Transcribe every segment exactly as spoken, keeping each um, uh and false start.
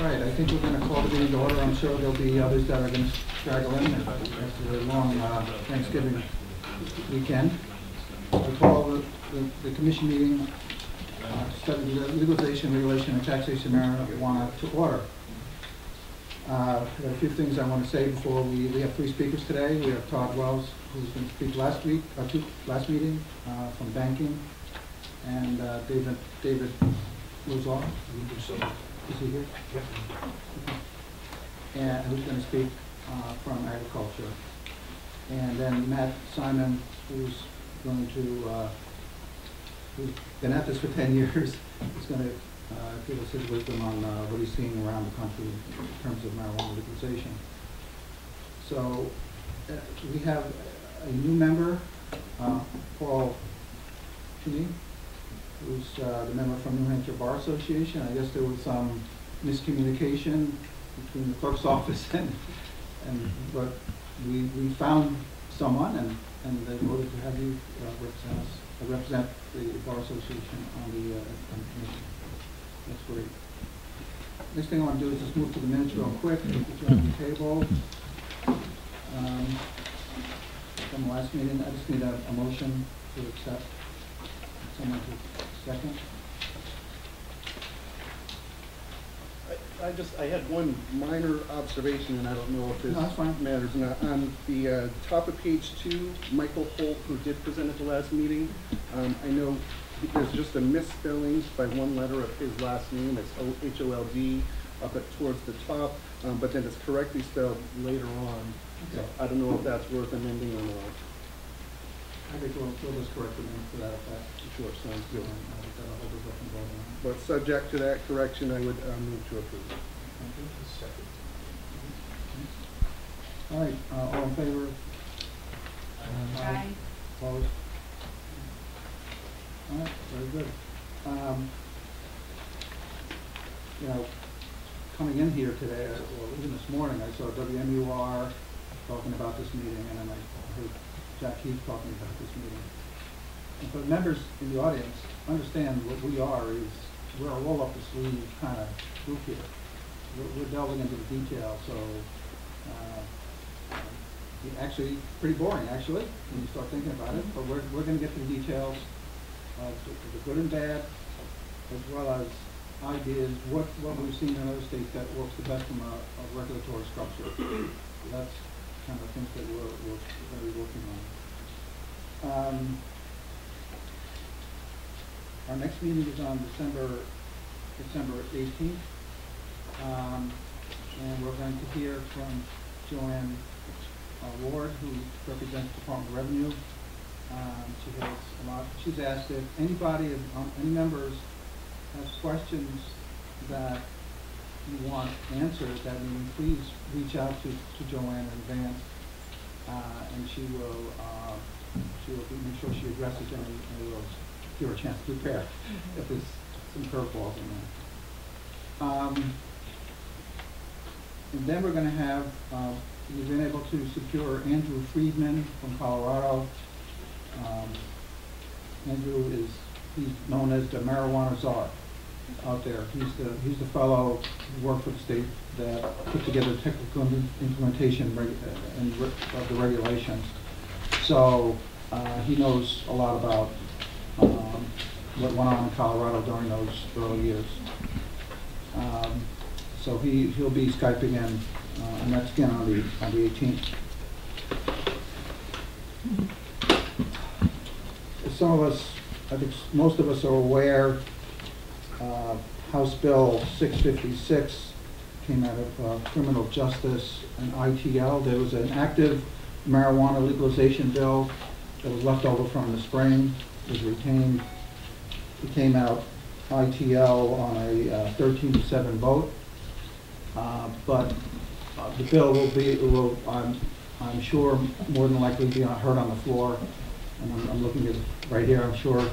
All right, I think we're going to call the meeting to order. I'm sure there'll be others that are going to straggle in after a long uh, Thanksgiving weekend. We'll call the, the, the commission meeting, uh, study the legalization, regulation, and taxation of marijuana to order. Uh, I've got a few things I want to say before we, we have three speakers today. We have Todd Wells, who's going to speak last week, uh, two, last meeting uh, from banking, and uh, David, David Luzon. Is he here? Yep. And who's going to speak uh, from agriculture. And then Matt Simon, who's going to, uh, who's been at this for ten years, is going to uh, give us his wisdom on uh, what he's seeing around the country in terms of marijuana legalization. So uh, we have a new member, uh, Paul Twomey, who's uh, the member from New Hampshire Bar Association. I guess there was some um, miscommunication between the clerk's office and, and but we, we found someone, and, and in order to have you uh, represent us, uh, represent the Bar Association on the, uh, on the commission. That's great. Next thing I want to do is just move to the minutes real quick, put you on the table. Um, from the last meeting, I just need a, a motion to accept. Someone to second. I, I just I had one minor observation, and I don't know if this no, matters or not. On the uh, top of page two, Michael Holt, who did present at the last meeting, um, I know there's just a misspelling by one letter of his last name. It's O H O L D up at towards the top, um, but then it's correctly spelled later on. Okay. So I don't know if that's worth amending or not. I think we'll, we'll just correct the name for that effect. Sure, sounds good. But subject to that correction, I would uh, move to approve. Thank you. All right, uh, all in favor? Aye. Aye. Opposed? All right, very good. Um, you know, coming in here today, or even this morning, I saw W M U R talking about this meeting, and then I heard Jack Keith talking about this meeting. But members in the audience understand what we are is we're a roll up the sleeve kind of group here. We're, we're delving into the detail, so uh, actually pretty boring actually when you start thinking about it. But we're we're going to get to the details of the good and bad, as well as ideas what what we've seen in other states that works the best from a, a regulatory structure. That's kind of things that we're, we're going to be working on. Um, our next meeting is on December eighteenth, um, and we're going to hear from Joanne uh, Ward, who represents the Department of Revenue. Um, she has a lot. She's asked if anybody, um, any members, has questions that you want answers, that means please reach out to, to Joanne in advance, uh, and she will uh, she will make sure she addresses them, and we will give her a chance to prepare if there's some curveballs in there. Um, and then we're going to have uh, we've been able to secure Andrew Friedman from Colorado. Um, Andrew is he's known as the marijuana czar out there. He's the, he's the fellow who worked for the state that put together technical implementation regu and re of the regulations. So uh, he knows a lot about um, what went on in Colorado during those early years. Um, so he, he'll be Skyping in, uh, and that's again on the, on the eighteenth. Some of us, I think most of us are aware, Uh, House Bill six fifty-six came out of uh, criminal justice and I T L. There was an active marijuana legalization bill that was left over from the spring. It was retained. It came out I T L on a thirteen to seven uh, vote. Uh, but uh, the bill will be, it will, I'm, I'm sure, more than likely be heard on the floor. And I'm, I'm looking at it right here. I'm sure I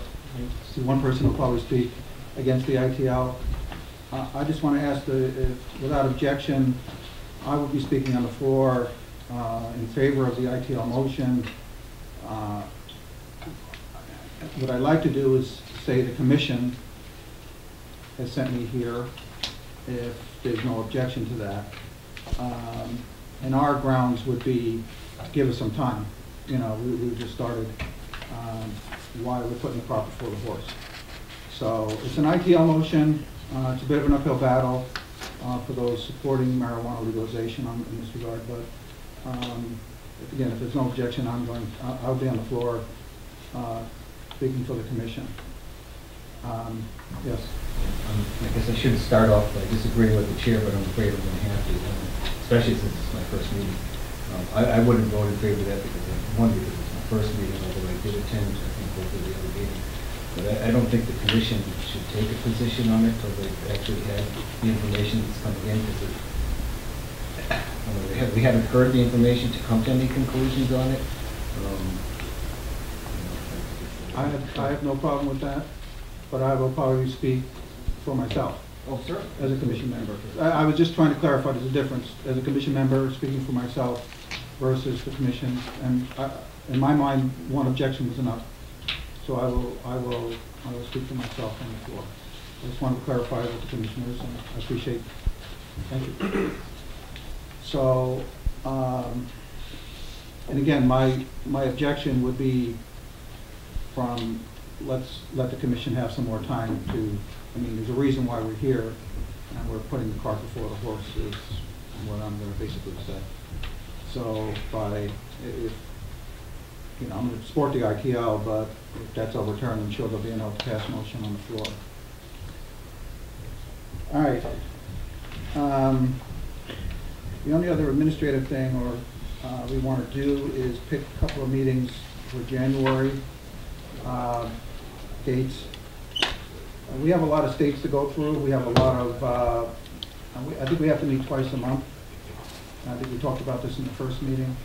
see one person will probably speak against the I T L. Uh, I just want to ask, the, if, without objection, I will be speaking on the floor uh, in favor of the I T L motion. Uh, what I'd like to do is say the commission has sent me here if there's no objection to that. Um, and our grounds would be, give us some time. You know, we, we just started. Um, why we're putting the cart before the horse. So it's an I T L motion. Uh, it's a bit of an uphill battle uh, for those supporting marijuana legalization on, in this regard. But um, again, if there's no objection, I'm going. I'll, I'll be on the floor uh, speaking for the commission. Um, yes. Um, I guess I should start off by disagreeing with the chair, but I'm afraid I'm going to have to, um, especially since it's my first meeting. Um, I, I wouldn't vote in favor of that because I, one, because it's my first meeting, although I did attend, I think, both of the other meetings. But I, I don't think the commission should take a position on it until they've actually had the information that's coming in, because uh, we haven't heard the information to come to any conclusions on it. Um, I, have, I have no problem with that, but I will probably speak for myself. Oh, sure. As a commission member. I, I was just trying to clarify there's a difference. As a commission member, speaking for myself versus the commission, and I, in my mind, one objection was enough. So I will, I will, I will speak for myself on the floor. I just wanted to clarify with the commissioners, and I appreciate it. Thank you. So, um, and again, my, my objection would be from, let's let the commission have some more time to, I mean, there's a reason why we're here, and we're putting the cart before the horse is what I'm going to basically say. So by, if, you know, I'm going to support the I T L, but if that's overturned, I'm sure there'll be an overpass motion on the floor. All right. Um, the only other administrative thing or uh, we want to do is pick a couple of meetings for January uh, dates. We have a lot of states to go through. We have a lot of, uh, I think we have to meet twice a month. I think we talked about this in the first meeting.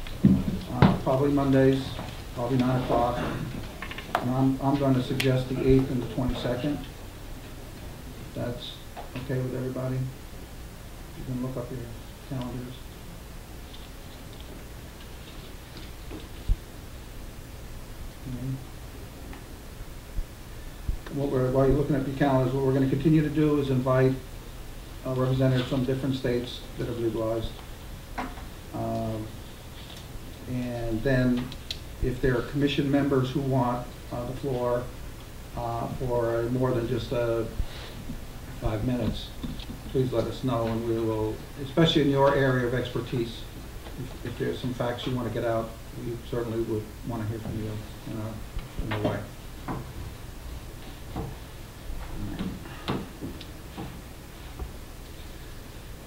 Uh, probably Mondays, probably nine o'clock. And I'm, I'm going to suggest the eighth and the twenty-second. That's okay with everybody. You can look up your calendars. Okay. What we're, while you're looking at the calendars, what we're going to continue to do is invite uh, representatives from different states that have legalized. Um, and then if there are commission members who want uh, the floor uh, for more than just uh, five minutes, please let us know and we will, especially in your area of expertise, if, if there's some facts you want to get out, we certainly would want to hear from you in a, in a way.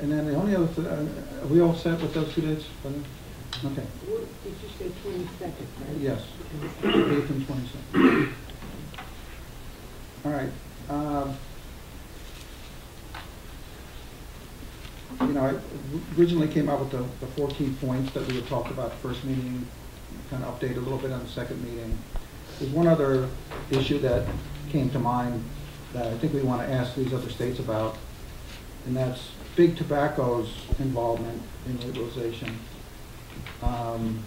And then the only other thing, uh, are we all set with those two dates? Okay. What, did you say twenty-second, right? Yes, eighth and twenty-second. All right. Um, you know, I originally came out with the, the fourteen points that we had talked about the first meeting, kind of update a little bit on the second meeting. There's one other issue that came to mind that I think we want to ask these other states about, and that's big tobacco's involvement in legalization. Um,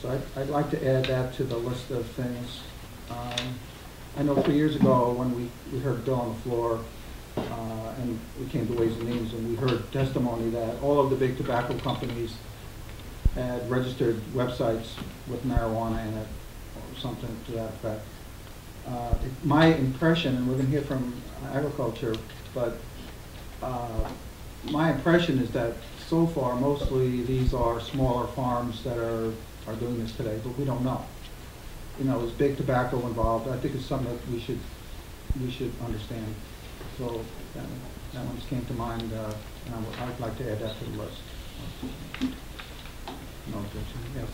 so I'd, I'd like to add that to the list of things. Um, I know three years ago when we, we heard a bill on the floor uh, and we came to Ways and Means and we heard testimony that all of the big tobacco companies had registered websites with marijuana in it or something to that effect. Uh, it, my impression, and we're going to hear from agriculture, but Uh, my impression is that so far mostly these are smaller farms that are, are doing this today, but we don't know. You know, is big tobacco involved? I think it's something that we should, we should understand. So that, that one just came to mind, uh, and I would, I'd like to add that to the list. No objection, yes.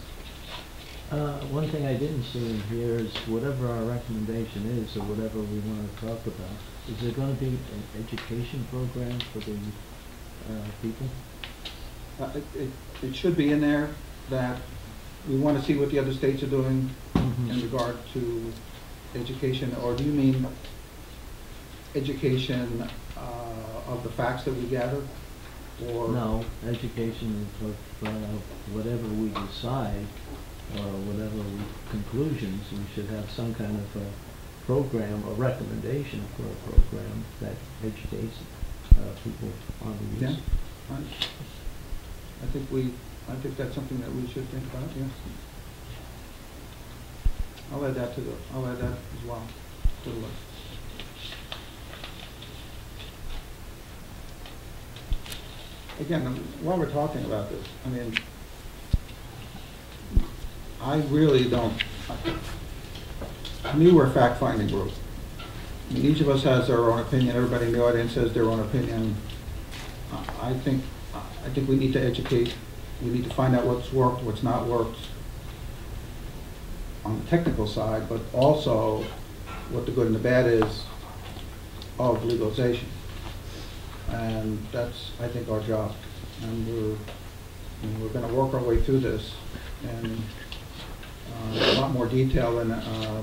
Uh, one thing I didn't see in here is whatever our recommendation is or whatever we want to talk about, is there going to be an education program for the uh, people? Uh, it, it, it should be in there that we want to see what the other states are doing mm-hmm. in regard to education, or do you mean education uh, of the facts that we gather? Or no, education of uh, whatever we decide or whatever conclusions, we should have some kind of a program or recommendation for a program that educates it. uh, people on the use. Yeah. Right. I think we, I think that's something that we should think about. Yeah. I'll add that to the, I'll add that as well to the list. Again, um, while we're talking about this, I mean, I really don't. To me, we're a fact-finding group. I mean, each of us has our own opinion. Everybody in the audience has their own opinion. Uh, I think, uh, I think we need to educate. We need to find out what's worked, what's not worked, on the technical side, but also what the good and the bad is of legalization. And that's, I think, our job. And we're, I mean, we're going to work our way through this in uh, a lot more detail than uh,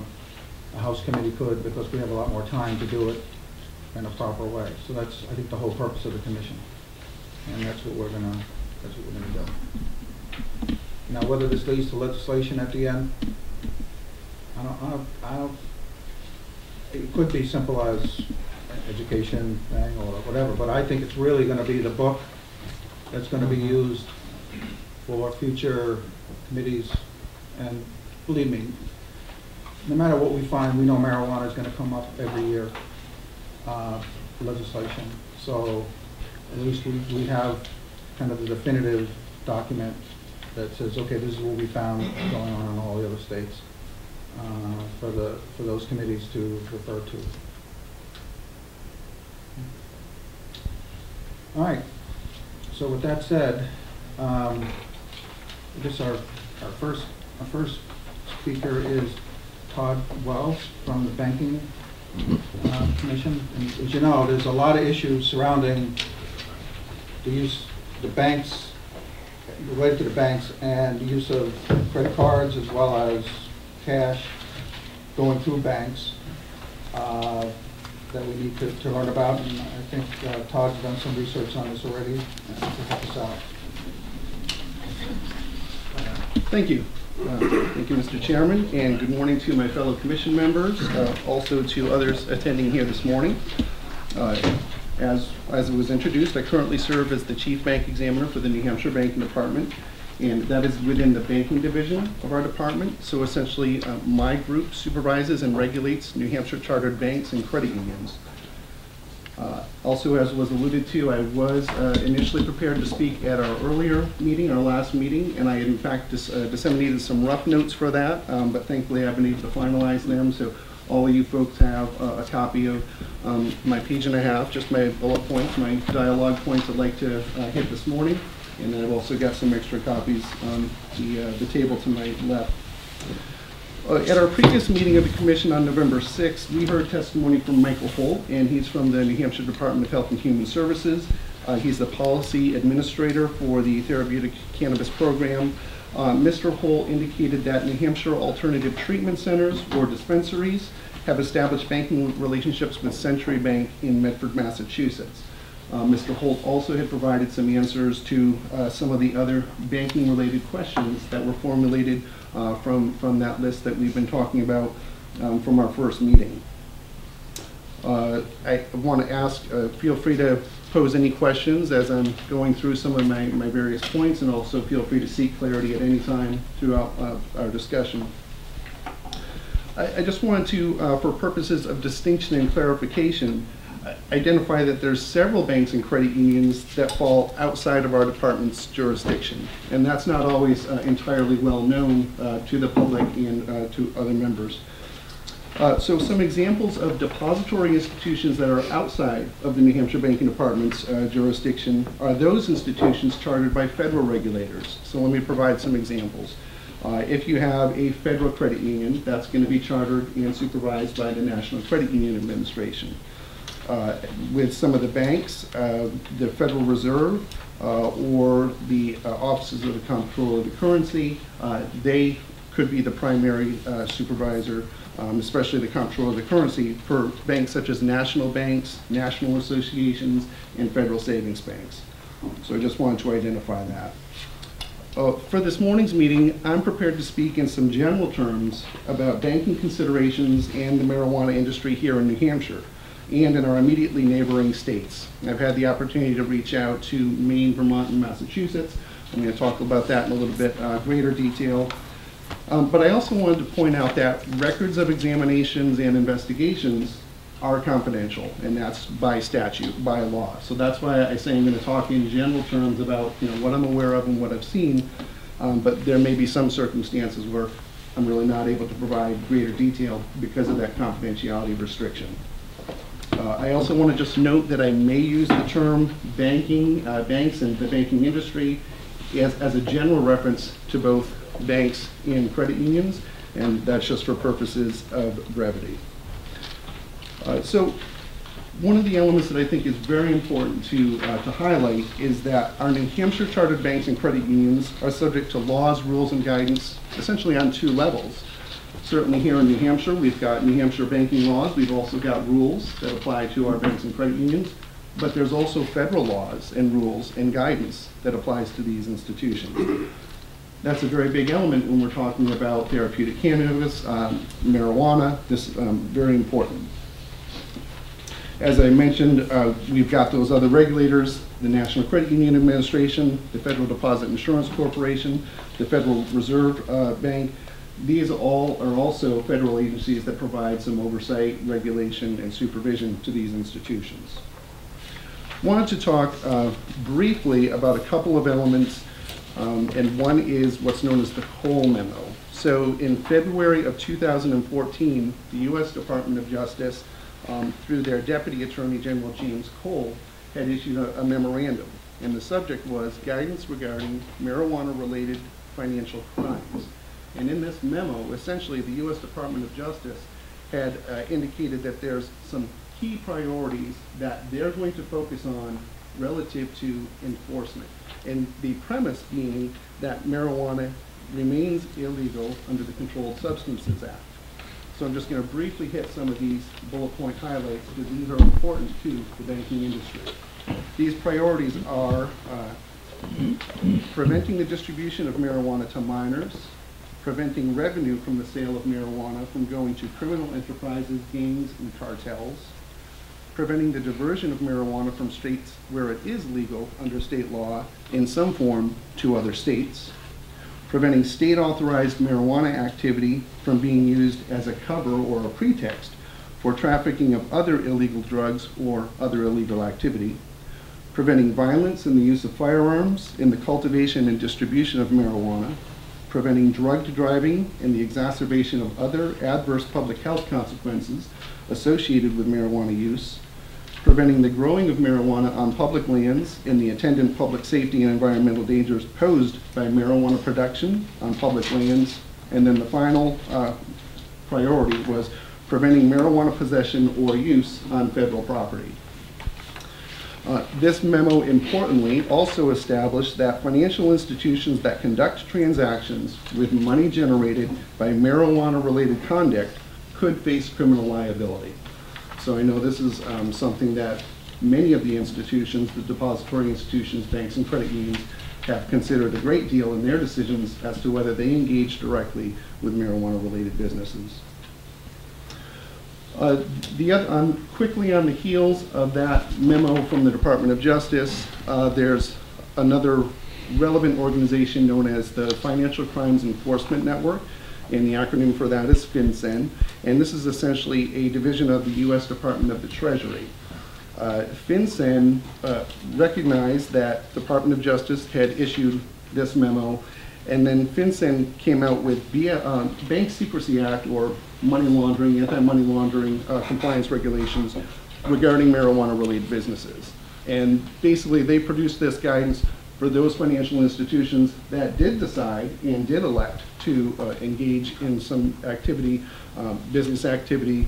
a House committee could, because we have a lot more time to do it in a proper way. So that's, I think, the whole purpose of the commission. And that's what we're going to, that's what we're going to do. Now, whether this leads to legislation at the end, I don't, I don't, I don't, it could be simple as education thing or whatever, but I think it's really going to be the book that's going to be used for future committees. And believe me, no matter what we find, we know marijuana is going to come up every year, uh, legislation. So at least we, we have kind of the definitive document that says, okay, this is what we found going on in all the other states. Uh, for the for those committees to refer to. All right. So with that said, um, I guess our our first our first speaker is Todd Wells from the Banking uh, Commission. And as you know, there's a lot of issues surrounding the use the banks related to the banks and the use of credit cards as well as cash going through banks uh, that we need to, to learn about, and I think uh, Todd's done some research on this already uh, to help us out. Thank you. Uh, thank you, Mister Chairman, and good morning to my fellow commission members, uh, also to others attending here this morning. Uh, as, as it was introduced, I currently serve as the Chief Bank Examiner for the New Hampshire Banking Department, and that is within the banking division of our department. So essentially, uh, my group supervises and regulates New Hampshire chartered banks and credit unions. Uh, also, as was alluded to, I was uh, initially prepared to speak at our earlier meeting, our last meeting, and I had in fact dis uh, disseminated some rough notes for that, um, but thankfully I've been able to finalize them, so all of you folks have uh, a copy of um, my page and a half, just my bullet points, my dialogue points I'd like to uh, hit this morning. And then I've also got some extra copies on the, uh, the table to my left. Uh, at our previous meeting of the Commission on November sixth, we heard testimony from Michael Holt, and he's from the New Hampshire Department of Health and Human Services. Uh, he's the policy administrator for the therapeutic cannabis program. Uh, Mister Holt indicated that New Hampshire alternative treatment centers or dispensaries have established banking relationships with Century Bank in Medford, Massachusetts. Uh, Mister Holt also had provided some answers to uh, some of the other banking-related questions that were formulated uh, from, from that list that we've been talking about um, from our first meeting. Uh, I want to ask, uh, feel free to pose any questions as I'm going through some of my, my various points, and also feel free to seek clarity at any time throughout uh, our discussion. I, I just wanted to, uh, for purposes of distinction and clarification, identify that there's several banks and credit unions that fall outside of our department's jurisdiction, and that's not always uh, entirely well known uh, to the public and uh, to other members. Uh, so some examples of depository institutions that are outside of the New Hampshire Banking Department's uh, jurisdiction are those institutions chartered by federal regulators. So let me provide some examples. Uh, if you have a federal credit union, that's going to be chartered and supervised by the National Credit Union Administration. Uh, with some of the banks, uh, the Federal Reserve uh, or the uh, offices of the Comptroller of the Currency, uh, they could be the primary uh, supervisor, um, especially the Comptroller of the Currency, for banks such as national banks, national associations, and federal savings banks. So I just wanted to identify that. Uh, for this morning's meeting, I'm prepared to speak in some general terms about banking considerations and the marijuana industry here in New Hampshire. and in our immediately neighboring states. I've had the opportunity to reach out to Maine, Vermont, and Massachusetts. I'm going to talk about that in a little bit uh, greater detail. Um, but I also wanted to point out that records of examinations and investigations are confidential, and that's by statute, by law. So that's why I say I'm going to talk in general terms about, you know, what I'm aware of and what I've seen, um, but there may be some circumstances where I'm really not able to provide greater detail because of that confidentiality restriction. Uh, I also want to just note that I may use the term banking, uh, banks and the banking industry as, as a general reference to both banks and credit unions, and that's just for purposes of brevity. Uh, so one of the elements that I think is very important to, uh, to highlight is that our New Hampshire chartered banks and credit unions are subject to laws, rules, and guidance essentially on two levels. Certainly here in New Hampshire, we've got New Hampshire banking laws. We've also got rules that apply to our banks and credit unions. But there's also federal laws and rules and guidance that applies to these institutions. That's a very big element when we're talking about therapeutic cannabis, um, marijuana. This is um, very important. As I mentioned, uh, we've got those other regulators, the National Credit Union Administration, the Federal Deposit Insurance Corporation, the Federal Reserve uh, Bank. These all are also federal agencies that provide some oversight, regulation, and supervision to these institutions. Wanted to talk uh, briefly about a couple of elements, um, and one is what's known as the Cole Memo. So in February of two thousand fourteen, the U S Department of Justice, Um, through their Deputy Attorney General James Cole, had issued a, a memorandum, and the subject was guidance regarding marijuana-related financial crimes. And in this memo, essentially the U S Department of Justice had uh, indicated that there's some key priorities that they're going to focus on relative to enforcement. And the premise being that marijuana remains illegal under the Controlled Substances Act. So I'm just going to briefly hit some of these bullet point highlights because these are important to the banking industry. These priorities are uh, preventing the distribution of marijuana to minors, preventing revenue from the sale of marijuana from going to criminal enterprises, gangs, and cartels, preventing the diversion of marijuana from states where it is legal under state law in some form to other states, preventing state-authorized marijuana activity from being used as a cover or a pretext for trafficking of other illegal drugs or other illegal activity, preventing violence in the use of firearms in the cultivation and distribution of marijuana, preventing drugged driving and the exacerbation of other adverse public health consequences associated with marijuana use, preventing the growing of marijuana on public lands and the attendant public safety and environmental dangers posed by marijuana production on public lands. And then the final uh, priority was preventing marijuana possession or use on federal property. Uh, this memo importantly also established that financial institutions that conduct transactions with money generated by marijuana-related conduct could face criminal liability. So I know this is um, something that many of the institutions, the depository institutions, banks, and credit unions have considered a great deal in their decisions as to whether they engage directly with marijuana-related businesses. Uh, the other, um, quickly on the heels of that memo from the Department of Justice, uh, there's another relevant organization known as the Financial Crimes Enforcement Network, and the acronym for that is FinCEN. And this is essentially a division of the U S Department of the Treasury. Uh, FinCEN uh, recognized that the Department of Justice had issued this memo, and then FinCEN came out with the uh, Bank Secrecy Act, or money laundering, anti-money laundering uh, compliance regulations regarding marijuana-related businesses. And basically they produced this guidance for those financial institutions that did decide and did elect to uh, engage in some activity, um, business activity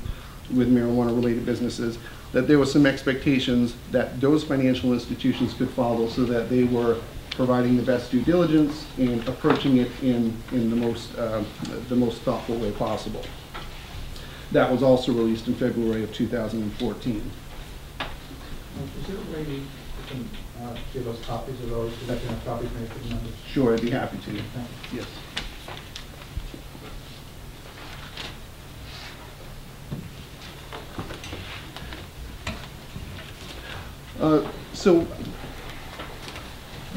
with marijuana-related businesses, that there were some expectations that those financial institutions could follow so that they were providing the best due diligence and approaching it in, in the, most, uh, the most thoughtful way possible. That was also released in February of two thousand fourteen. Uh, is there a way you can uh, give us copies of those? Is that kind of copies made for the members? Sure, I'd be happy to. Yes. Uh, so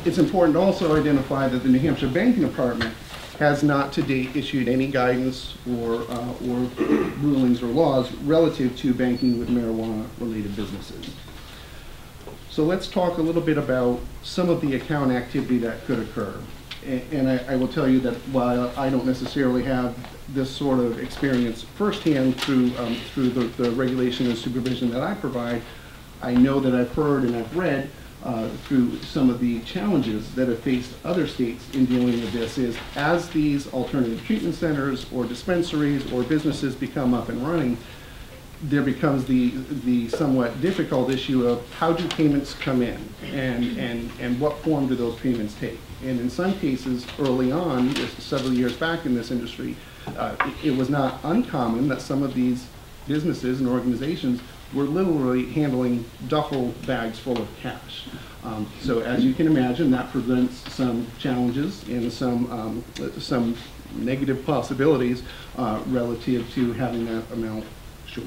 it's important to also identify that the New Hampshire Banking Department has not to date issued any guidance or, uh, or rulings or laws relative to banking with marijuana-related businesses. So let's talk a little bit about some of the account activity that could occur. And, and I, I will tell you that while I don't necessarily have this sort of experience firsthand through, um, through the, the regulation and supervision that I provide, I know that I've heard and I've read Uh, through some of the challenges that have faced other states in dealing with this is as these alternative treatment centers or dispensaries or businesses become up and running, there becomes the the somewhat difficult issue of how do payments come in and, and, and what form do those payments take? And in some cases early on, several years back in this industry, uh, it, it was not uncommon that some of these businesses and organizations we're literally handling duffel bags full of cash. Um, so as you can imagine, that presents some challenges and some, um, some negative possibilities uh, relative to having that amount. Sure.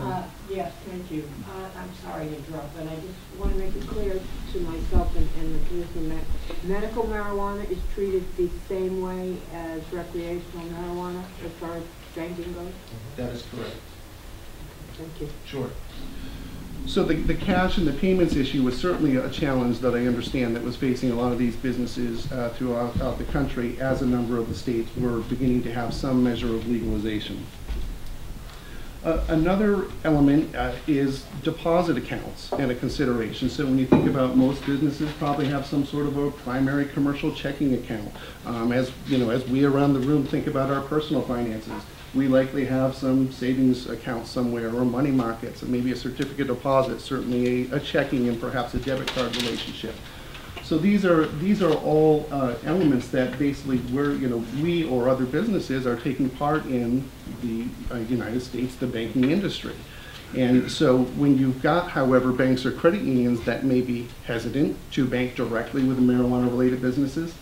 Uh, yes, thank you. Uh, I'm sorry to interrupt, but I just want to make it clear to myself and, and the commission that medical marijuana is treated the same way as recreational marijuana as far as banking goes? That is correct. Thank you. Sure. So the, the cash and the payments issue was certainly a challenge that I understand that was facing a lot of these businesses uh, throughout, throughout the country as a number of the states were beginning to have some measure of legalization. Uh, another element uh, is deposit accounts and a consideration. So when you think about most businesses probably have some sort of a primary commercial checking account. Um, as, you know, as we around the room think about our personal finances, we likely have some savings accounts somewhere or money markets and maybe a certificate deposit, certainly a, a checking and perhaps a debit card relationship. So these are, these are all uh, elements that basically we're, you know, we or other businesses are taking part in the uh, United States, the banking industry. And so when you've got, however, banks or credit unions that may be hesitant to bank directly with marijuana related businesses,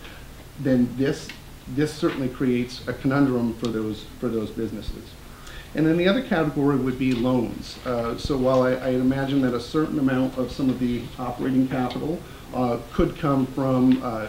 then this This certainly creates a conundrum for those for those businesses. And then the other category would be loans. Uh, so while I, I imagine that a certain amount of some of the operating capital uh, could come from uh,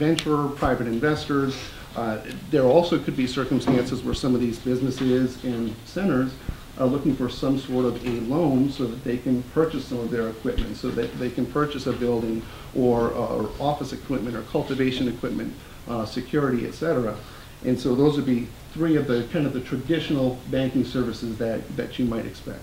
venture, private investors, uh, there also could be circumstances where some of these businesses and centers are looking for some sort of a loan so that they can purchase some of their equipment, so that they can purchase a building or, or office equipment or cultivation equipment. Uh, security, et cetera. And so those would be three of the kind of the traditional banking services that, that you might expect.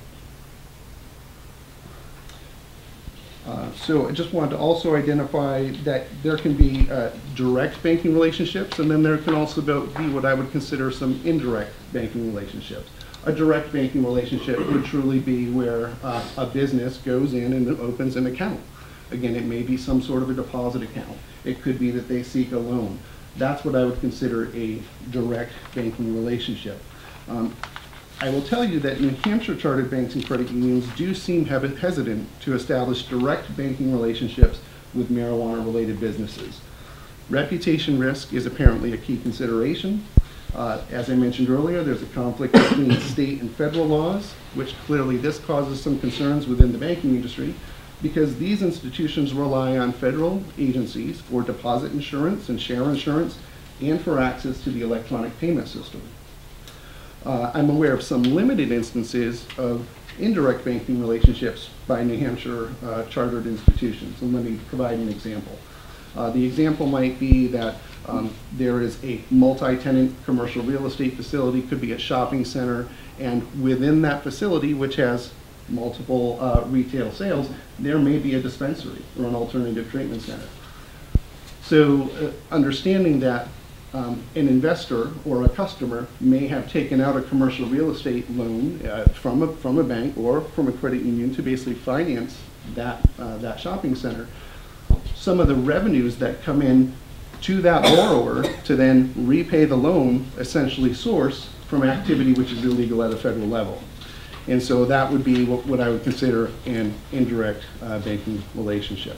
Uh, so I just wanted to also identify that there can be uh, direct banking relationships, and then there can also be what I would consider some indirect banking relationships. A direct banking relationship would truly be where uh, a business goes in and opens an account. Again, it may be some sort of a deposit account. It could be that they seek a loan. That's what I would consider a direct banking relationship. Um, I will tell you that New Hampshire chartered banks and credit unions do seem hesitant to establish direct banking relationships with marijuana-related businesses. Reputation risk is apparently a key consideration. Uh, as I mentioned earlier, there's a conflict between state and federal laws, which clearly this causes some concerns within the banking industry, because these institutions rely on federal agencies for deposit insurance and share insurance and for access to the electronic payment system. Uh, I'm aware of some limited instances of indirect banking relationships by New Hampshire uh, chartered institutions, and let me provide an example. Uh, the example might be that um, there is a multi-tenant commercial real estate facility, could be a shopping center, and within that facility, which has multiple uh, retail sales, there may be a dispensary or an alternative treatment center. So uh, understanding that um, an investor or a customer may have taken out a commercial real estate loan uh, from, a, from a bank or from a credit union to basically finance that, uh, that shopping center, some of the revenues that come in to that borrower to then repay the loan essentially source from activity which is illegal at a federal level. And so that would be what, what I would consider an indirect uh, banking relationship.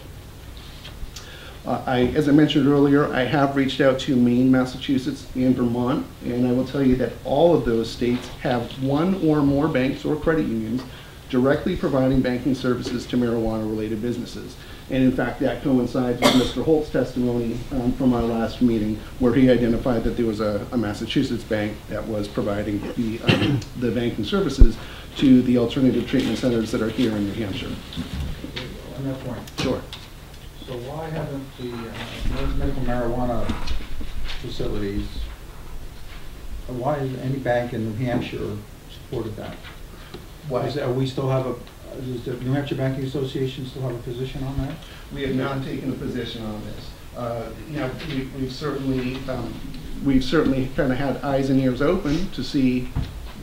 Uh, I, as I mentioned earlier, I have reached out to Maine, Massachusetts, and Vermont, and I will tell you that all of those states have one or more banks or credit unions directly providing banking services to marijuana-related businesses. And in fact, that coincides with Mister Holt's testimony um, from our last meeting, where he identified that there was a, a Massachusetts bank that was providing the, um, the banking services to the alternative treatment centers that are here in New Hampshire. On that point. Sure. So why haven't the uh, medical marijuana facilities, why is any bank in New Hampshire supported that? Why is that, we still have a, does the New Hampshire Banking Association still have a position on that? We have not taken a position on this. Uh, you know, we, we've certainly, um, we've certainly kind of had eyes and ears open to see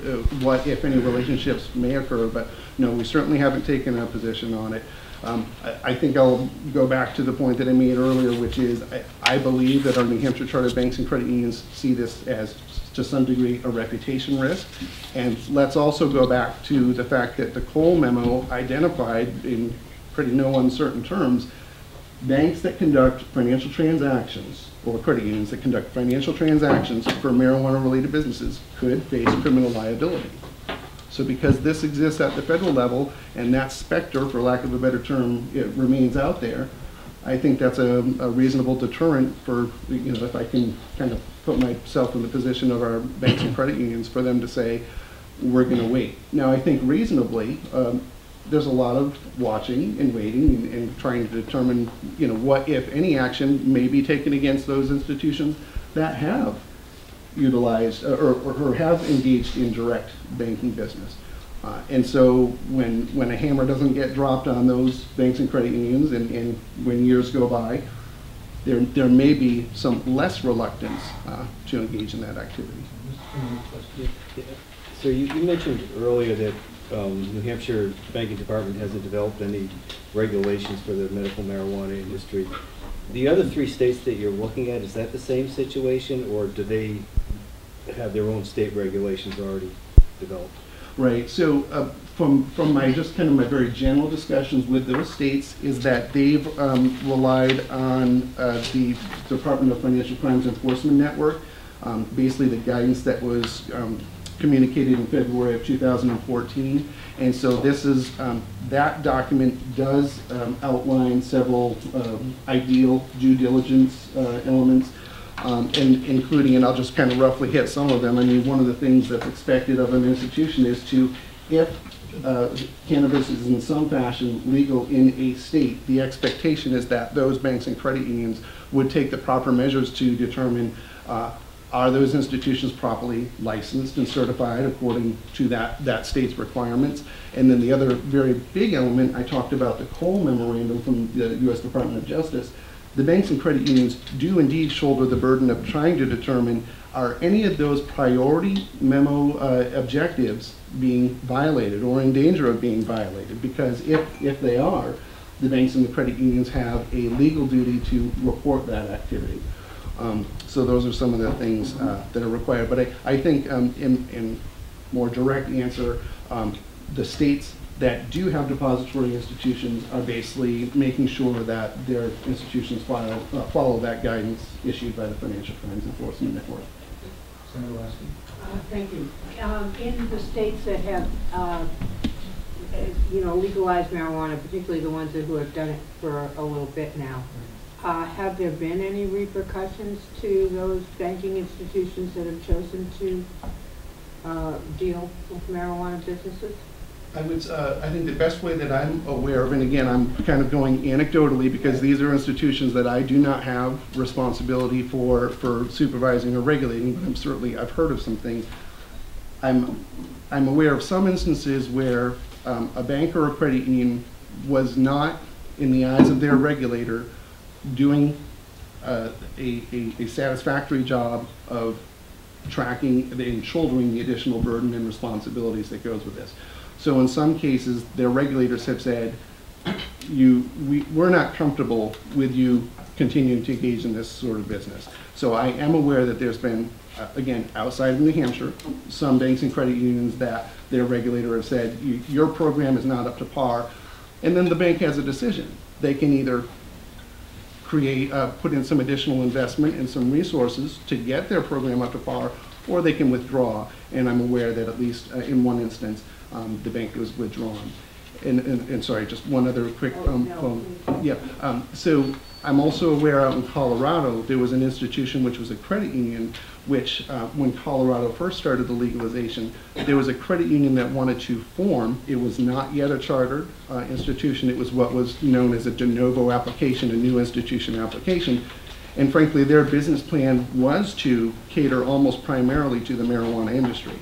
uh, what, if any, relationships may occur, but no, we certainly haven't taken a position on it. Um, I, I think I'll go back to the point that I made earlier, which is I, I believe that our New Hampshire chartered banks and credit unions see this as, to some degree, a reputation risk. And let's also go back to the fact that the Cole Memo identified, in pretty no uncertain terms, banks that conduct financial transactions, or credit unions that conduct financial transactions for marijuana-related businesses, could face criminal liability. So because this exists at the federal level, and that specter, for lack of a better term, it remains out there, I think that's a, a reasonable deterrent for, you know, if I can kind of put myself in the position of our banks and credit unions, for them to say, we're going to wait. Now, I think reasonably, um, there's a lot of watching and waiting and, and trying to determine, you know, what, if any, action may be taken against those institutions that have utilized uh, or, or have engaged in direct banking business. Uh, and so when, when a hammer doesn't get dropped on those banks and credit unions, and, and when years go by, there, there may be some less reluctance uh, to engage in that activity. So you, you mentioned earlier that um, New Hampshire Banking Department hasn't developed any regulations for the medical marijuana industry. The other three states that you're looking at, is that the same situation, or do they have their own state regulations already developed? Right, so uh, from, from my, just kind of my very general discussions with those states, is that they've um, relied on uh, the Department of Financial Crimes Enforcement Network, um, basically the guidance that was um, communicated in February of two thousand fourteen. And so this is, um, that document does um, outline several um, ideal due diligence uh, elements. Um, and including, and I'll just kind of roughly hit some of them. I mean, one of the things that's expected of an institution is to, if uh, cannabis is in some fashion legal in a state, the expectation is that those banks and credit unions would take the proper measures to determine uh, are those institutions properly licensed and certified according to that, that state's requirements. And then the other very big element, I talked about the Cole Memorandum from the U S Department of Justice. The banks and credit unions do indeed shoulder the burden of trying to determine, are any of those priority memo uh, objectives being violated or in danger of being violated? Because if, if they are, the banks and the credit unions have a legal duty to report that activity. Um, so those are some of the things uh, that are required. But I, I think um, in, in more direct answer, um, the states that do have depository institutions are basically making sure that their institutions file, uh, follow that guidance issued by the Financial Crimes Enforcement Network. Senator Lasky. Uh, thank you. Um, in the states that have, uh, you know, legalized marijuana, particularly the ones who have done it for a little bit now, uh, have there been any repercussions to those banking institutions that have chosen to uh, deal with marijuana businesses? I would, uh, I think the best way that I'm aware of, and again, I'm kind of going anecdotally because these are institutions that I do not have responsibility for, for supervising or regulating, but I'm certainly, I've heard of some things. I'm, I'm aware of some instances where um, a bank or a credit union was not, in the eyes of their regulator, doing uh, a, a, a satisfactory job of tracking and shouldering the additional burden and responsibilities that goes with this. So in some cases, their regulators have said, "You, we, we're not comfortable with you continuing to engage in this sort of business." So I am aware that there's been, uh, again, outside of New Hampshire, some banks and credit unions that their regulator have said, you, your program is not up to par. And then the bank has a decision. They can either create, uh, put in some additional investment and some resources to get their program up to par, or they can withdraw. And I'm aware that at least uh, in one instance, um, the bank was withdrawn. And, and, and sorry, just one other quick um, phone. Yeah. Um, so I'm also aware out in Colorado, there was an institution which was a credit union, which uh, when Colorado first started the legalization, there was a credit union that wanted to form. It was not yet a chartered uh, institution. It was what was known as a de novo application, a new institution application. And frankly, their business plan was to cater almost primarily to the marijuana industry.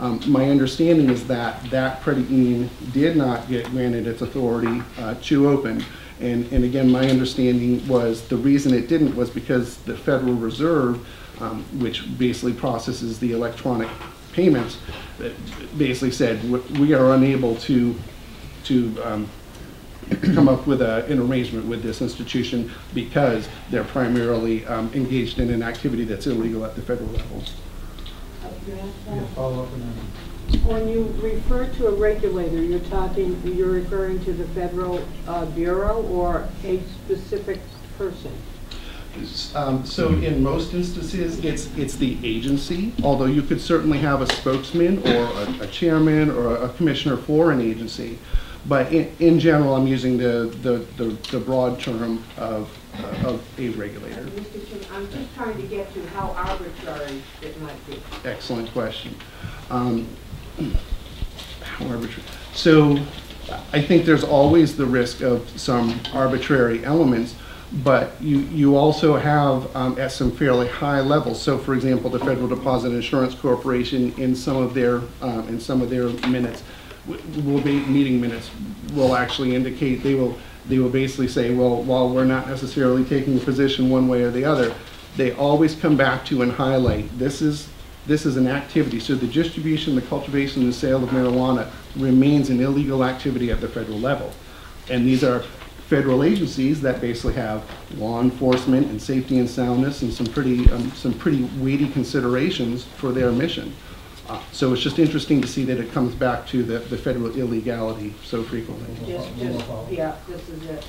Um, my understanding is that that credit union did not get granted its authority uh, to open. And, and again, my understanding was the reason it didn't was because the Federal Reserve, um, which basically processes the electronic payments, basically said, we are unable to, to um, come up with a, an arrangement with this institution because they're primarily um, engaged in an activity that's illegal at the federal level. Yeah, follow up on that. When you refer to a regulator, you're talking, you're referring to the Federal uh, Bureau or a specific person? Um, so in most instances, it's, it's the agency, although you could certainly have a spokesman or a, a chairman or a commissioner for an agency. But in, in general, I'm using the, the, the, the broad term of, uh, of a regulator. Mister Chairman, I'm just trying to get to how arbitrary it might be. Excellent question. Um, how arbitrary? So I think there's always the risk of some arbitrary elements, but you, you also have um, at some fairly high levels. So for example, the Federal Deposit Insurance Corporation in some of their, um, in some of their minutes, will be meeting minutes will actually indicate they will they will basically say, well, while we're not necessarily taking a position one way or the other, they always come back to and highlight this is this is an activity. So the distribution, the cultivation, and the sale of marijuana remains an illegal activity at the federal level, and these are federal agencies that basically have law enforcement and safety and soundness and some pretty um, some pretty weighty considerations for their mission. So it's just interesting to see that it comes back to the, the federal illegality so frequently. Just, just, yeah, this is it.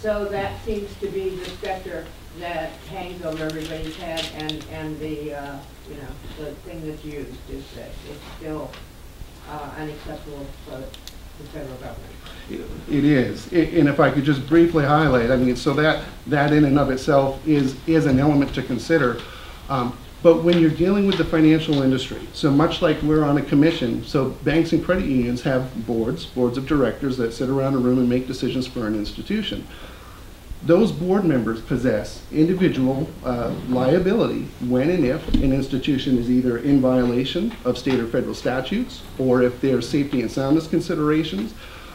So that seems to be the specter that hangs over everybody's head, and, and the, uh, you know, the thing that's used is that it's still uh, unacceptable for the federal government. It, it is. It, and if I could just briefly highlight, I mean, so that, that in and of itself is, is an element to consider. Um, But when you're dealing with the financial industry, so much like we're on a commission, so banks and credit unions have boards, boards of directors that sit around a room and make decisions for an institution. Those board members possess individual uh, liability when and if an institution is either in violation of state or federal statutes, or if there's safety and soundness considerations.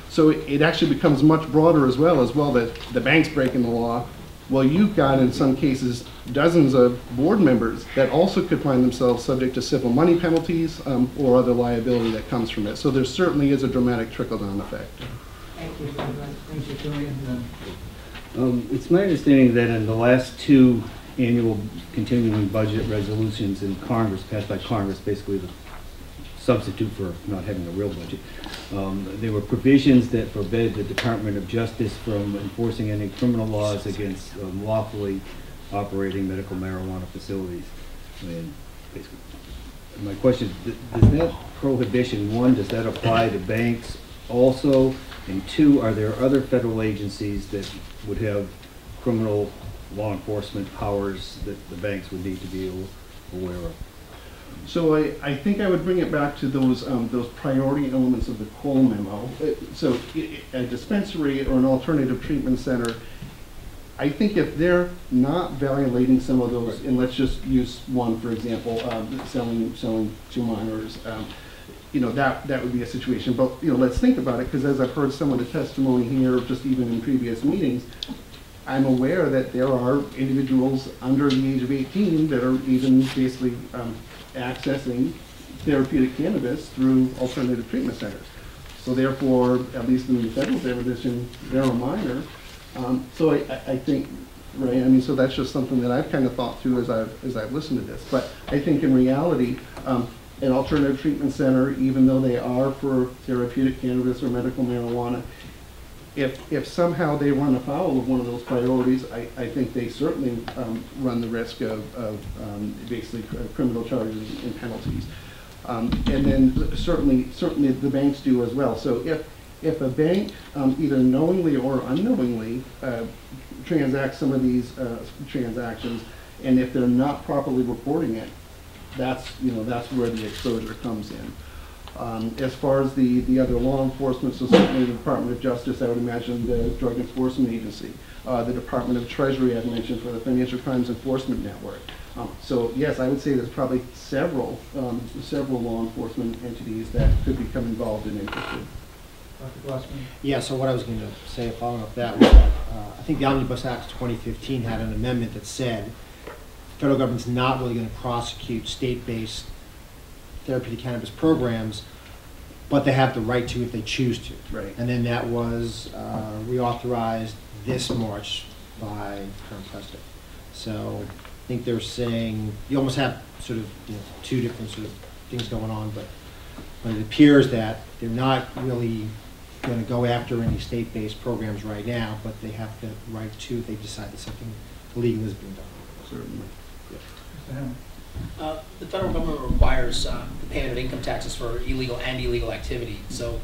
So it, it actually becomes much broader as well, as well that the bank's breaking the law. Well, you've got, in some cases, dozens of board members that also could find themselves subject to civil money penalties um, or other liability that comes from it. So there certainly is a dramatic trickle-down effect. Thank you very much. Thank you, Julian. Um, it's my understanding that in the last two annual continuing budget resolutions in Congress, passed by Congress, basically the substitute for not having a real budget, Um, there were provisions that forbade the Department of Justice from enforcing any criminal laws against um, lawfully operating medical marijuana facilities. And basically, my question is, does that prohibition, one, does that apply to banks also? And two, are there other federal agencies that would have criminal law enforcement powers that the banks would need to be aware of? So I, I think I would bring it back to those um, those priority elements of the Cole Memo. So a dispensary or an alternative treatment center, I think if they're not violating some of those, and let's just use one for example, um, selling selling to minors, um, you know, that that would be a situation. But you know, let's think about it, because as I've heard some of the testimony here, just even in previous meetings, I'm aware that there are individuals under the age of eighteen that are even basically um, accessing therapeutic cannabis through alternative treatment centers. So therefore, at least in the federal definition, they're a minor. Um, so I, I think, right, I mean, so that's just something that I've kind of thought through as I've, as I've listened to this. But I think in reality, um, an alternative treatment center, even though they are for therapeutic cannabis or medical marijuana, if, if somehow they run afoul of one of those priorities, I, I think they certainly um, run the risk of, of um, basically criminal charges and penalties. Um, and then certainly, certainly the banks do as well. So if, if a bank um, either knowingly or unknowingly uh, transacts some of these uh, transactions, and if they're not properly reporting it, that's, you know, that's where the exposure comes in. Um, as far as the, the other law enforcement, so certainly the Department of Justice, I would imagine the Drug Enforcement Agency, uh, the Department of Treasury, I've mentioned, for the Financial Crimes Enforcement Network. Um, so yes, I would say there's probably several, um, several law enforcement entities that could become involved and interested. Doctor Glassman? Yeah, so what I was going to say following up that was that uh, I think the Omnibus Act of twenty fifteen had an amendment that said federal government's not really going to prosecute state-based therapeutic cannabis programs, but they have the right to if they choose to. Right. And then that was uh, reauthorized this March by current president. So I think they're saying you almost have sort of, you know, two different sort of things going on, but, but it appears that they're not really going to go after any state-based programs right now, but they have the right to if they decide that something illegal is being done. Certainly. Yeah. Uh, the federal government requires uh, the payment of income taxes for illegal and illegal activity. So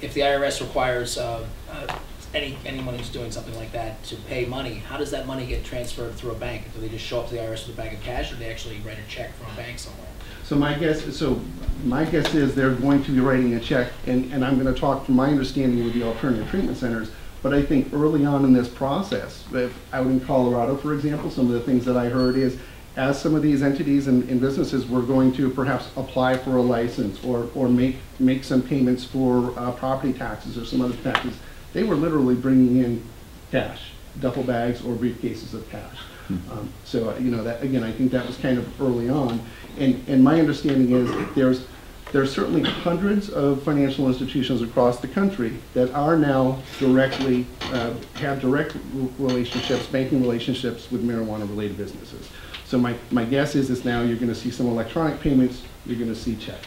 if the I R S requires uh, uh, any, anyone who's doing something like that to pay money, how does that money get transferred through a bank? Do they just show up to the I R S with a bag of cash, or do they actually write a check from a bank somewhere? So my guess, so my guess is they're going to be writing a check, and, and I'm going to talk from my understanding with the alternative treatment centers. But I think early on in this process, if out in Colorado, for example, some of the things that I heard is, as some of these entities and, and businesses were going to perhaps apply for a license or, or make, make some payments for uh, property taxes or some other taxes, they were literally bringing in cash, duffel bags or briefcases of cash. Mm-hmm. um, so, you know, that again, I think that was kind of early on. And, and my understanding is there's, there's certainly hundreds of financial institutions across the country that are now directly, uh, have direct relationships, banking relationships with marijuana-related businesses. So my, my guess is, is now you're going to see some electronic payments, you're going to see checks.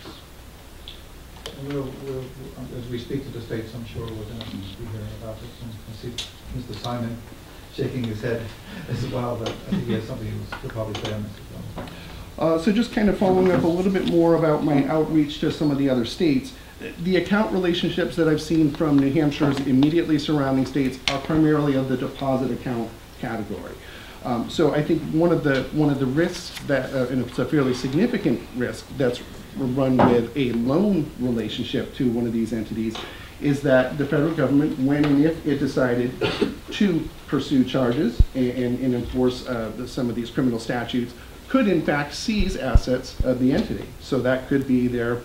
We'll, we'll, as we speak to the states, I'm sure we're going to be hearing about it. I see Mister Simon shaking his head as well, but I think he has something he'll probably say on this as well. Uh, so just kind of following up a little bit more about my outreach to some of the other states. The account relationships that I've seen from New Hampshire's immediately surrounding states are primarily of the deposit account category. Um, so I think one of the one of the risks that, uh, and it's a fairly significant risk that's run with a loan relationship to one of these entities, is that the federal government, when and if it decided to pursue charges and, and, and enforce uh, the, some of these criminal statutes, could in fact seize assets of the entity. So that could be their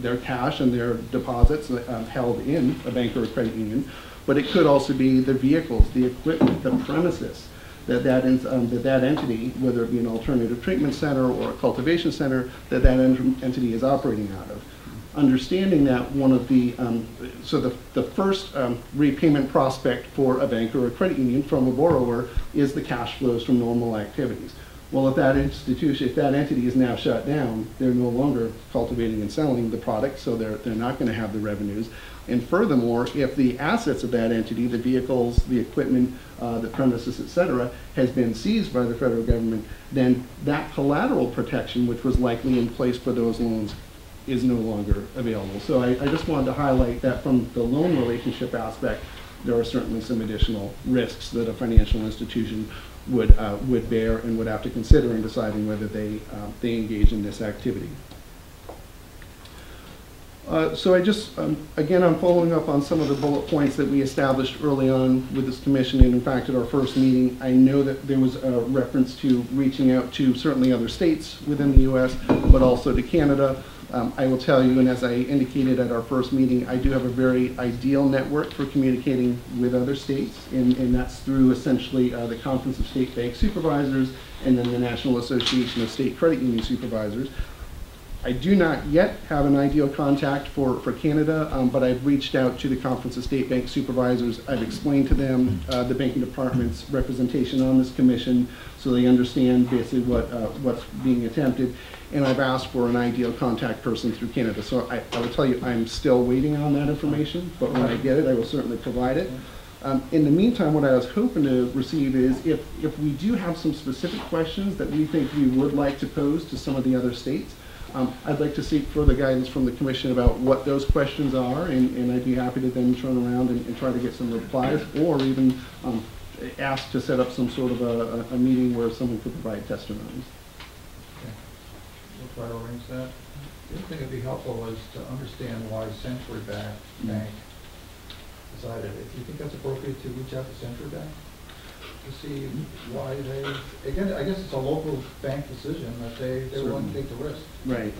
their cash and their deposits uh, held in a bank or a credit union, but it could also be the vehicles, the equipment, the premises. That that, in, um, that that entity, whether it be an alternative treatment center or a cultivation center, that that ent entity is operating out of. Understanding that one of the, um, so the, the first um, repayment prospect for a bank or a credit union from a borrower is the cash flows from normal activities. Well, if that institution, if that entity is now shut down, they're no longer cultivating and selling the product, so they're, they're not going to have the revenues. And furthermore, if the assets of that entity, the vehicles, the equipment, uh, the premises, et cetera, has been seized by the federal government, then that collateral protection, which was likely in place for those loans, is no longer available. So I, I just wanted to highlight that from the loan relationship aspect, there are certainly some additional risks that a financial institution would uh, would bear and would have to consider in deciding whether they uh, they engage in this activity. Uh, so I just um, again I'm following up on some of the bullet points that we established early on with this commission, and in fact at our first meeting I know that there was a reference to reaching out to certainly other states within the U S but also to Canada. Um, I will tell you, and as I indicated at our first meeting, I do have a very ideal network for communicating with other states, and, and that's through essentially uh, the Conference of State Bank Supervisors and then the National Association of State Credit Union Supervisors. I do not yet have an ideal contact for, for Canada, um, but I've reached out to the Conference of State Bank Supervisors. I've explained to them uh, the banking department's representation on this commission so they understand basically what, uh, what's being attempted. And I've asked for an ideal contact person through Canada. So I, I will tell you, I'm still waiting on that information, but when I get it, I will certainly provide it. Um, in the meantime, what I was hoping to receive is if, if we do have some specific questions that we think we would like to pose to some of the other states, um, I'd like to seek further guidance from the commission about what those questions are, and, and I'd be happy to then turn around and, and try to get some replies, or even um, ask to set up some sort of a, a meeting where someone could provide testimonies. Okay. We'll try to arrange that. The other thing that would be helpful is to understand why Century Bank decided it. Do you think that's appropriate to reach out to Century Bank to see why they, again, I guess it's a local bank decision that they, they wouldn't take the risk. Right.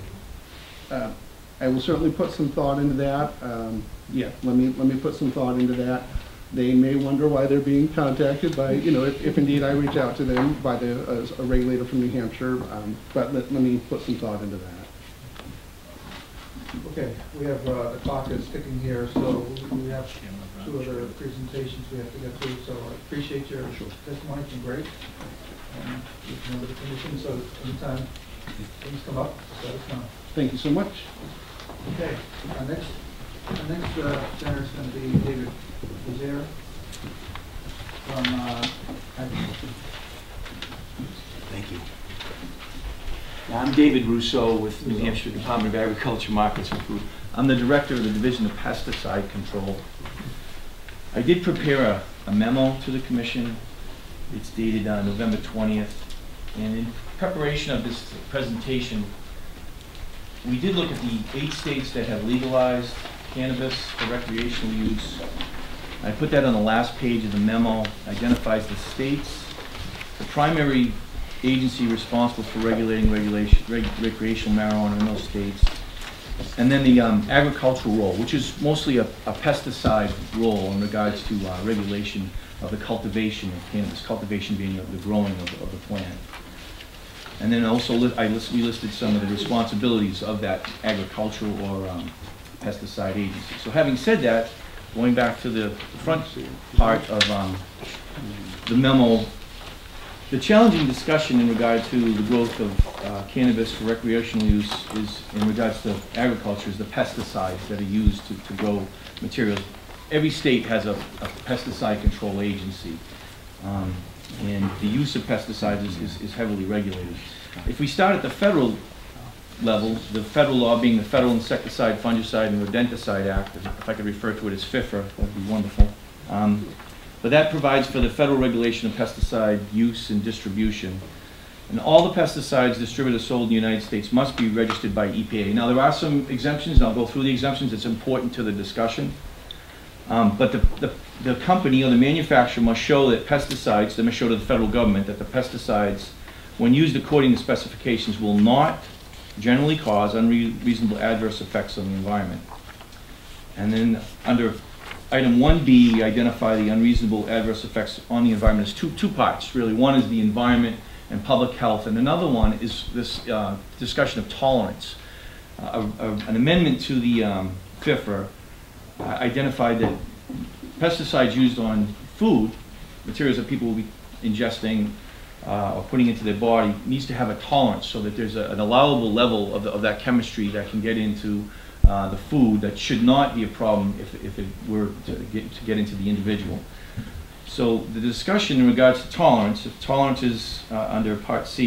Uh, I will certainly put some thought into that. Um, yeah, let me, let me put some thought into that. They may wonder why they're being contacted by, you know, if, if indeed I reach out to them by the, uh, a regulator from New Hampshire, um, but let, let me put some thought into that. Okay, we have uh, the clock is ticking here, so we have two other presentations we have to get through. So I appreciate your sure. testimony, it's been great. And it's been under the commission, so anytime things come up, let us know. Thank you so much. Okay, our next, our next uh, center is going to be David Luzon from. Uh, Thank you. I'm David Rousseau with New Hampshire Department of Agriculture, Markets and Food. I'm the director of the Division of Pesticide Control. I did prepare a, a memo to the commission. It's dated on November twentieth. And in preparation of this presentation, we did look at the eight states that have legalized cannabis for recreational use. I put that on the last page of the memo. Identifies the states, the primary agency responsible for regulating regulation, reg, recreational marijuana in those states. And then the um, agricultural role, which is mostly a, a pesticide role in regards to uh, regulation of the cultivation of cannabis, cultivation being the, the growing of, of the plant. And then also li I list, we listed some of the responsibilities of that agricultural or um, pesticide agency. So having said that, going back to the front part of um, the memo, the challenging discussion in regard to the growth of uh, cannabis for recreational use is, in regards to agriculture, is the pesticides that are used to, to grow materials. Every state has a, a pesticide control agency, um, and the use of pesticides is, is, is heavily regulated. If we start at the federal level, the federal law being the Federal Insecticide, Fungicide, and Rodenticide Act, if I could refer to it as FIFRA, that would be wonderful. Um, But that provides for the federal regulation of pesticide use and distribution. And all the pesticides distributed or sold in the United States must be registered by E P A. Now, there are some exemptions, and I'll go through the exemptions. It's important to the discussion. Um, but the, the, the company or the manufacturer must show that pesticides, they must show to the federal government that the pesticides, when used according to specifications, will not generally cause unreasonable adverse effects on the environment. And then under Item one B, we identify the unreasonable adverse effects on the environment as two, two parts, really. One is the environment and public health, and another one is this uh, discussion of tolerance. Uh, a, a, an amendment to the um, FIFRA uh, identified that pesticides used on food, materials that people will be ingesting uh, or putting into their body, needs to have a tolerance so that there's a, an allowable level of, the, of that chemistry that can get into Uh, the food that should not be a problem if, if it were to get, to get into the individual. So the discussion in regards to tolerance, if tolerance is uh, under Part C,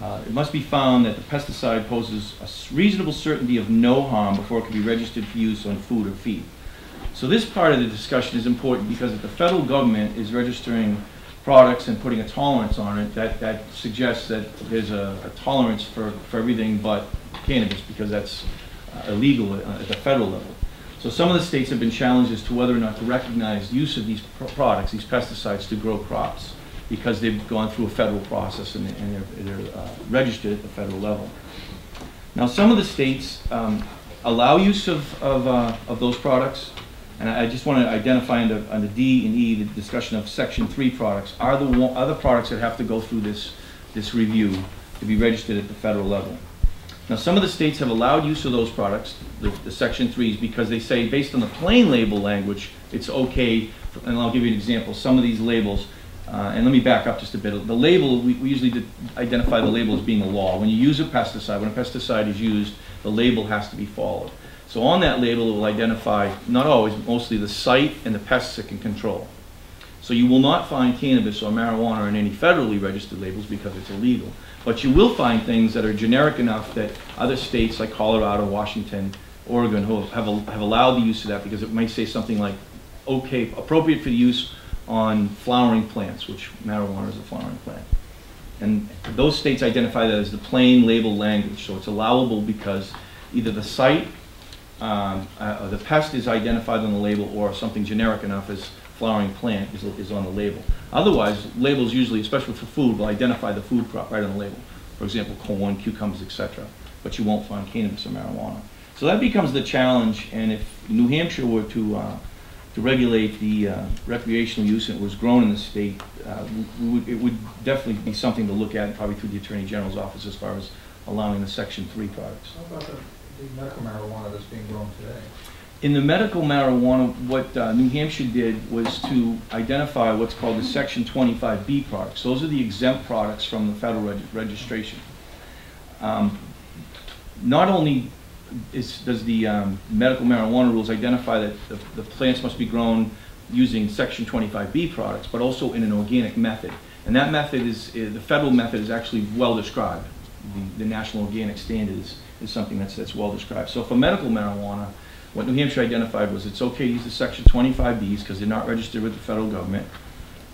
uh, it must be found that the pesticide poses a reasonable certainty of no harm before it can be registered for use on food or feed. So this part of the discussion is important because if the federal government is registering products and putting a tolerance on it, that, that suggests that there's a, a tolerance for, for everything but cannabis, because that's illegal at the federal level. So some of the states have been challenged as to whether or not to recognize use of these pr products, these pesticides, to grow crops, because they've gone through a federal process and, and they're, they're uh, registered at the federal level. Now some of the states um, allow use of, of, uh, of those products, and I just want to identify under, under D and E the discussion of Section three products are the other products that have to go through this, this review to be registered at the federal level. Now, some of the states have allowed use of those products, the, the Section threes, because they say, based on the plain label language, it's okay, for, and I'll give you an example, some of these labels, uh, and let me back up just a bit. The label, we, we usually identify the label as being a law. When you use a pesticide, when a pesticide is used, the label has to be followed. So on that label, it will identify, not always, mostly the site and the pests it can control. So you will not find cannabis or marijuana on any federally registered labels because it's illegal. But you will find things that are generic enough that other states like Colorado, Washington, Oregon have, have allowed the use of that because it might say something like, okay, appropriate for use on flowering plants, which marijuana is a flowering plant. And those states identify that as the plain label language. So it's allowable because either the site, um, uh, the pest is identified on the label, or something generic enough as flowering plant is, is on the label. Otherwise, labels usually, especially for food, will identify the food crop right on the label. For example, corn, cucumbers, et cetera. But you won't find cannabis or marijuana. So that becomes the challenge. And if New Hampshire were to uh, to regulate the uh, recreational use and it was grown in the state, uh, we would, it would definitely be something to look at, probably through the Attorney General's office, as far as allowing the Section three products. How about the, the medical marijuana that's being grown today? In the medical marijuana, what uh, New Hampshire did was to identify what's called the Section twenty-five B products. Those are the exempt products from the federal reg registration. Um, not only Is, does the um, medical marijuana rules identify that the, the plants must be grown using Section twenty-five B products, but also in an organic method. And that method is, is the federal method is actually well described. The, the national organic standard is, is something that's, that's well described. So for medical marijuana, what New Hampshire identified was it's okay to use the Section twenty-five Bs because they're not registered with the federal government,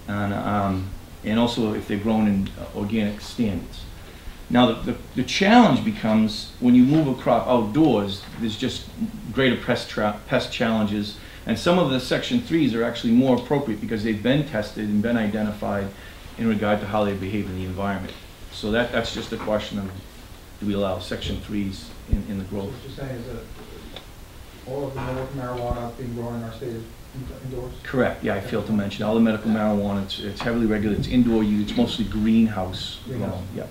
and, um, and also if they're grown in uh, organic standards. Now, the, the, the challenge becomes when you move a crop outdoors, there's just greater pest, tra pest challenges. And some of the Section threes are actually more appropriate because they've been tested and been identified in regard to how they behave in the environment. So that, that's just a question of, do we allow Section threes in, in the growth? So what you're saying is that all of the medical marijuana being grown in our state is indoors? Correct. Yeah, I failed to mention. All the medical marijuana, it's, it's heavily regulated. It's indoor use. It's mostly greenhouse. greenhouse. Um, yeah.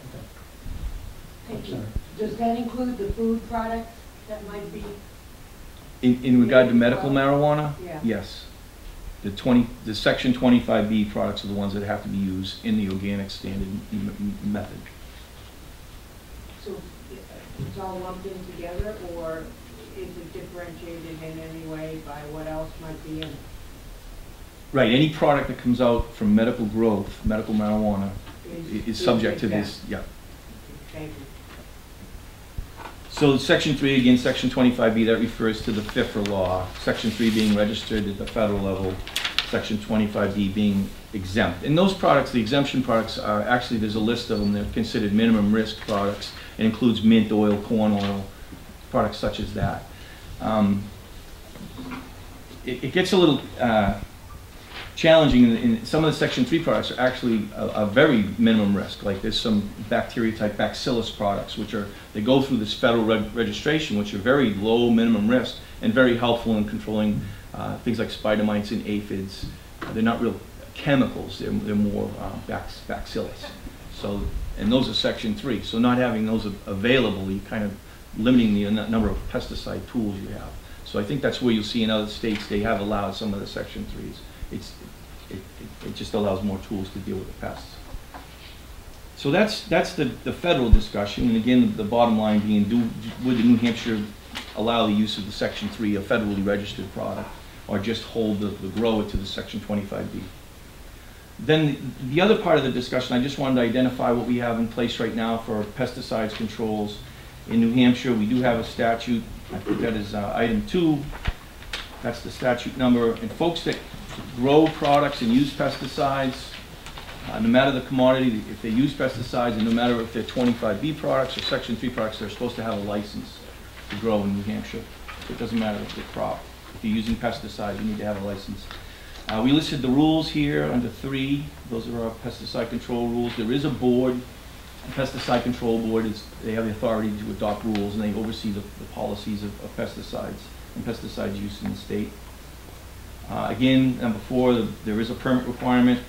Thank you. Does that include the food products that might be? In, in regard to medical marijuana? Yeah. Yes. The, twenty, the Section twenty-five B products are the ones that have to be used in the organic standard m m method. So it's all lumped in together, or is it differentiated in any way by what else might be in it? Right. Any product that comes out from medical growth, medical marijuana, is, is subject to this. Yeah. Thank you. So Section three, again, Section twenty-five B, that refers to the F I F R A law. Section three being registered at the federal level, Section twenty-five B being exempt. And those products, the exemption products, are actually, there's a list of them. They're considered minimum risk products. It includes mint oil, corn oil, products such as that. Um, it, it gets a little uh, challenging. In, in some of the Section three products are actually a, a very minimum risk. Like there's some bacteria type bacillus products, which are, they go through this federal reg registration, which are very low minimum risk and very helpful in controlling uh, things like spider mites and aphids. They're not real chemicals, they're, they're more uh, bac bacillus. So, and those are Section three. So not having those available, you're kind of limiting the number of pesticide tools you have. So I think that's where you'll see in other states they have allowed some of the Section threes. It's, it, it, it just allows more tools to deal with the pests. So that's, that's the, the federal discussion. And again, the, the bottom line being, do, would the New Hampshire allow the use of the Section three, a federally registered product, or just hold the, the grower to the Section twenty-five B? Then the, the other part of the discussion, I just wanted to identify what we have in place right now for pesticides controls. In New Hampshire, we do have a statute. I think that is uh, item two. That's the statute number. And folks that grow products and use pesticides, uh, no matter the commodity, if they use pesticides, and no matter if they're twenty-five B products or Section three products, they're supposed to have a license to grow in New Hampshire. It doesn't matter if they're crop. If you're using pesticides, you need to have a license. Uh, we listed the rules here under three. Those are our pesticide control rules. There is a board. The Pesticide Control Board, is, they have the authority to adopt rules, and they oversee the, the policies of, of pesticides and pesticide use in the state. Uh, again, number four, the, there is a permit requirement.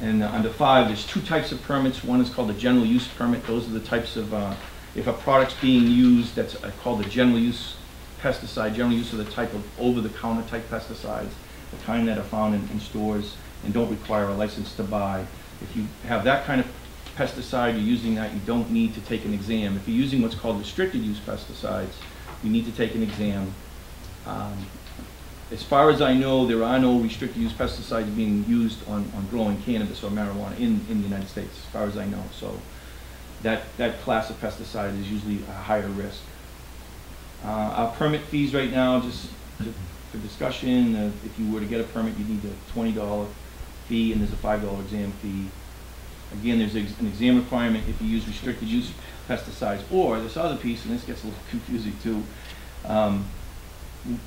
And uh, under five, there's two types of permits. One is called the general use permit. Those are the types of, uh, if a product's being used, that's uh, called the general use pesticide. General use are the type of over-the-counter type pesticides, the kind that are found in, in stores and don't require a license to buy. If you have that kind of pesticide, you're using that, you don't need to take an exam. If you're using what's called restricted use pesticides, you need to take an exam. Um, as far as I know, there are no restricted use pesticides being used on, on growing cannabis or marijuana in, in the United States, as far as I know. So that, that class of pesticide is usually a higher risk. Uh, our permit fees right now, just to, for discussion, uh, if you were to get a permit, you need a twenty dollar fee, and there's a five dollar exam fee. Again, there's ex an exam requirement if you use restricted use pesticides, or this other piece, and this gets a little confusing too. Um,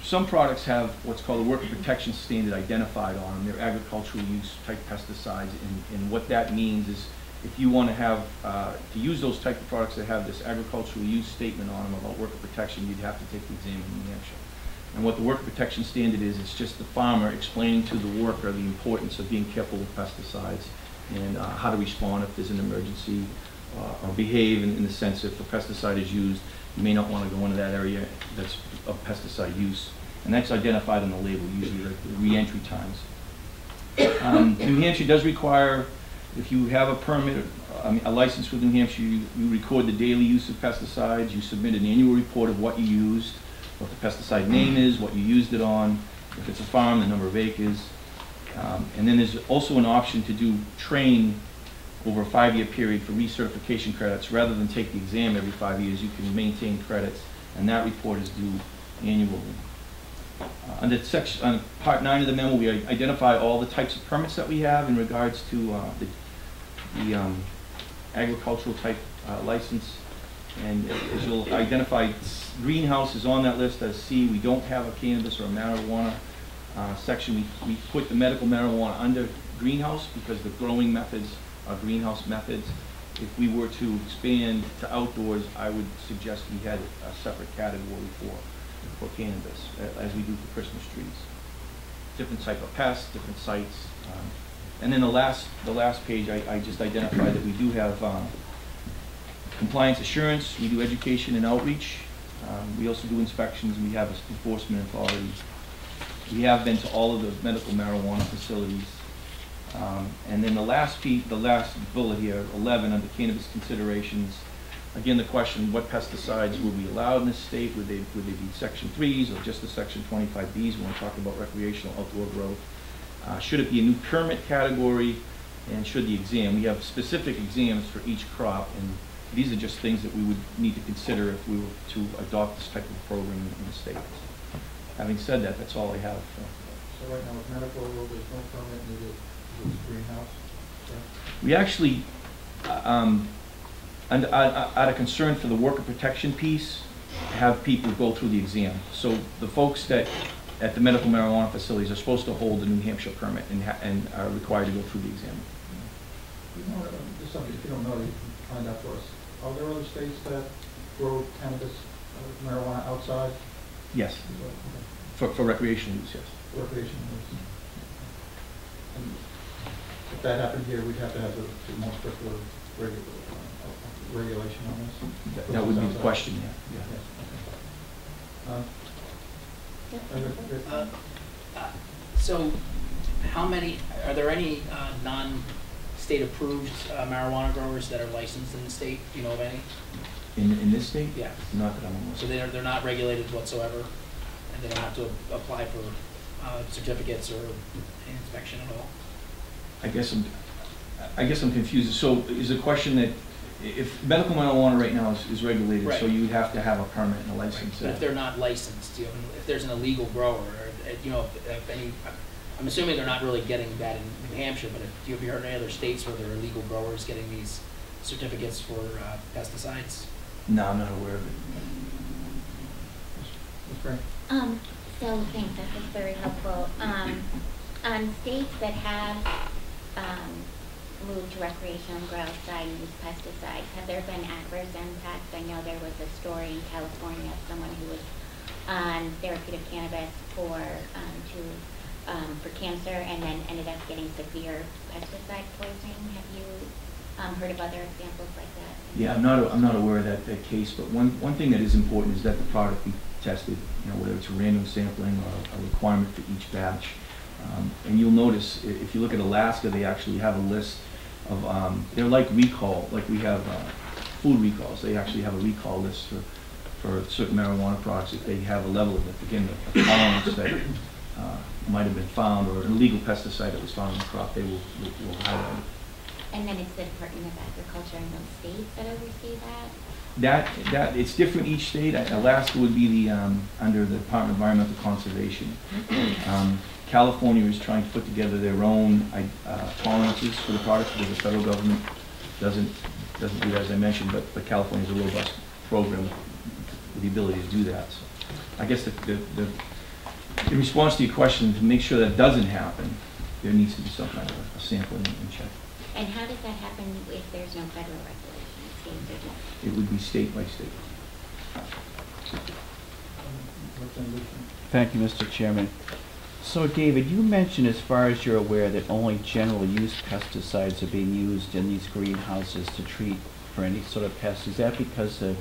some products have what's called a worker protection standard identified on them. They're agricultural use type pesticides, and, and what that means is if you want to have, uh, to use those type of products that have this agricultural use statement on them about worker protection, you'd have to take the exam in New Hampshire. And what the worker protection standard is, it's just the farmer explaining to the worker the importance of being careful with pesticides and uh, how to respond if there's an emergency, uh, or behave in, in the sense if a pesticide is used, you may not want to go into that area that's of pesticide use. And that's identified on the label, usually like the re-entry times. Um, New Hampshire does require, if you have a permit, I mean, a license with New Hampshire, you, you record the daily use of pesticides, you submit an annual report of what you used, what the pesticide name is, what you used it on, if it's a farm, the number of acres. Um, and then there's also an option to do train over a five-year period for recertification credits. Rather than take the exam every five years, you can maintain credits, and that report is due annually. Uh, under section, on part nine of the memo, we identify all the types of permits that we have in regards to uh, the, the um, agricultural type uh, license. And as you'll identify, greenhouse is on that list as C. We don't have a cannabis or a marijuana uh, section. We, we put the medical marijuana under greenhouse because the growing methods are greenhouse methods. If we were to expand to outdoors, I would suggest we had a separate category for, for cannabis, as we do for Christmas trees. Different type of pests, different sites. Um, and then the last, the last page, I, I just identified that we do have um, compliance assurance, we do education and outreach. Um, we also do inspections, and we have enforcement authority. We have been to all of the medical marijuana facilities. Um, and then the last piece, the last bullet here, eleven, under cannabis considerations. Again, the question, what pesticides would be allowed in this state? Would they, would they be Section threes or just the Section twenty-five B's when we talk about recreational outdoor growth? Uh, should it be a new permit category? And should the exam? We have specific exams for each crop, and these are just things that we would need to consider if we were to adopt this type of program in the state. Having said that, that's all I have. So right now with medical, there's no permit needed, it's greenhouse? Yeah. We actually, um, and, uh, out of concern for the worker protection piece, have people go through the exam. So the folks that at the medical marijuana facilities are supposed to hold the New Hampshire permit and, ha and are required to go through the exam. You know, there's something, if you don't know, you can find out for us. Are there other states that grow cannabis, uh, marijuana outside? Yes. For, for recreational use, yes. For recreational use. And if that happened here, we'd have to have a more strict regu uh, regulation on this. That, that would be the question, yeah. yeah. Yes. Okay. Uh, uh, uh, so how many, are there any uh, non- state approved uh, marijuana growers that are licensed in the state? Do you know of any? In, in this state? Yeah. Not that I'm aware of. So they're, they're not regulated whatsoever, and they don't have to apply for uh, certificates or inspection at all? I guess I'm, I guess I'm confused. So is the question that if medical marijuana right now is, is regulated, right, so you have to have a permit and a license? Right. But if they're not licensed, you know, if there's an illegal grower, or, you know, if, if any, I'm assuming they're not really getting that in New Hampshire, but if, do you have you heard of any other states where there are illegal growers getting these certificates for uh, pesticides? No, I'm not aware of it. Um, so thanks, that was very helpful. Um, on states that have um, moved to recreational growth, side use pesticides, have there been adverse impacts? I know there was a story in California of someone who was on therapeutic cannabis for um, two Um, for cancer, and then ended up getting severe pesticide poisoning. Have you um, heard of other examples like that? Yeah, I'm not. A, I'm not aware of that, that case. But one one thing that is important is that the product be tested. You know, whether it's random sampling or a requirement for each batch. Um, and you'll notice if you look at Alaska, they actually have a list of. Um, they're like recall, like we have uh, food recalls. They actually have a recall list for for certain marijuana products if they have a level of, again, the tolerance that uh, might have been found, or an illegal pesticide that was found in the crop, they will, will, will highlight it. And then it's the Department of Agriculture in those states that oversee that? That, that it's different each state. Alaska would be the um, under the Department of Environmental Conservation. Um, California is trying to put together their own uh, tolerances for the products because the federal government doesn't doesn't do that, as I mentioned. But but California is a robust program with the ability to do that. So I guess the, the, the in response to your question, to make sure that doesn't happen, there needs to be some kind of a sampling and check. And how does that happen if there's no federal regulation? It would be state by state. Thank you, Mister Chairman. So, David, you mentioned, as far as you're aware, that only general use pesticides are being used in these greenhouses to treat for any sort of pests. Is that because the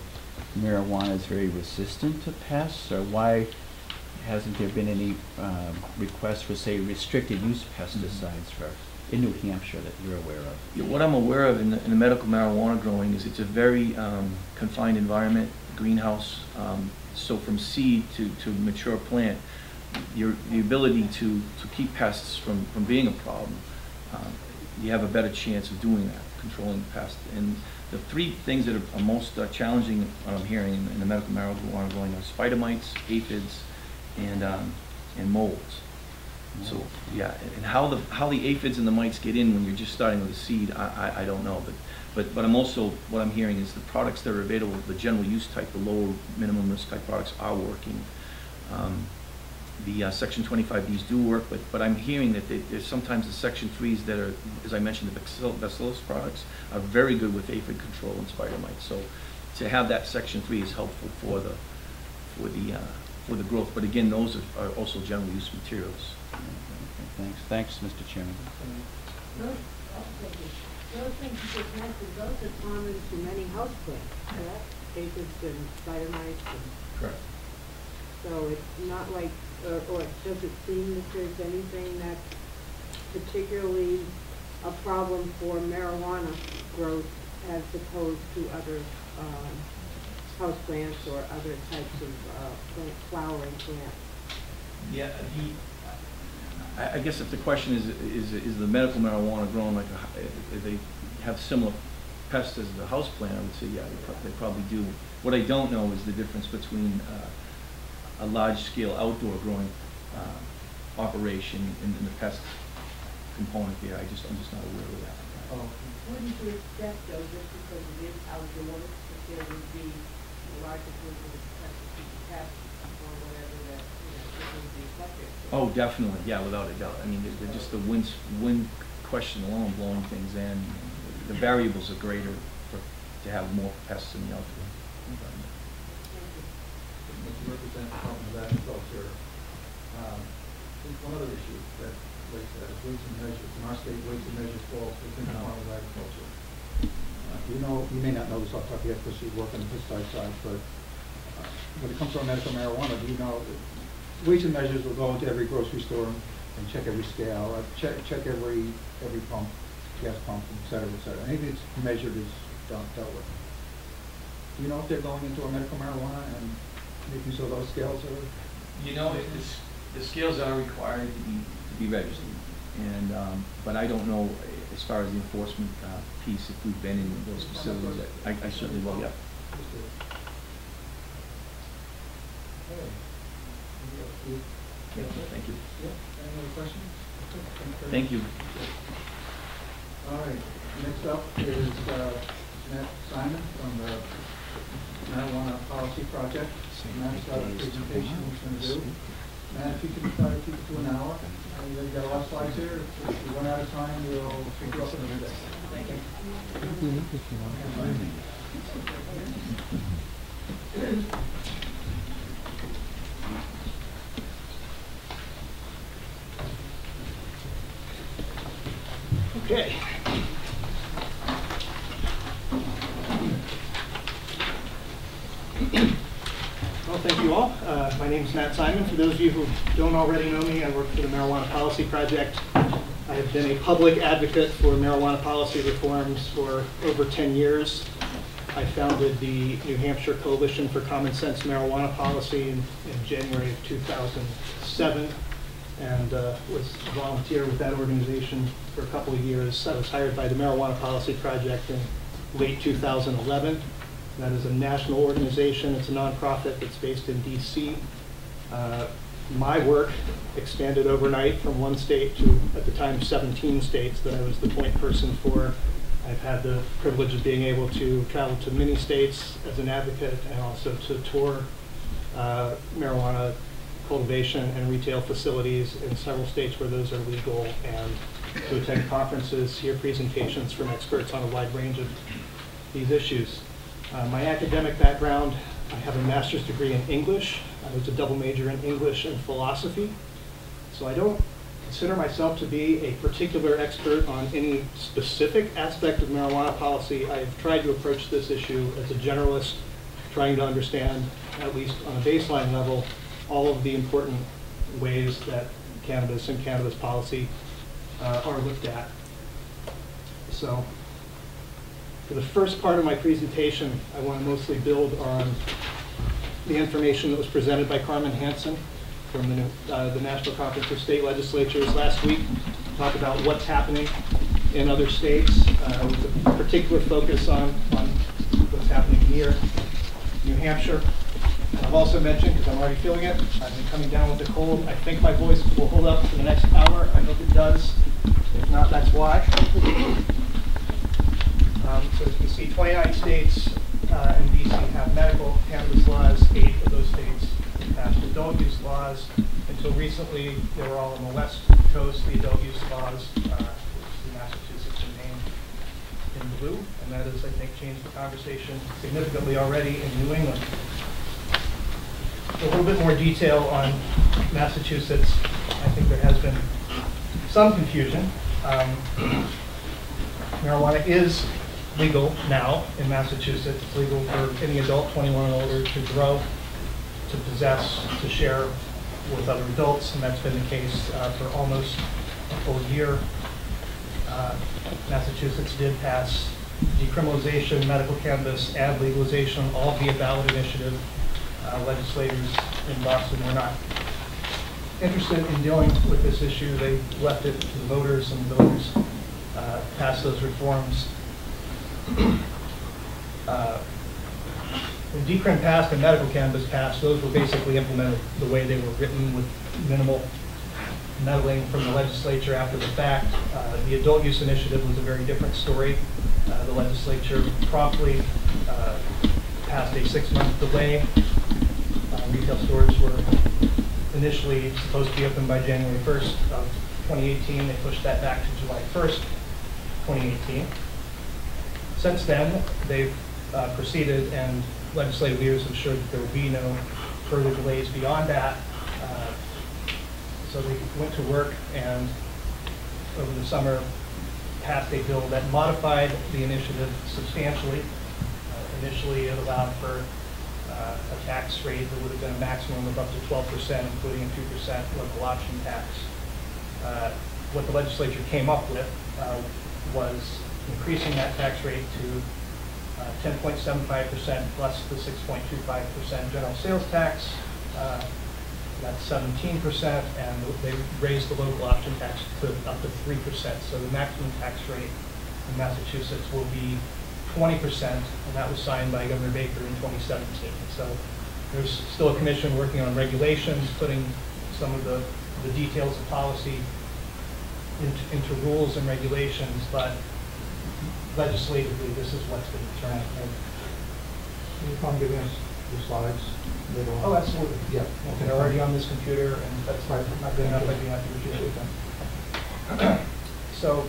marijuana is very resistant to pests, or why hasn't there been any um, requests for, say, restricted use pesticides mm-hmm. first? In New Hampshire that you're aware of? Yeah, what I'm aware of in the, in the medical marijuana growing is it's a very um, confined environment, greenhouse, um, so from seed to, to mature plant, your, the ability to, to keep pests from, from being a problem, um, you have a better chance of doing that, controlling the pest. And the three things that are most uh, challenging, what I'm hearing in, in the medical marijuana growing, are spider mites, aphids, and, um, and molds. So yeah, and how the how the aphids and the mites get in when you're just starting with a seed, I, I I don't know, but but but I'm also what I'm hearing is the products that are available, the general use type, the lower minimum risk type products are working. Um, the uh, Section twenty-five B's do work, but but I'm hearing that they, there's sometimes the Section threes that are, as I mentioned, the bacillus products are very good with aphid control and spider mites. So to have that Section three is helpful for the for the uh, for the growth. But again, those are, are also general use materials. Thanks. Thanks, Mister Chairman. Those, those things that connected, those are common to many houseplants, correct? Aphids and spider mites. And correct. So it's not like, or, or does it seem that there's anything that's particularly a problem for marijuana growth as opposed to other um, houseplants or other types of uh, plant, flowering plants? Yeah. The, I guess if the question is, is, is the medical marijuana grown like a, they have similar pests as the house plant, I would say, yeah, they, pro they probably do. What I don't know is the difference between uh, a large-scale outdoor growing uh, operation and, and the pest component there. I just, I'm just not aware of that. Oh. Wouldn't you expect, though, just because it is outdoors, that there would be a larger group of pests? Oh, definitely. Yeah, without a doubt. I mean, they're, they're just the wind, wind question alone, blowing things in. The variables are greater for, to have more pests in the outdoor environment. Thank you. Represent the Department of Agriculture. Um, there's one other issue that relates to that is weights and measures. In our state, weights and measures falls within the Department of Agriculture. Uh, you know, you may not know this off the top of your head because you work on the pesticide side, but uh, when it comes to our medical marijuana, do you know? Weights and measures will go into every grocery store and check every scale, check check every every pump, gas pump, et cetera, et cetera. Anything that's measured is done, dealt with. Do you know if they're going into our medical marijuana and making sure those scales are? You know, it, it's, the scales are required to be to be registered, and um, but I don't know as far as the enforcement uh, piece if we've been in those facilities. I, I certainly will. Yeah. Okay. Yeah, thank you. Yeah, any other questions? Thank you. All right, next up is uh, Matt Simon from the Marijuana Policy Project. Matt's got a presentation he's going to do. Matt, if you can try to keep it to an hour. Uh, You've got a lot of slides here. If you run out of time, we'll pick you up in a minute. Thank you. Thank you. Okay. Well, thank you all. Uh, my name is Matt Simon. For those of you who don't already know me, I work for the Marijuana Policy Project. I have been a public advocate for marijuana policy reforms for over ten years. I founded the New Hampshire Coalition for Common Sense Marijuana Policy in, in January of two thousand seven, and uh, was a volunteer with that organization for a couple of years. I was hired by the Marijuana Policy Project in late two thousand eleven. That is a national organization. It's a nonprofit that's based in D C. Uh, my work expanded overnight from one state to, at the time, seventeen states that I was the point person for. I've had the privilege of being able to travel to many states as an advocate and also to tour uh, marijuana cultivation and retail facilities in several states where those are legal, and to attend conferences, hear presentations from experts on a wide range of these issues. Uh, my academic background, I have a master's degree in English. I was a double major in English and philosophy. So I don't consider myself to be a particular expert on any specific aspect of marijuana policy. I've tried to approach this issue as a generalist, trying to understand, at least on a baseline level, all of the important ways that cannabis and cannabis policy uh, are looked at. So, for the first part of my presentation, I want to mostly build on the information that was presented by Carmen Hansen from the, uh, the National Conference of State Legislatures last week, talk about what's happening in other states, uh, with a particular focus on, on what's happening here in New Hampshire. And I've also mentioned, because I'm already feeling it, I've been coming down with a cold. I think my voice will hold up for the next hour. I hope it does. If not, that's why. Um, so as you can see, twenty-nine states uh, and D C have medical cannabis laws. Eight of those states passed adult use laws. Until recently, they were all on the West Coast, the adult use laws, uh, Massachusetts and Maine in blue. And that has, I think, changed the conversation significantly already in New England. A little bit more detail on Massachusetts. I think there has been some confusion. Um, marijuana is legal now in Massachusetts. It's legal for any adult twenty-one and older to grow, to possess, to share with other adults, and that's been the case uh, for almost a full year. Uh, Massachusetts did pass decriminalization, medical cannabis, and legalization, all via ballot initiative. Uh, legislators in Boston were not interested in dealing with this issue. They left it to the voters, and the voters uh, passed those reforms. Uh, when decrim passed and medical cannabis passed, those were basically implemented the way they were written, with minimal meddling from the legislature after the fact. Uh, the adult use initiative was a very different story. Uh, the legislature promptly uh, passed a six-month delay. Uh, retail stores were initially supposed to be open by January first of twenty eighteen. They pushed that back to July first, twenty eighteen. Since then, they've uh, proceeded, and legislative leaders have assured that there will be no further delays beyond that. Uh, so they went to work and, over the summer, passed a bill that modified the initiative substantially. Initially, it allowed for uh, a tax rate that would have been a maximum of up to twelve percent, including a two percent local option tax. Uh, what the legislature came up with uh, was increasing that tax rate to ten point seven five percent uh, plus the six point two five percent general sales tax. Uh, that's seventeen percent, and they raised the local option tax to up to three percent. So the maximum tax rate in Massachusetts will be twenty percent, and that was signed by Governor Baker in twenty seventeen. So there's still a commission working on regulations, putting some of the, the details of policy into, into rules and regulations, but legislatively, this is what's been determined. Can you come give us the slides later on? Oh, absolutely. Yeah. Okay. They're already on this computer, and that's right. Not good enough. I do have to review them. So,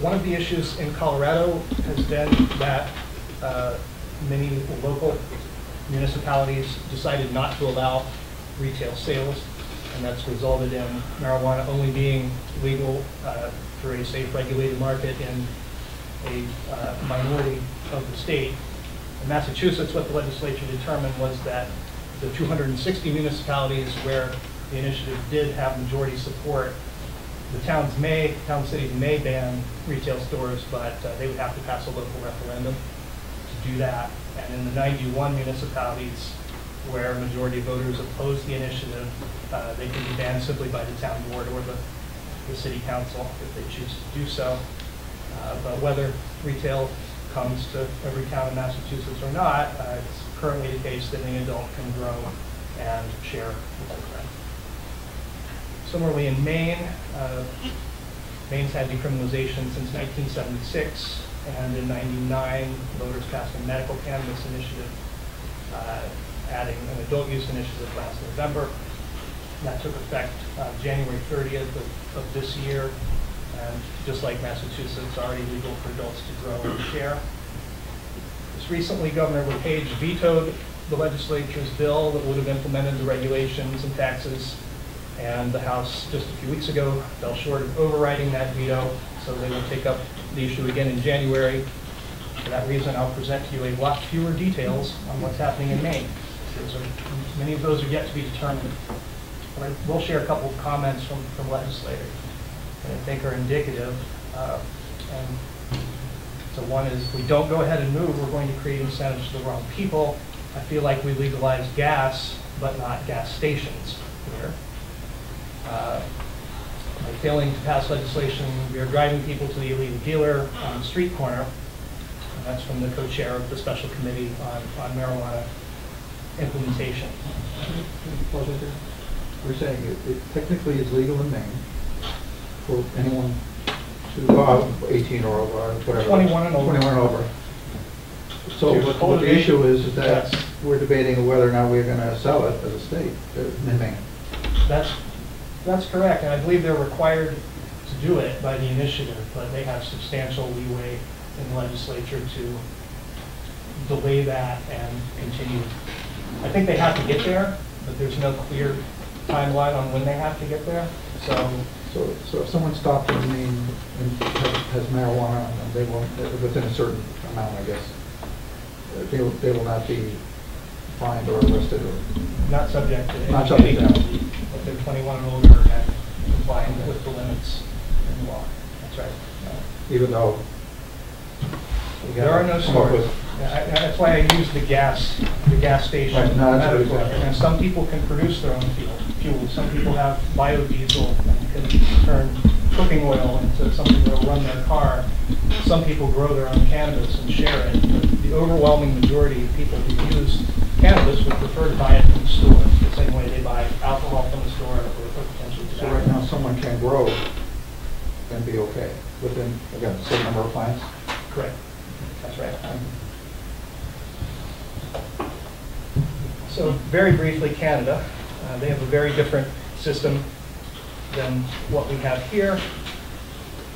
one of the issues in Colorado has been that uh, many local municipalities decided not to allow retail sales, and that's resulted in marijuana only being legal uh, for a safe regulated market in a uh, minority of the state. In Massachusetts, what the legislature determined was that the two hundred sixty municipalities where the initiative did have majority support, the towns may, town cities may ban retail stores, but uh, they would have to pass a local referendum to do that. And in the ninety-one municipalities where majority voters opposed the initiative, uh, they can be banned simply by the town board or the, the city council if they choose to do so. Uh, but whether retail comes to every town in Massachusetts or not, uh, it's currently the case that any adult can grow and share with their friends. Similarly in Maine, uh, Maine's had decriminalization since nineteen seventy-six, and in ninety-nine, voters passed a medical cannabis initiative, uh, adding an adult use initiative last November. That took effect uh, January thirtieth of, of this year, and just like Massachusetts, already legal for adults to grow and share. Just recently, Governor LePage vetoed the legislature's bill that would have implemented the regulations and taxes, and the House just a few weeks ago fell short of overriding that veto, so they will take up the issue again in January. For that reason, I'll present to you a lot fewer details on what's happening in Maine. Those are, many of those are yet to be determined. But I will share a couple of comments from, from legislators that I think are indicative. Uh, and so one is, if we don't go ahead and move, we're going to create incentives for the wrong people. I feel like we legalize gas, but not gas stations here. Uh, by failing to pass legislation, we are driving people to the illegal dealer on the street corner. And that's from the co-chair of the Special Committee on, on Marijuana Implementation. We're saying it, it technically is legal in Maine for anyone to uh, eighteen or over, whatever. twenty-one and over. twenty-one and over. So what, what the issue is is that yes. we're debating whether or not we're going to sell it as a state in Maine. That's That's correct, and I believe they're required to do it by the initiative, but they have substantial leeway in the legislature to delay that and continue. I think they have to get there, but there's no clear timeline on when they have to get there. So, so, so if someone stopped in Maine and has, has marijuana, and they will within a certain amount, I guess, they will, they will not be fined or arrested or not subject to not subject to. If they're twenty-one and older and complying with the limits in law. That's right. Uh, Even though there are no stores. Yeah, that's why I use the gas, the gas station. Right, no, metaphor. And some people can produce their own fuel. fuel. Some people have biodiesel and can turn cooking oil into something that will run their car. Some people grow their own cannabis and share it. The overwhelming majority of people who use cannabis would prefer to buy it from the store, the same way they buy alcohol from the store or potentially. So right now someone can grow and be okay within, again, the same number of plants? Correct. That's right. Um, so very briefly, Canada. Uh, they have a very different system than what we have here.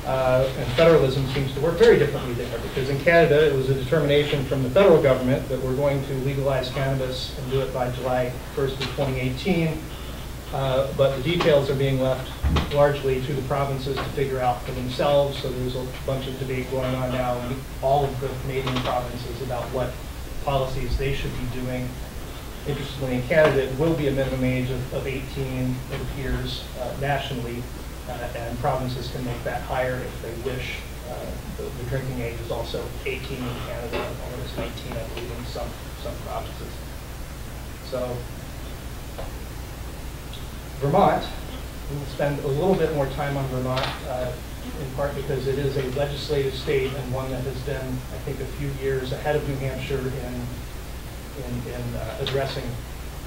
Uh, and federalism seems to work very differently there, because in Canada it was a determination from the federal government that we're going to legalize cannabis and do it by July first of twenty eighteen, uh, but the details are being left largely to the provinces to figure out for themselves, so there's a bunch of debate going on now in all of the Canadian provinces about what policies they should be doing. Interestingly, in Canada it will be a minimum age of, of eighteen, it appears, uh, nationally. Uh, and provinces can make that higher if they wish. Uh, the, the drinking age is also eighteen in Canada, and it's nineteen, I believe, in some, some provinces. So, Vermont, we'll spend a little bit more time on Vermont, uh, in part because it is a legislative state and one that has been, I think, a few years ahead of New Hampshire in, in, in uh, addressing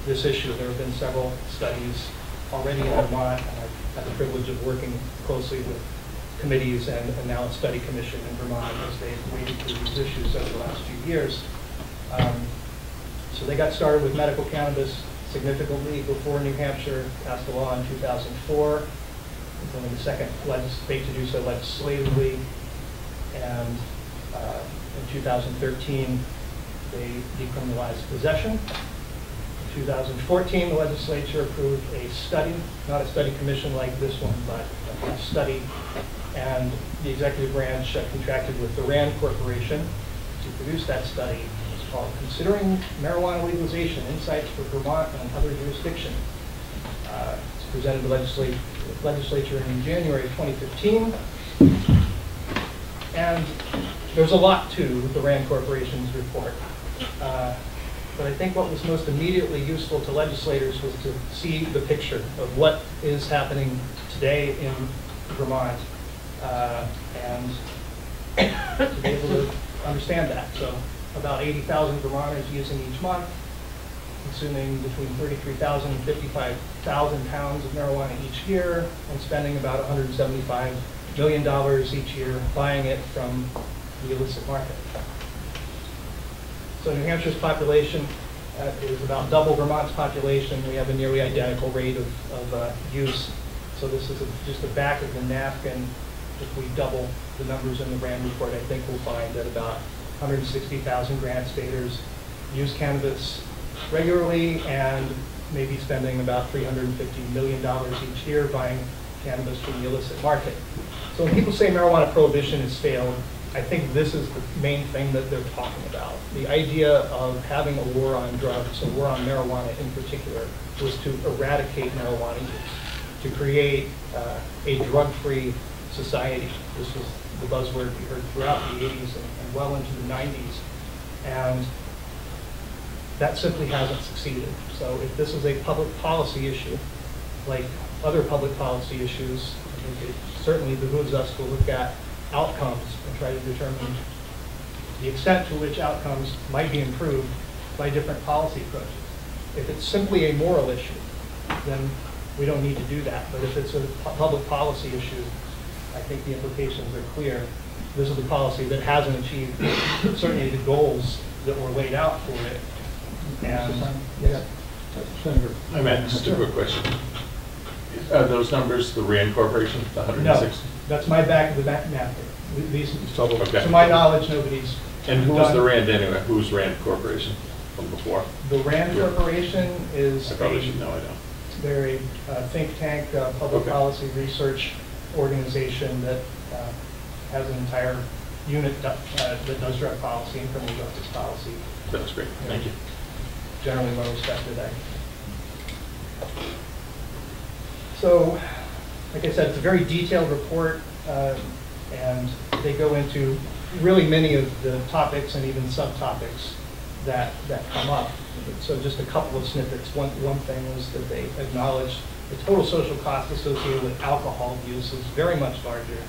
this issue. There have been several studies already in Vermont, and I've had the privilege of working closely with committees and, and now a study commission in Vermont as they've waded through these issues over the last few years. Um, so they got started with medical cannabis significantly before New Hampshire passed the law in two thousand four. It's only the second state to do so legislatively. And uh, in two thousand thirteen, they decriminalized possession. two thousand fourteen, the legislature approved a study, not a study commission like this one, but a study, and the executive branch contracted with the Rand Corporation to produce that study. It's called Considering Marijuana Legalization, Insights for Vermont and Other Jurisdictions. Uh, it's presented to the legislature in January of twenty fifteen. And there's a lot to the Rand Corporation's report. Uh, but I think what was most immediately useful to legislators was to see the picture of what is happening today in Vermont uh, and to be able to understand that. So about eighty thousand Vermonters using each month, consuming between thirty-three thousand and fifty-five thousand pounds of marijuana each year, and spending about one hundred seventy-five million dollars each year buying it from the illicit market. So New Hampshire's population uh, is about double Vermont's population. We have a nearly identical rate of, of uh, use. So this is a, just the back of the napkin. If we double the numbers in the Rand report, I think we'll find that about one hundred sixty thousand grant staters use cannabis regularly and maybe spending about three hundred fifty million dollars each year buying cannabis from the illicit market. So when people say marijuana prohibition has failed, I think this is the main thing that they're talking about. The idea of having a war on drugs, a war on marijuana in particular, was to eradicate marijuana use, to create uh, a drug-free society. This was the buzzword we heard throughout the eighties and, and well into the nineties. And that simply hasn't succeeded. So if this is a public policy issue, like other public policy issues, I think it certainly behooves us to look at outcomes and try to determine the extent to which outcomes might be improved by different policy approaches. If it's simply a moral issue, then we don't need to do that. But if it's a public policy issue, I think the implications are clear. This is a policy that hasn't achieved certainly the goals that were laid out for it. And yes. Senator, I meant just a quick question. Are those numbers the Rand Corporation, the one hundred six? No, that's my back of the back napkin. These, okay. To my knowledge, nobody's. And who done. Is the Rand anyway? Who's Rand Corporation from before? The Rand yeah. Corporation is. I probably a, should know. I don't. They're a uh, think tank, uh, public okay. policy research organization that uh, has an entire unit uh, that does drug policy and criminal justice policy. That's great. You know, thank you. Generally well respected. I think. So, like I said, it's a very detailed report, uh, and they go into really many of the topics and even subtopics that that come up. So just a couple of snippets. One, one thing was that they acknowledged the total social cost associated with alcohol use is very much larger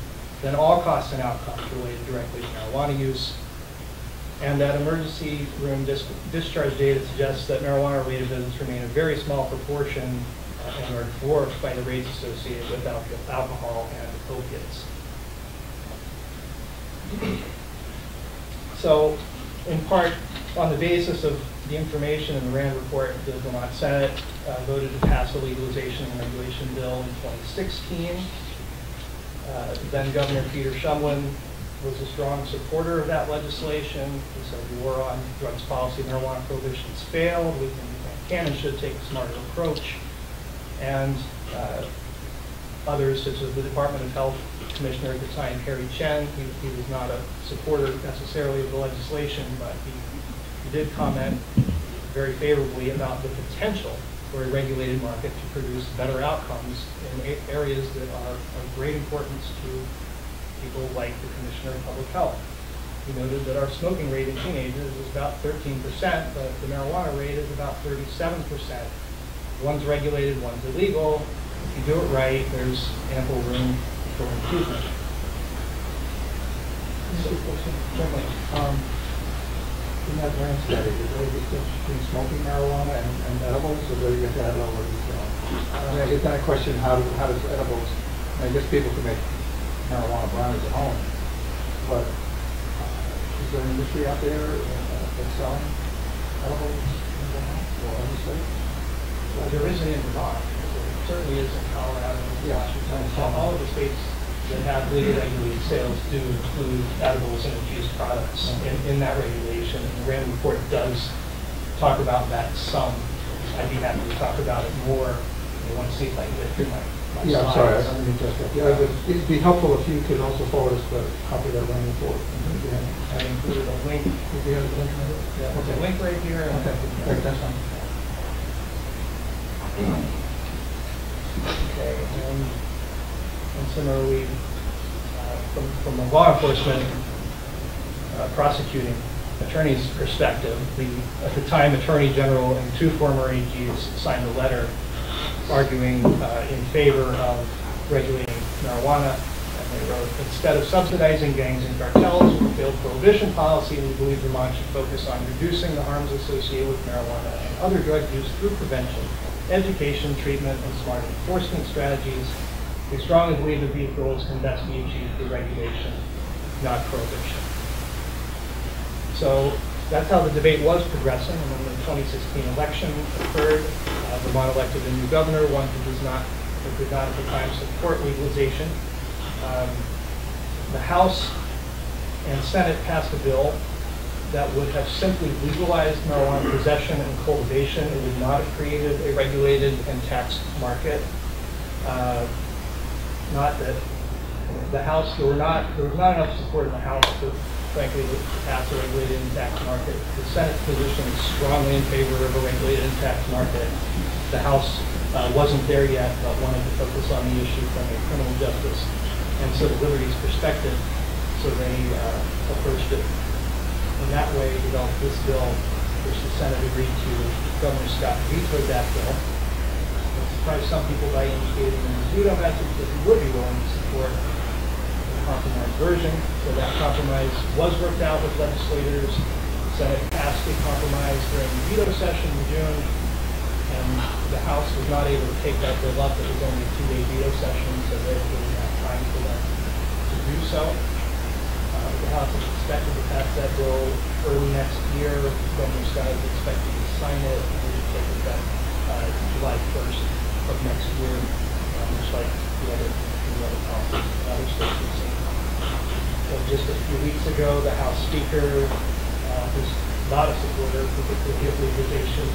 than all costs and outcomes related directly to marijuana use, and that emergency room dis discharge data suggests that marijuana-related visits remain a very small proportion and are dwarfed by the rates associated with al alcohol and opiates. So, in part, on the basis of the information in the Rand report, the Vermont Senate uh, voted to pass a legalization and regulation bill in twenty sixteen. Uh, then Governor Peter Shumlin was a strong supporter of that legislation. He said the war on drugs policy, marijuana prohibitions failed. We can and should take a smarter approach. And uh, others, such as the Department of Health Commissioner at the time, Harry Chen. He, he was not a supporter necessarily of the legislation, but he, he did comment very favorably about the potential for a regulated market to produce better outcomes in areas that are of great importance to people like the Commissioner of Public Health. He noted that our smoking rate in teenagers is about thirteen percent, but the marijuana rate is about thirty-seven percent. One's regulated, one's illegal. If you do it right, there's ample room for improvement. Um, in that Rand study, did they distinguish between smoking marijuana and, and edibles, or did they get that lower detail? I mean, I get that question, how, do, how does edibles, I guess people can make marijuana brownies at home, but uh, is there an industry out there that's selling edibles in Vermont or other states? Well, there isn't in Vermont. There certainly is in Colorado and Washington. So all of the states that have legally regulated sales do include edibles and infused products in, in that regulation. And the Rand report does talk about that some. I'd be happy to talk about it more. I want to see if I can get through my, my yeah, slides. Yeah, I'm sorry. I didn't adjust that. Yeah, but it'd be helpful if you could also forward us the copy of that Rand report. Mm-hmm. Yeah. I included a link. Did you have a link? Yeah, there's okay. a link right here. Okay, okay. Right, that's fine. Okay, and, and similarly, uh, from, from a law enforcement uh, prosecuting attorney's perspective, the, at the time, Attorney General and two former A Gs signed a letter arguing uh, in favor of regulating marijuana. And they wrote, instead of subsidizing gangs and cartels with failed prohibition policy, we believe Vermont should focus on reducing the harms associated with marijuana and other drug use through prevention, education, treatment, and smart enforcement strategies. We strongly believe that these goals can best be achieved through regulation, not prohibition. So that's how the debate was progressing. And when the twenty sixteen election occurred, uh, Vermont elected a new governor, one who does not, who did not at the time support legalization. Um, the House and Senate passed a bill that would have simply legalized marijuana possession and cultivation. It would not have created a regulated and taxed market. Uh, not that the House, there were not, there was not enough support in the House to, frankly, pass a regulated and taxed market. The Senate position is strongly in favor of a regulated and taxed market. The House uh, wasn't there yet, but wanted to focus on the issue from a criminal justice and civil liberties perspective, so they uh, approached it in that way, developed this bill, which the Senate agreed to. Governor Scott vetoed that bill. It surprised some people by indicating in the veto message that he would be willing to support the compromise version. So that compromise was worked out with legislators. The Senate passed a compromise during the veto session in June, and the House was not able to take that bill up. It was only a two-day veto session, so they didn't have time for them to do so. Uh, the House is expected to pass that bill early next year. Governor Scott is expected to sign it, and we should take effect uh, July first of next year, um, much like the other, the other policies and other states we've seen. So just a few weeks ago, the House Speaker, uh, who's not a supporter, particularly of legalization,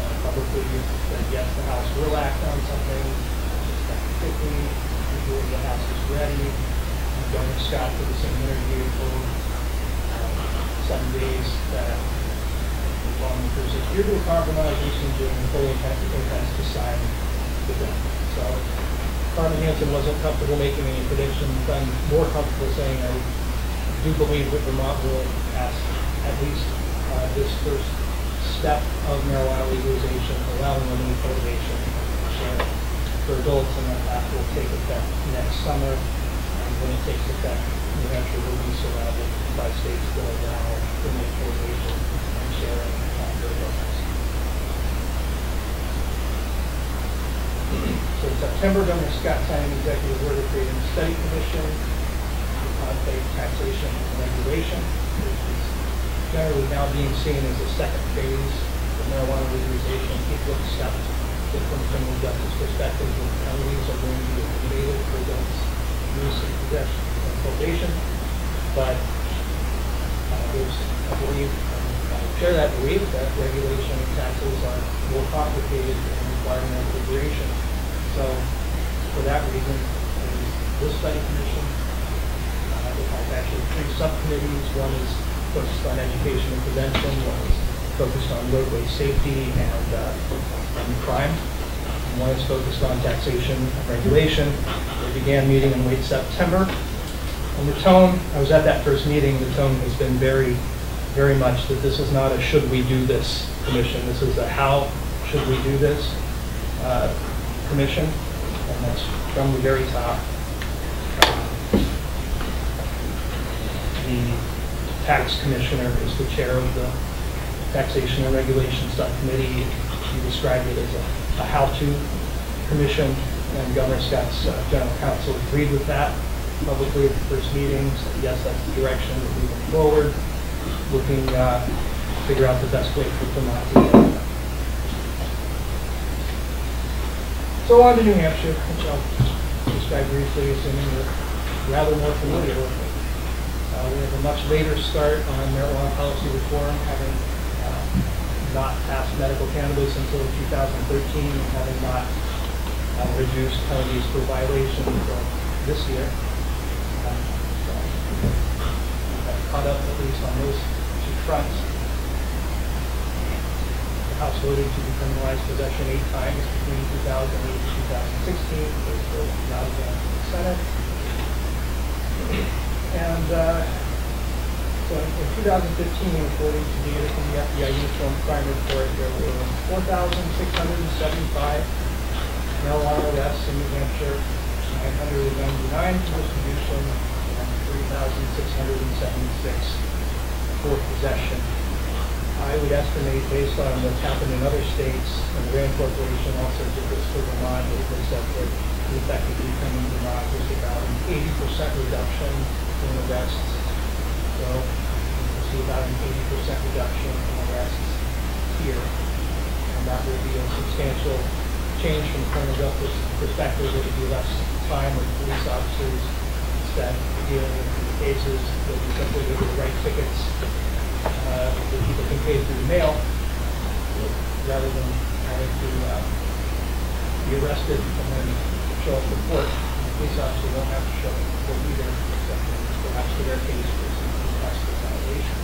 uh, publicly said yes, the House will act on something. It's not particularly usually the House is ready. Governor Scott did the same interview for um, seven days that lawmakers adhered to a compromise in June and fully intends to sign the bill. So Carmen Hanson wasn't comfortable making any predictions. I'm more comfortable saying I do believe that Vermont will pass at least uh, this first step of marijuana legalization, allowing limited cultivation for adults, and that that will take effect next summer. When it takes effect, New Hampshire will be surrounded by states that allow criminal cultivation and sharing on their levels. So in September, Governor Scott signed an executive order creating a study commission on taxation and regulation, which is generally now being seen as the second phase of marijuana legalization. It looks at it from a criminal justice perspective, and penalties are going to be eliminated for adults. Use and possession and probation, but uh, there's, I believe, I share that belief that regulation and taxes are more complicated and require more deliberation. So, for that reason, this study commission, uh, it has actually three subcommittees. One is focused on education and prevention, one is focused on roadway safety and, uh, and crime. One is focused on taxation and regulation. They began meeting in late September. And the tone, I was at that first meeting, the tone has been very, very much that this is not a should we do this commission. This is a how should we do this uh, commission. And that's from the very top. The tax commissioner is the chair of the Taxation and Regulation Subcommittee. He described it as a a how-to commission, and Governor Scott's uh, general counsel agreed with that publicly at the first meeting. Said, yes, that's the direction we're moving forward, looking uh, to figure out the best way for Vermont to get it. So on to New Hampshire, which I'll describe briefly, assuming you're rather more familiar with it. Uh, we have a much later start on marijuana policy reform, having not passed medical cannabis until two thousand thirteen, and having not uh, reduced penalties for violation until this year. Um, so we have caught up at least on those two fronts. The House voted to decriminalize possession eight times between two thousand eight and two thousand sixteen. Those were not against the Senate. The And uh, so in two thousand fifteen, according to data from the F B I Uniform Crime Report, there were four thousand six hundred seventy-five marijuana arrests in New Hampshire, nine hundred ninety-nine for distribution, and three thousand six hundred seventy-six for possession. I would estimate, based on what's happened in other states, and the Rand Corporation also did this for Vermont, it was that the effect of income in Vermont was about an eighty percent reduction in arrests. So you can see about an eighty percent reduction in arrests here. And that would be a substantial change from the criminal justice perspective. There would be less time with police officers instead of dealing with cases that we simply did the right tickets. Uh, that people can pay through the mail rather than having to uh, be arrested and then show up in court. The police officers don't have to show up in court either, except perhaps for their case for some past retaliation.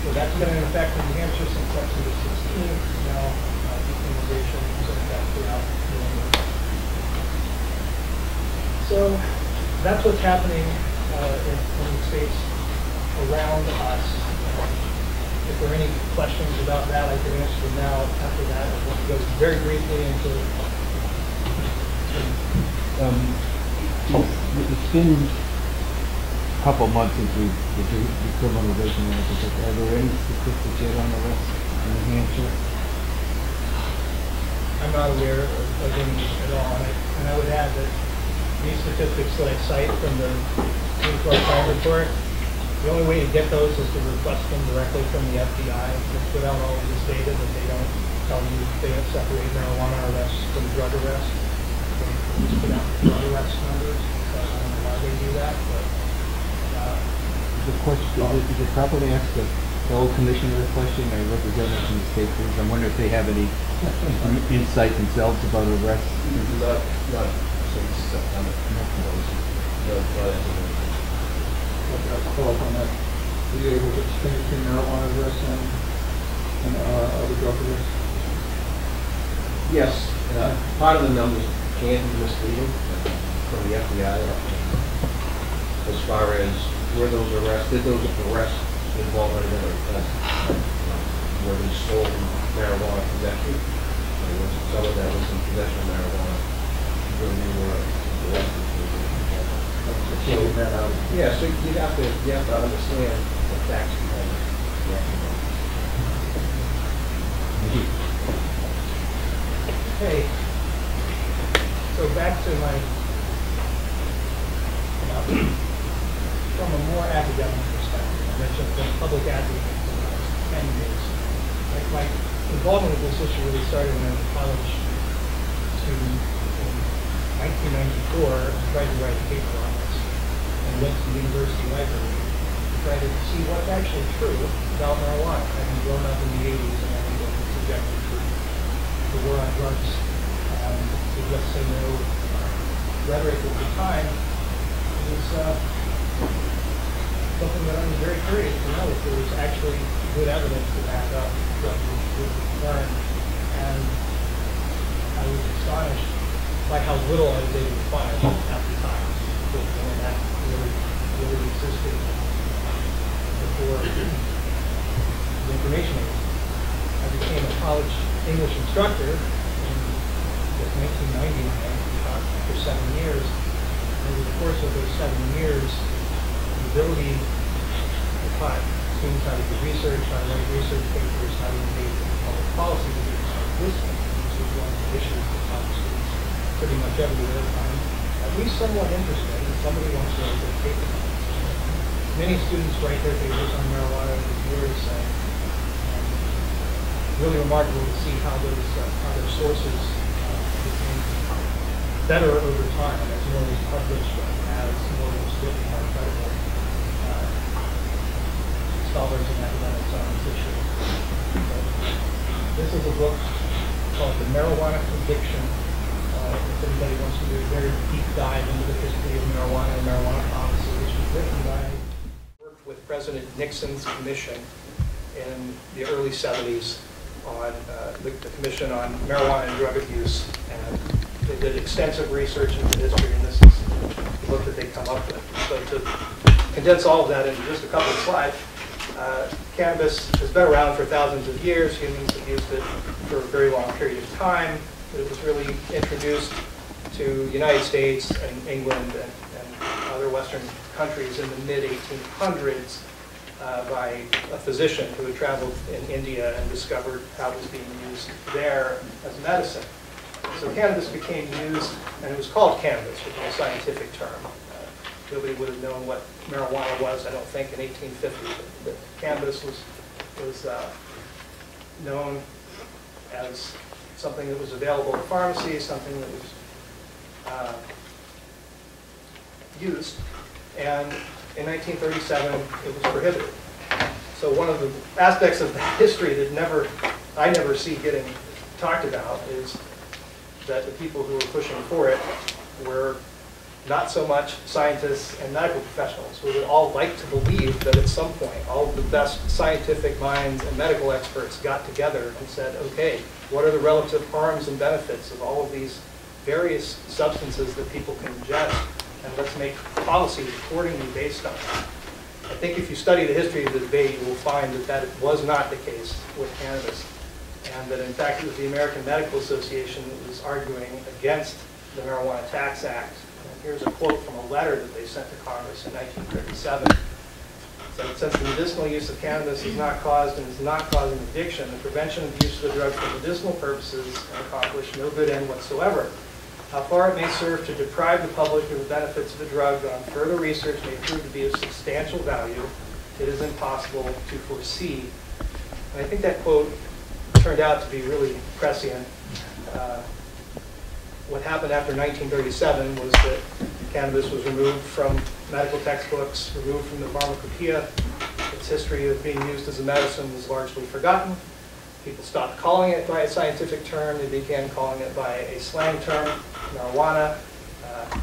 So that's been in effect in New Hampshire since September sixteenth. Now, uh, decriminalization is in effect throughout New England. So that's what's happening. Uh, in, in the states around us. Uh, if there are any questions about that, I can answer them now. After that, I want to go very briefly into um, it's, it's been a couple months since we did the decriminalization. Are there any statistics yet on arrests in New Hampshire? I'm not aware of, of any at all, and I, and I would add that these statistics that I cite from the Crime Report, the only way to get those is to request them directly from the F B I. Without all of this data, that they don't tell you they don't separate marijuana arrests from drug arrests. They just put out the drug arrest numbers. So I don't know why they do that, but uh, the question is, is it properly asked the old commissioner the question? I represent them from the state police. I wonder if they have any insight themselves about arrests. Not, not since September. I'll follow up on that. Are you able to distinguish between marijuana arrests and, and uh, other drug arrests? Yes. Uh, part of the numbers can be misleading from the F B I as far as were those arrests, did those arrests involve any other arrests? Were they sold marijuana possession? Or was it some of that was in possession of marijuana when they were arrested? So, yeah, so you have to you have to understand the facts behind it. Okay. So back to my uh, from a more academic perspective, I mentioned the public advocate for the last ten years. Like my involvement with this issue really started when I was a college student in nineteen ninety-four and tried to write a paper on it. And went to the university library to try to see what's actually true about marijuana. Having grown up in the eighties and having been subjected to the war on drugs, um, to just say no rhetoric at the time, it was uh, something that I was very curious to know if there was actually good evidence to back up what we learned. And I was astonished by how little I was able to find at the time. That really, really existed before the information age. I became a college English instructor in nineteen ninety-nine for seven years. Over the course of those seven years, the ability to taught students how to do research, how to write research papers, how to engage in public policy debates like this one, which is one of the issues that taught students pretty much everywhere at the time. At least somewhat interesting. Somebody wants to write their paper. Many students write their papers on marijuana over the years. And really remarkable to see how those uh, how their sources uh, became better over time as more was published and as more was written by credible uh, scholars and academics on this issue. So, this is a book called The Marijuana Conviction. Uh, if anybody wants to do a very deep dive into the history of marijuana and marijuana policy, which was written by, worked with President Nixon's commission in the early seventies on uh, the, the Commission on Marijuana and Drug Abuse, and They did extensive research into history, and this is the book that they come up with. So to condense all of that into just a couple of slides, uh, cannabis has been around for thousands of years. Humans have used it for a very long period of time. It was really introduced to the United States and England and, and other Western countries in the mid eighteen hundreds uh, by a physician who had traveled in India and discovered how it was being used there as medicine. So cannabis became used, and it was called cannabis, which is a scientific term. Uh, nobody would have known what marijuana was, I don't think, in eighteen fifty. But, but cannabis was, was uh, known as something that was available at pharmacies, something that was uh, used. And in nineteen thirty-seven, it was prohibited. So one of the aspects of that history that never, I never see getting talked about is that the people who were pushing for it were not so much scientists and medical professionals. We would all like to believe that at some point all of the best scientific minds and medical experts got together and said, okay, what are the relative harms and benefits of all of these various substances that people can ingest, and let's make policies accordingly based on that. I think if you study the history of the debate, you will find that that was not the case with cannabis, and that in fact it was the American Medical Association that was arguing against the Marijuana Tax Act. And here's a quote from a letter that they sent to Congress in nineteen thirty-seven. So since the medicinal use of cannabis is not caused and is not causing addiction, the prevention of the use of the drug for medicinal purposes can accomplish no good end whatsoever. How far it may serve to deprive the public of the benefits of the drug on further research may prove to be of substantial value. It is impossible to foresee. And I think that quote turned out to be really prescient. Uh, what happened after nineteen thirty-seven was that cannabis was removed from medical textbooks, removed from the pharmacopoeia. Its history of being used as a medicine was largely forgotten. People stopped calling it by a scientific term. They began calling it by a slang term, marijuana, uh,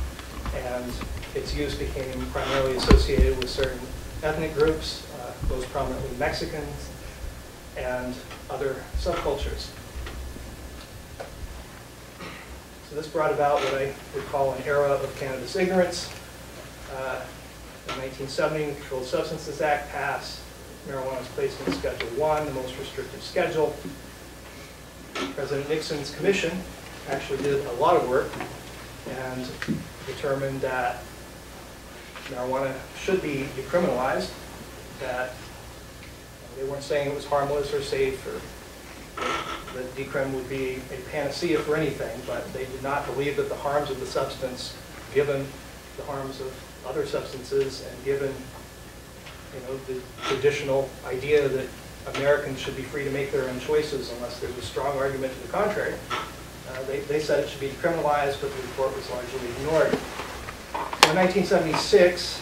and its use became primarily associated with certain ethnic groups, uh, most prominently Mexicans, and other subcultures. So this brought about what I would call an era of cannabis ignorance. Uh, in nineteen seventy, the Controlled Substances Act passed. Marijuana was placed in Schedule one, the most restrictive schedule. President Nixon's commission actually did a lot of work and determined that marijuana should be decriminalized, that they weren't saying it was harmless or safe or that decrim would be a panacea for anything, but they did not believe that the harms of the substance, given the harms of other substances and given you know, the traditional idea that Americans should be free to make their own choices unless there's a strong argument to the contrary. Uh, they, they said it should be decriminalized, but the report was largely ignored. In nineteen seventy-six,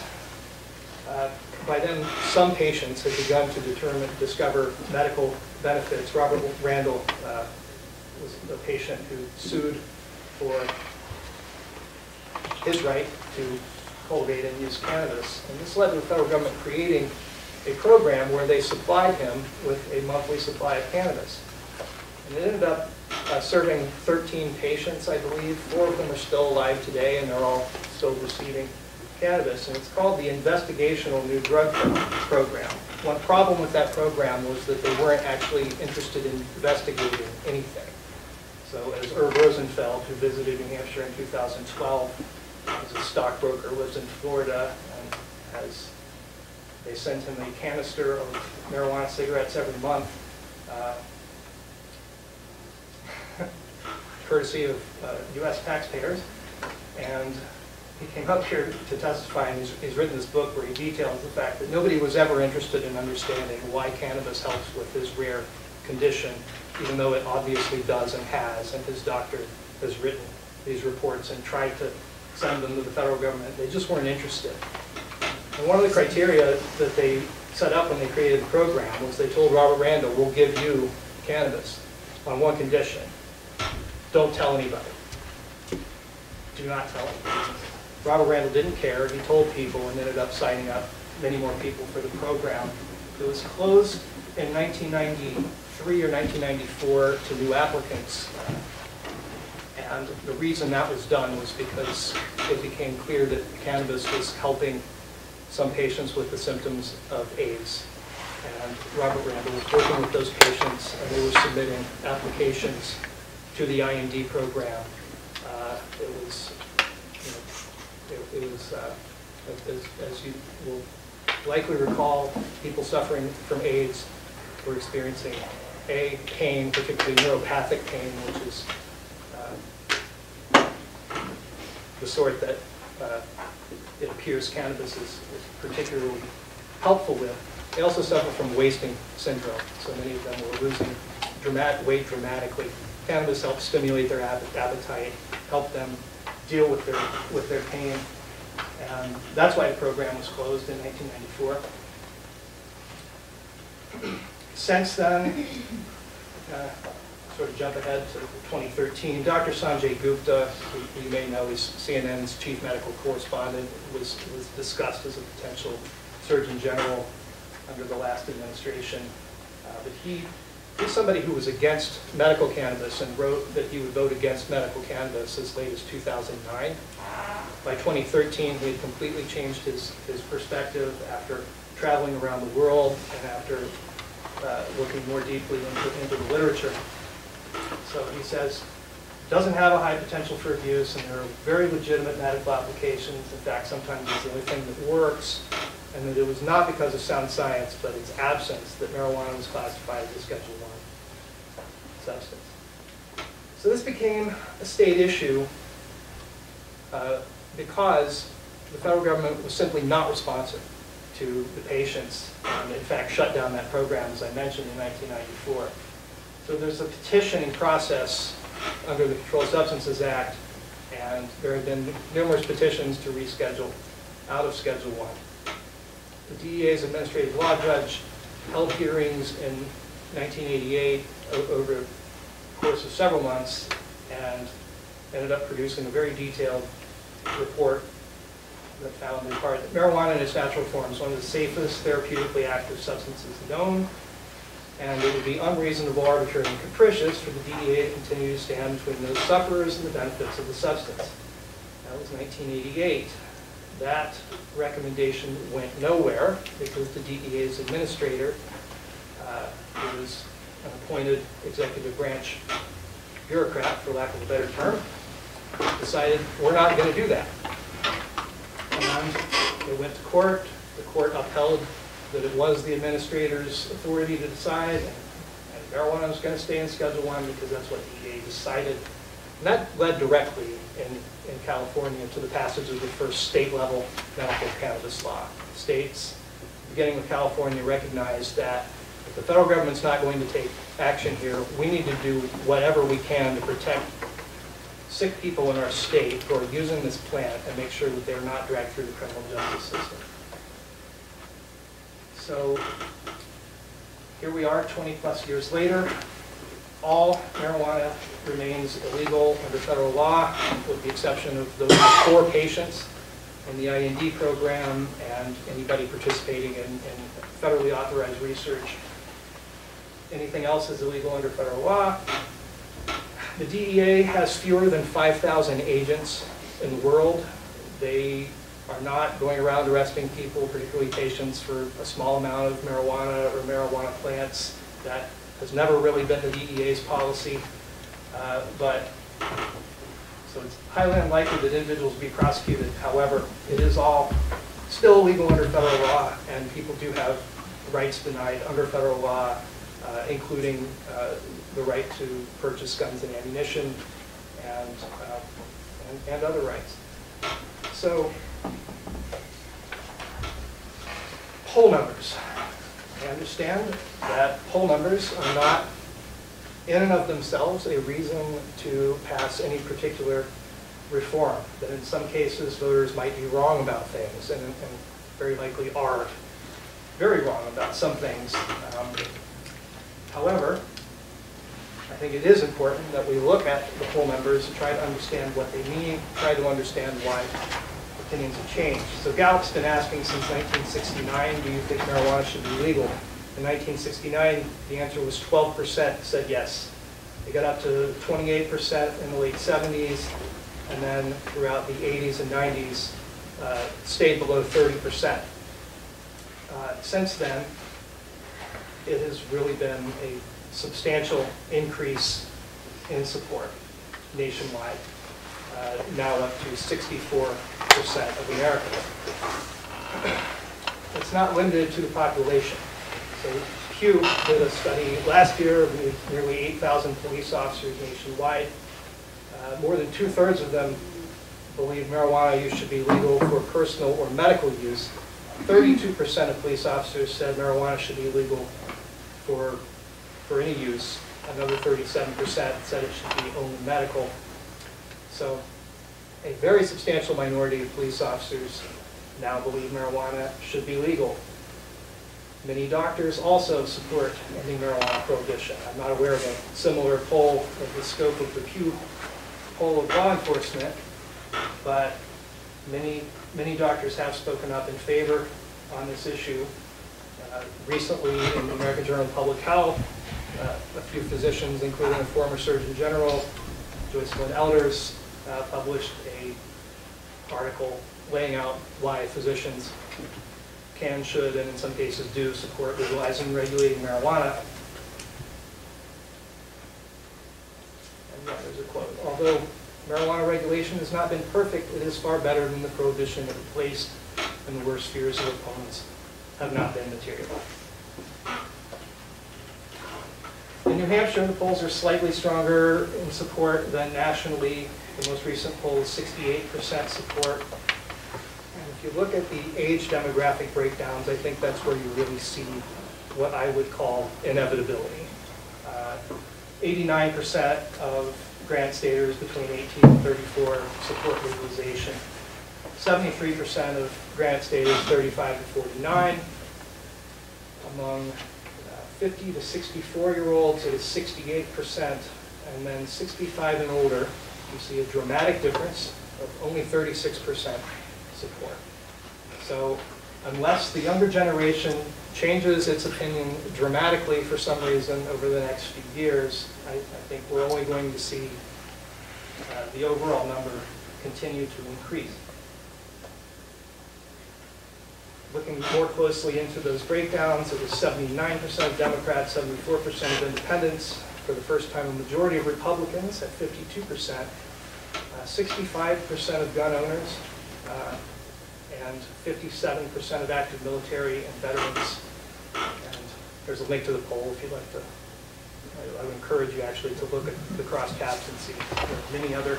uh, by then some patients had begun to determine, discover medical benefits. Robert Randall uh, was a patient who sued for his right to cultivate and use cannabis. And this led to the federal government creating a program where they supplied him with a monthly supply of cannabis. And it ended up uh, serving thirteen patients, I believe. Four of them are still alive today, and they're all still receiving cannabis. And it's called the Investigational New Drug Program. One problem with that program was that they weren't actually interested in investigating anything. So as Irv Rosenfeld, who visited New Hampshire in two thousand twelve, he's a stockbroker, lives in Florida, and has, they send him a canister of marijuana cigarettes every month, uh, courtesy of uh, U S taxpayers. And he came up here to testify, and he's, he's written this book where he details the fact that nobody was ever interested in understanding why cannabis helps with his rare condition, even though it obviously does and has, and his doctor has written these reports and tried to send them to the federal government. They just weren't interested. And one of the criteria that they set up when they created the program was they told Robert Randall, we'll give you cannabis on one condition. Don't tell anybody. Do not tell anybody. Robert Randall didn't care. He told people and ended up signing up many more people for the program. It was closed in nineteen ninety-three or nineteen ninety-four to new applicants. Uh, And the reason that was done was because it became clear that cannabis was helping some patients with the symptoms of AIDS. And Robert Randall was working with those patients, and they were submitting applications to the I N D program. Uh, it was, you know, it, it was, uh, as, as you will likely recall, people suffering from AIDS were experiencing a pain, particularly neuropathic pain, which is uh, the sort that uh, it appears cannabis is, is particularly helpful with. They also suffer from wasting syndrome. So many of them were losing dramatic weight dramatically. Cannabis helps stimulate their appetite, help them deal with their with their pain, and that's why the program was closed in nineteen ninety-four. Since then, uh, sort of jump ahead to twenty thirteen, Doctor Sanjay Gupta, who you may know is C N N's chief medical correspondent, was, was discussed as a potential Surgeon General under the last administration. Uh, but he was somebody who was against medical cannabis and wrote that he would vote against medical cannabis as late as two thousand nine. By twenty thirteen, he had completely changed his, his perspective after traveling around the world and after Uh, looking more deeply into, into the literature. So he says, doesn't have a high potential for abuse, and there are very legitimate medical applications. In fact, sometimes it's the only thing that works, and that it was not because of sound science, but its absence that marijuana was classified as a Schedule one substance. So this became a state issue uh, because the federal government was simply not responsive to the patients, and in fact shut down that program, as I mentioned, in nineteen ninety-four. So there's a petitioning process under the Controlled Substances Act, and there have been numerous petitions to reschedule out of Schedule one. The D E A's administrative law judge held hearings in nineteen eighty-eight over the course of several months, and ended up producing a very detailed report that found in part that marijuana in its natural form is one of the safest therapeutically active substances known, and it would be unreasonable, arbitrary, and capricious for the D E A to continue to stand between those sufferers and the benefits of the substance. That was nineteen eighty-eight. That recommendation went nowhere because the D E A's administrator, uh, who was an appointed executive branch bureaucrat, for lack of a better term, decided we're not going to do that. And they went to court. The court upheld that it was the administrator's authority to decide, and, and marijuana was going to stay in Schedule one because that's what the D E A decided. And that led directly in, in California to the passage of the first state-level medical cannabis law. States, beginning with California, recognized that if the federal government's not going to take action here, we need to do whatever we can to protect sick people in our state who are using this plant and make sure that they're not dragged through the criminal justice system. So here we are twenty plus years later. All marijuana remains illegal under federal law, with the exception of those four patients in the I N D program and anybody participating in, in federally authorized research. Anything else is illegal under federal law. The D E A has fewer than five thousand agents in the world. They are not going around arresting people, particularly patients, for a small amount of marijuana or marijuana plants. That has never really been the D E A's policy. Uh, but so it's highly unlikely that individuals will be prosecuted. However, it is all still illegal under federal law, and people do have rights denied under federal law, uh, including uh, the right to purchase guns and ammunition, and, uh, and, and other rights. So, poll numbers. I understand that poll numbers are not, in and of themselves, a reason to pass any particular reform. That in some cases, voters might be wrong about things, and, and very likely are very wrong about some things. Um, however, I think it is important that we look at the poll numbers and try to understand what they mean, try to understand why opinions have changed. So Gallup's been asking since nineteen sixty-nine, do you think marijuana should be legal? In nineteen sixty-nine, the answer was twelve percent said yes. It got up to twenty-eight percent in the late seventies, and then throughout the eighties and nineties, uh, stayed below thirty percent. Uh, since then, it has really been a substantial increase in support nationwide, uh, now up to sixty-four percent of Americans. It's not limited to the population. So Pew did a study last year with nearly eight thousand police officers nationwide. Uh, more than two-thirds of them believe marijuana use should be legal for personal or medical use. thirty-two percent of police officers said marijuana should be legal for, for any use. Another thirty-seven percent said it should be only medical. So a very substantial minority of police officers now believe marijuana should be legal. Many doctors also support ending marijuana prohibition. I'm not aware of a similar poll of the scope of the Pew poll of law enforcement, but many many doctors have spoken up in favor on this issue. Uh, recently, in the American Journal of Public Health, uh, a few physicians, including a former Surgeon General, Joyce Lynn Elders, uh, published an article laying out why physicians can, should, and in some cases do support legalizing and regulating marijuana. And yeah, there's a quote. Although marijuana regulation has not been perfect, it is far better than the prohibition it replaced, and the worst fears of opponents have not been materialized. In New Hampshire, the polls are slightly stronger in support than nationally. The most recent poll is sixty-eight percent support. If you look at the age demographic breakdowns, I think that's where you really see what I would call inevitability. eighty-nine percent uh, of grant staters between eighteen and thirty-four support legalization. seventy-three percent of grant staters thirty-five to forty-nine. Among uh, fifty to sixty-four year olds, it is sixty-eight percent. And then sixty-five and older, you see a dramatic difference of only thirty-six percent support. So unless the younger generation changes its opinion dramatically for some reason over the next few years, I, I think we're only going to see uh, the overall number continue to increase. Looking more closely into those breakdowns, it was seventy-nine percent of Democrats, seventy-four percent of Independents, for the first time a majority of Republicans at fifty-two percent, sixty-five percent of gun owners, Uh, and fifty-seven percent of active military and veterans. And there's a link to the poll if you'd like to. I, I would encourage you actually to look at the cross tabs and see many other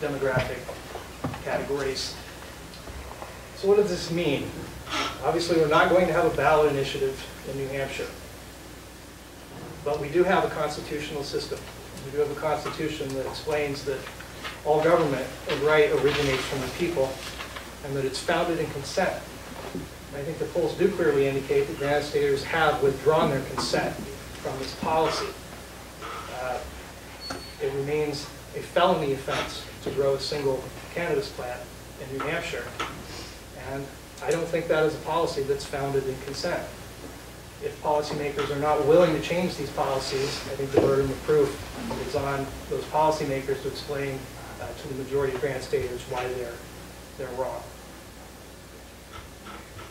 demographic categories. So what does this mean? Obviously, we're not going to have a ballot initiative in New Hampshire, but we do have a constitutional system. We do have a constitution that explains that all government of right originates from the people, and that it's founded in consent. And I think the polls do clearly indicate that grant staters have withdrawn their consent from this policy. Uh, it remains a felony offense to grow a single cannabis plant in New Hampshire, and I don't think that is a policy that's founded in consent. If policymakers are not willing to change these policies, I think the burden of proof is on those policymakers to explain uh, to the majority of grant staters why they're, they're wrong.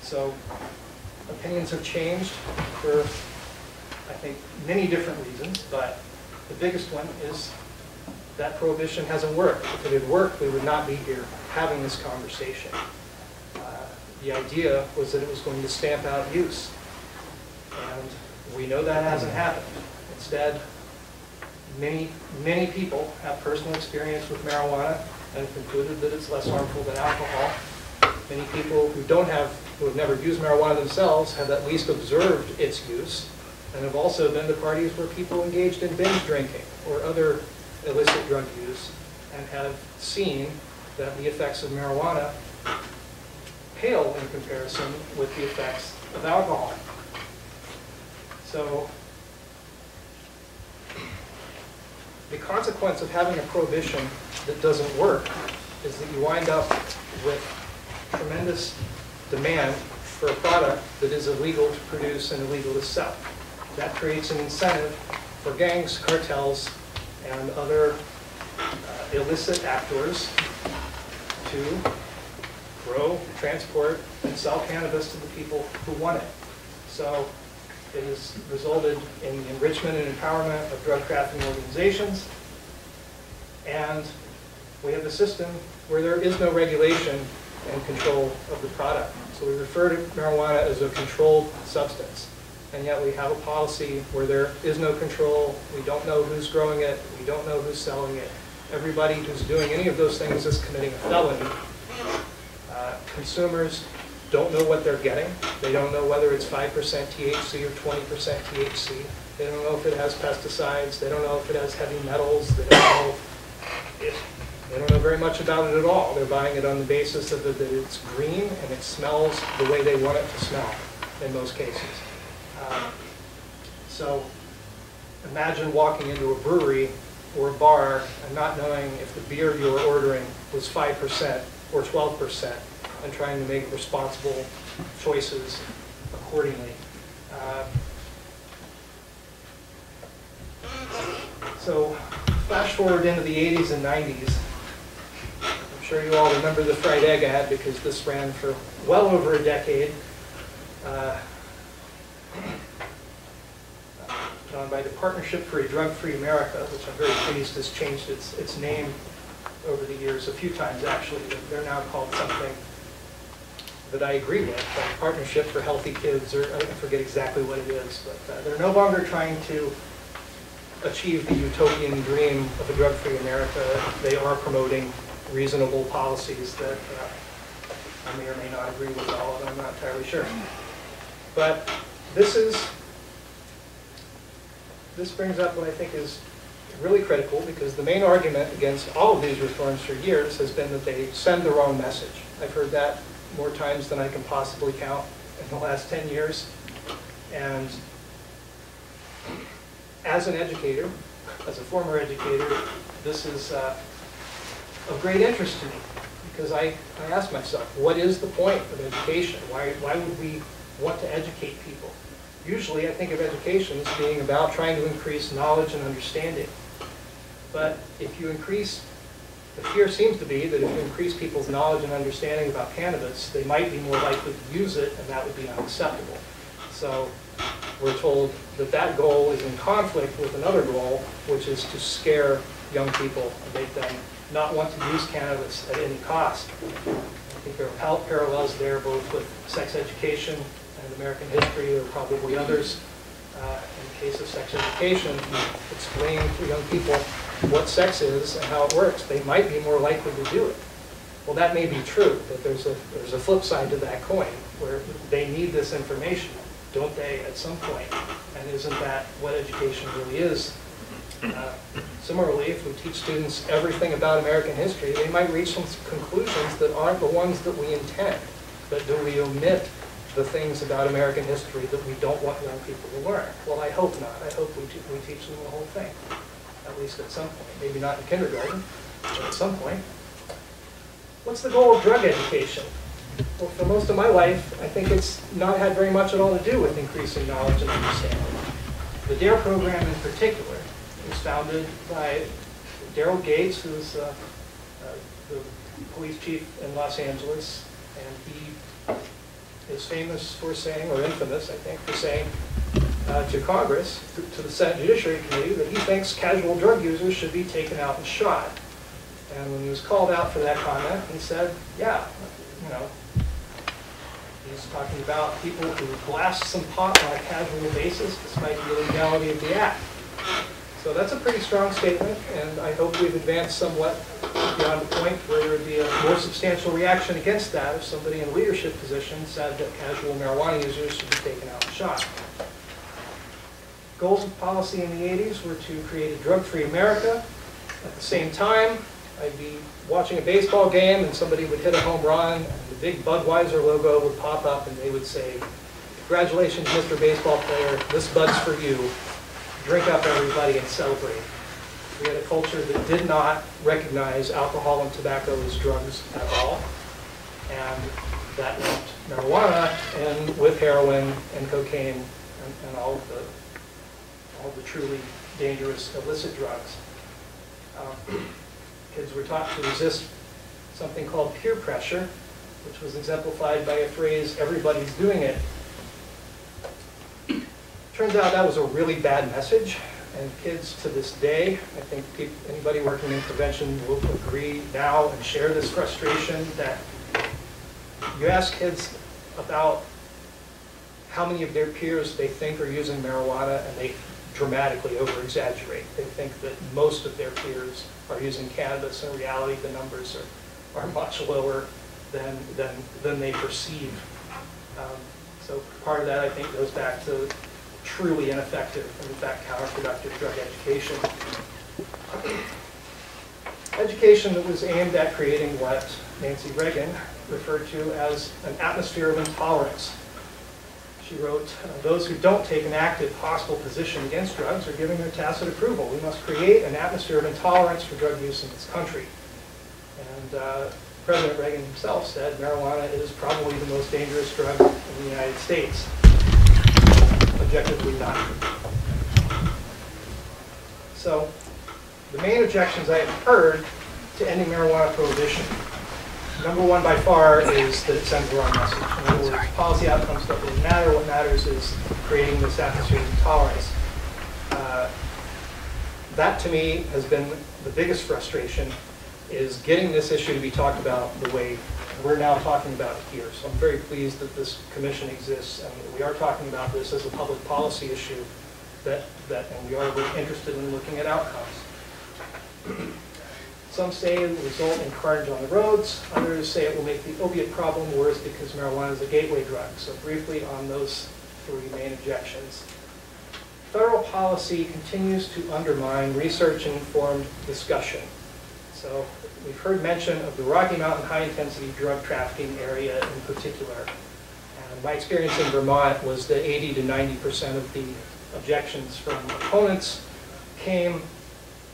So opinions have changed for, I think, many different reasons, but the biggest one is that prohibition hasn't worked. If it had worked, we would not be here having this conversation. Uh, the idea was that it was going to stamp out use. And we know that hasn't happened. Instead, many, many people have personal experience with marijuana and have concluded that it's less harmful than alcohol. Many people who don't have, who have never used marijuana themselves, have at least observed its use and have also been to parties where people engaged in binge drinking or other illicit drug use and have seen that the effects of marijuana pale in comparison with the effects of alcohol. So the consequence of having a prohibition that doesn't work is that you wind up with tremendous demand for a product that is illegal to produce and illegal to sell. That creates an incentive for gangs, cartels, and other uh, illicit actors to grow, transport, and sell cannabis to the people who want it. So it has resulted in the enrichment and empowerment of drug trafficking organizations, and we have a system where there is no regulation and control of the product. So we refer to marijuana as a controlled substance, and yet we have a policy where there is no control. We don't know who's growing it. We don't know who's selling it. Everybody who's doing any of those things is committing a felony. Uh, consumers don't know what they're getting. They don't know whether it's five percent T H C or twenty percent T H C. They don't know if it has pesticides. They don't know if it has heavy metals. They don't know if They don't know very much about it at all. They're buying it on the basis of the, that it's green and it smells the way they want it to smell in most cases. Um, so imagine walking into a brewery or a bar and not knowing if the beer you were ordering was five percent or twelve percent and trying to make responsible choices accordingly. Uh, so flash forward into the eighties and nineties. I'm sure you all remember the fried egg ad, because this ran for well over a decade, uh, done by the Partnership for a Drug-Free America, which I'm very pleased has changed its, its name over the years a few times, actually. They're now called something that I agree with, like Partnership for Healthy Kids, or I forget exactly what it is, but uh, they're no longer trying to achieve the utopian dream of a drug-free America. They are promoting reasonable policies that uh, I may or may not agree with all, and I'm not entirely sure. But this is, this brings up what I think is really critical, because the main argument against all of these reforms for years has been that they send the wrong message. I've heard that more times than I can possibly count in the last ten years. And as an educator, as a former educator, this is uh, of great interest to me, because I, I asked myself, what is the point of education? Why, why would we want to educate people? Usually I think of education as being about trying to increase knowledge and understanding. But if you increase, the fear seems to be that if you increase people's knowledge and understanding about cannabis, they might be more likely to use it, and that would be unacceptable. So we're told that that goal is in conflict with another goal, which is to scare young people and make them not want to use cannabis at any cost. I think there are parallels there, both with sex education and American history. There are probably others. Uh, in the case of sex education, explain to young people what sex is and how it works. They might be more likely to do it. Well, that may be true, but there's a, there's a flip side to that coin, where they need this information, don't they, at some point? And isn't that what education really is? Uh, similarly, if we teach students everything about American history, they might reach some conclusions that aren't the ones that we intend. But do we omit the things about American history that we don't want young people to learn? Well, I hope not. I hope we, we teach them the whole thing, at least at some point. Maybe not in kindergarten, but at some point. What's the goal of drug education? Well, for most of my life, I think it's not had very much at all to do with increasing knowledge and understanding. The DARE program in particular was founded by Daryl Gates, who's uh, uh, the police chief in Los Angeles, and he is famous for saying, or infamous, I think, for saying uh, to Congress, to, to the Senate Judiciary Committee, that he thinks casual drug users should be taken out and shot. And when he was called out for that comment, he said, yeah, you know, he's talking about people who blast some pot on a casual basis despite the illegality of the act. So that's a pretty strong statement, and I hope we've advanced somewhat beyond the point where there would be a more substantial reaction against that if somebody in a leadership position said that casual marijuana users should be taken out and shot. Goals of policy in the eighties were to create a drug-free America. At the same time, I'd be watching a baseball game and somebody would hit a home run, and the big Budweiser logo would pop up and they would say, "Congratulations, Mister Baseball Player, this Bud's for you. Drink up, everybody, and celebrate." We had a culture that did not recognize alcohol and tobacco as drugs at all. And that left marijuana, and with heroin and cocaine and, and all, of the, all the truly dangerous illicit drugs. Uh, kids were taught to resist something called peer pressure, which was exemplified by a phrase, "everybody's doing it." Turns out that was a really bad message, and kids to this day, I think people, anybody working in prevention will agree now and share this frustration that you ask kids about how many of their peers they think are using marijuana, and they dramatically over-exaggerate. They think that most of their peers are using cannabis. In reality, the numbers are, are much lower than, than, than they perceive. Um, so part of that, I think, goes back to truly ineffective and, in fact, counterproductive drug education. Education that was aimed at creating what Nancy Reagan referred to as an atmosphere of intolerance. She wrote, "Those who don't take an active, hostile position against drugs are giving their tacit approval. We must create an atmosphere of intolerance for drug use in this country." And uh, President Reagan himself said, "Marijuana is probably the most dangerous drug in the United States." Objectively not. So the main objections I have heard to ending marijuana prohibition, number one by far is that it sends the wrong message. In other words, policy outcomes don't really matter. What matters is creating this atmosphere of intolerance. Uh, that to me has been the biggest frustration, is getting this issue to be talked about the way we're now talking about it here. So I'm very pleased that this commission exists and that we are talking about this as a public policy issue, that, that and we are interested in looking at outcomes. Some say it will result in carnage on the roads. Others say it will make the opiate problem worse because marijuana is a gateway drug. So briefly on those three main objections. Federal policy continues to undermine research-informed discussion. So we've heard mention of the Rocky Mountain High Intensity Drug Trafficking Area in particular. And my experience in Vermont was that eighty to ninety percent of the objections from opponents came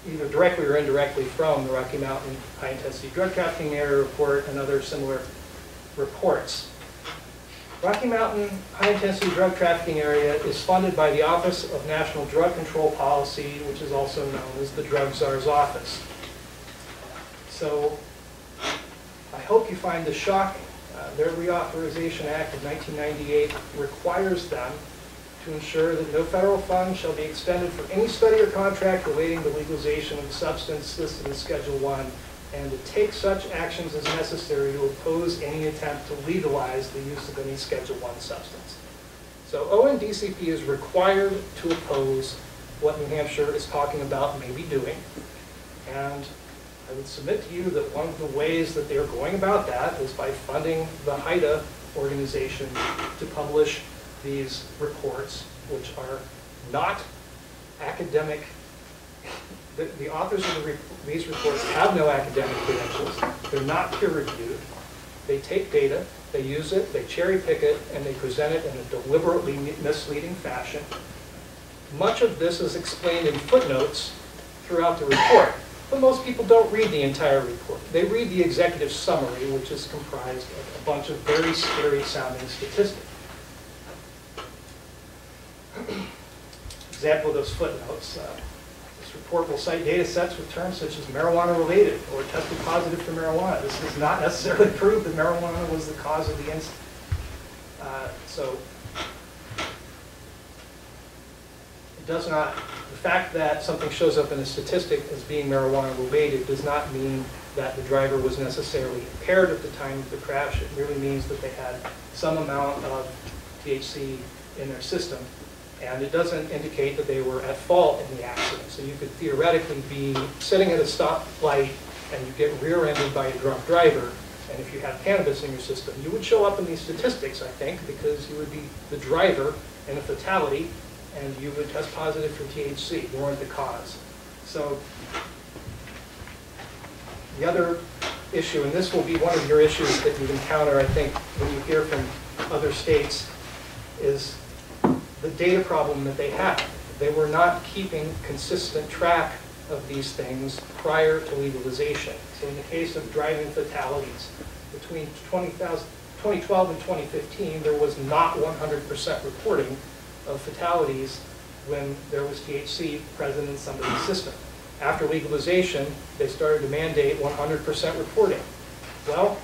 either directly or indirectly from the Rocky Mountain High Intensity Drug Trafficking Area report and other similar reports. Rocky Mountain High Intensity Drug Trafficking Area is funded by the Office of National Drug Control Policy, which is also known as the Drug Czar's Office. So I hope you find this shocking. Uh, their Reauthorization Act of nineteen ninety-eight requires them to ensure that no federal funds shall be expended for any study or contract relating to legalization of the substance listed in Schedule one, and to take such actions as necessary to oppose any attempt to legalize the use of any Schedule one substance. So O N D C P is required to oppose what New Hampshire is talking about maybe doing. And I would submit to you that one of the ways that they are going about that is by funding the HIDA organization to publish these reports, which are not academic. The, the authors of the re these reports have no academic credentials. They're not peer-reviewed. They take data, they use it, they cherry-pick it, and they present it in a deliberately misleading fashion. Much of this is explained in footnotes throughout the report, but most people don't read the entire report. They read the executive summary, which is comprised of a bunch of very scary-sounding statistics. Example of those footnotes. Uh, this report will cite data sets with terms such as marijuana-related or tested positive for marijuana. This does not necessarily prove that marijuana was the cause of the incident. Uh, so it does not, the fact that something shows up in a statistic as being marijuana-related does not mean that the driver was necessarily impaired at the time of the crash. It merely means that they had some amount of T H C in their system, and it doesn't indicate that they were at fault in the accident. So you could theoretically be sitting at a stoplight and you get rear-ended by a drunk driver, and if you have cannabis in your system, you would show up in these statistics, I think, because you would be the driver in a fatality, and you would test positive for T H C. You weren't the cause. So the other issue, and this will be one of your issues that you encounter, I think, when you hear from other states, is the data problem that they had. They were not keeping consistent track of these things prior to legalization. So in the case of driving fatalities, between twenty twelve and twenty fifteen, there was not one hundred percent reporting of fatalities when there was T H C present in somebody's system. after legalization, they started to mandate one hundred percent reporting. Well,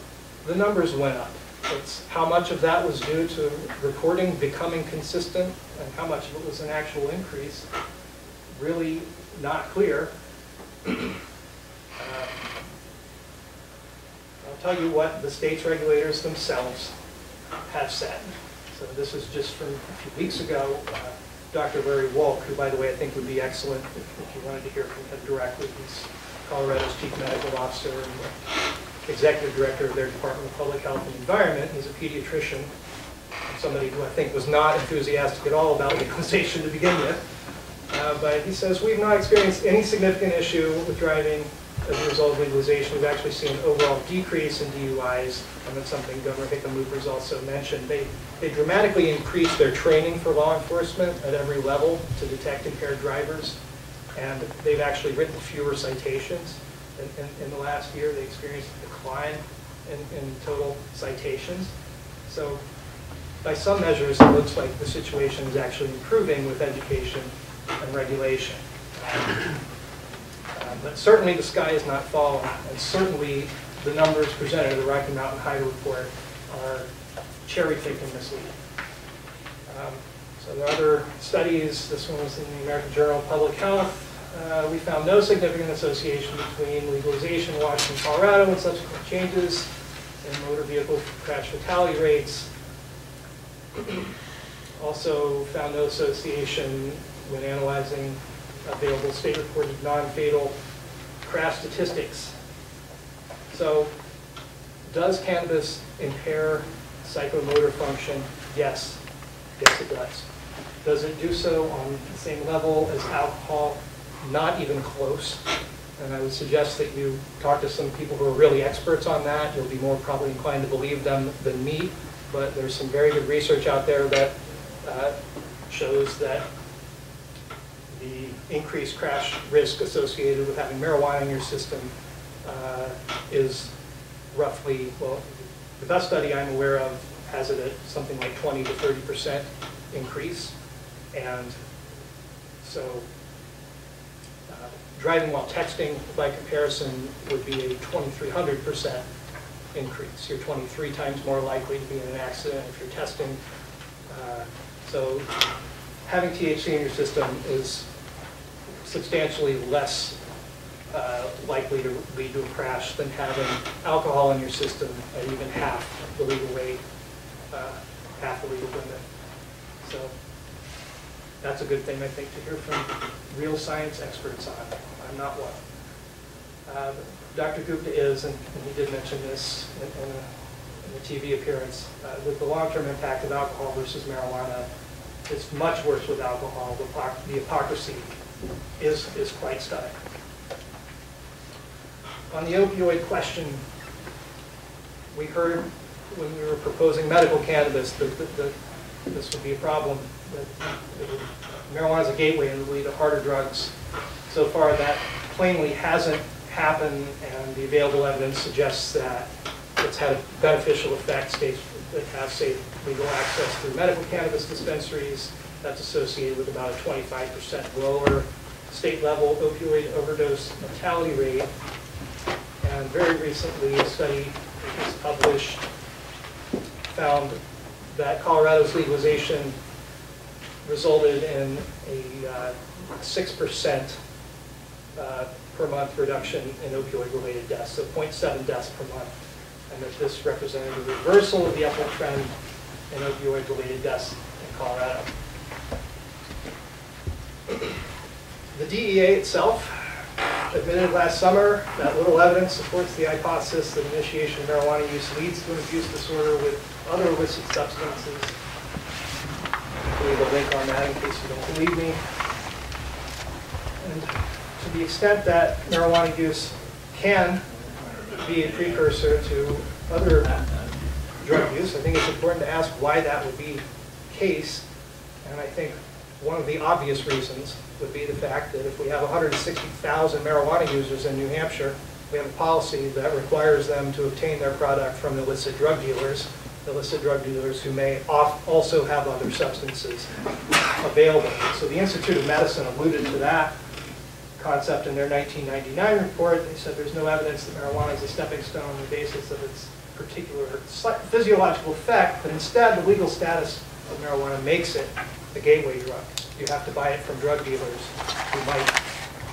the numbers went up. It's how much of that was due to reporting becoming consistent and how much of it was an actual increase, really not clear. um, I'll tell you what the state's regulators themselves have said. So this is just from a few weeks ago. Uh, Doctor Larry Wolk, who, by the way, I think would be excellent if, if you wanted to hear from him directly. He's Colorado's chief medical officer and executive director of their Department of Public Health and Environment. He's a pediatrician, somebody who I think was not enthusiastic at all about legalization to begin with. Uh, but he says, we've not experienced any significant issue with driving as a result of legalization. We've actually seen an overall decrease in D U Is, and that's something Governor Hickenlooper's also mentioned. They, they dramatically increased their training for law enforcement at every level to detect impaired drivers, and they've actually written fewer citations. In, in, in the last year, they experienced a decline in, in total citations. So by some measures, it looks like the situation is actually improving with education and regulation. But certainly the sky is not falling, and certainly the numbers presented in the Rocky Mountain High report are cherry-picked and misleading. Um, so there are other studies. This one was in the American Journal of Public Health. Uh, we found no significant association between legalization in Washington, Colorado, and subsequent changes in motor vehicle crash fatality rates. Also found no association when analyzing available state-reported non-fatal crash statistics. So, does cannabis impair psychomotor function? Yes. Yes, it does. Does it do so on the same level as alcohol? Not even close. And I would suggest that you talk to some people who are really experts on that. You'll be more probably inclined to believe them than me, but there's some very good research out there that uh, shows that the increased crash risk associated with having marijuana in your system uh, is roughly, well, the best study I'm aware of has it at something like twenty to thirty percent increase. And so uh, driving while texting, by comparison, would be a twenty-three hundred percent increase. You're twenty-three times more likely to be in an accident if you're testing. Uh, so having T H C in your system is substantially less uh, likely to lead to a crash than having alcohol in your system at even half the legal rate, uh, half the legal limit. So that's a good thing, I think, to hear from real science experts on. I'm not one. Uh, Doctor Gupta is, and, and he did mention this in, in, a, in a T V appearance, uh, that the long-term impact of alcohol versus marijuana is much worse with alcohol. The hypocrisy is, is quite stunning. On the opioid question, we heard when we were proposing medical cannabis that, that, that this would be a problem, that, that marijuana is a gateway and would lead to harder drugs. So far, that plainly hasn't happened, and the available evidence suggests that it's had a beneficial effect. States that have safe legal access through medical cannabis dispensaries. That's associated with about a twenty-five percent lower state-level opioid overdose mortality rate. And very recently, a study that was published found that Colorado's legalization resulted in a uh, six percent uh, per month reduction in opioid-related deaths, so zero point seven deaths per month, and that this represented a reversal of the upward trend in opioid-related deaths in Colorado. The D E A itself admitted last summer that little evidence supports the hypothesis that initiation of marijuana use leads to an abuse disorder with other illicit substances. I'll leave a link on that in case you don't believe me. And to the extent that marijuana use can be a precursor to other drug use, I think it's important to ask why that would be the case. And I think one of the obvious reasons would be the fact that if we have one hundred sixty thousand marijuana users in New Hampshire, we have a policy that requires them to obtain their product from illicit drug dealers, illicit drug dealers who may also have other substances available. So the Institute of Medicine alluded to that concept in their nineteen ninety-nine report. They said there's no evidence that marijuana is a stepping stone on the basis of its particular physiological effect, but instead the legal status of marijuana makes it the gateway drug. You have to buy it from drug dealers who might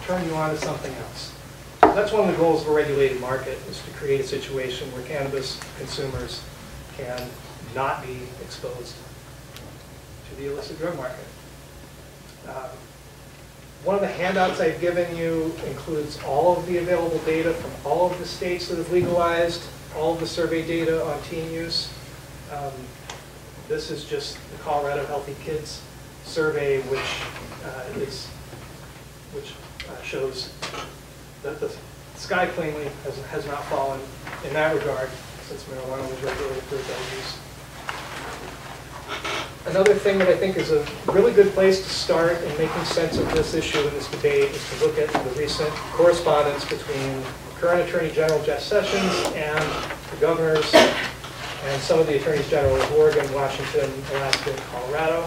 turn you on to something else. So that's one of the goals of a regulated market, is to create a situation where cannabis consumers can not be exposed to the illicit drug market. Um, one of the handouts I've given you includes all of the available data from all of the states that have legalized, all of the survey data on teen use. Um, this is just the Colorado Healthy Kids survey, which uh, is which uh, shows that the sky plainly has, has not fallen in that regard since marijuana was regulated for adult use. Another thing that I think is a really good place to start in making sense of this issue in this debate is to look at the recent correspondence between current Attorney General Jeff Sessions and the governors and some of the attorneys general of Oregon, Washington, Alaska, and Colorado.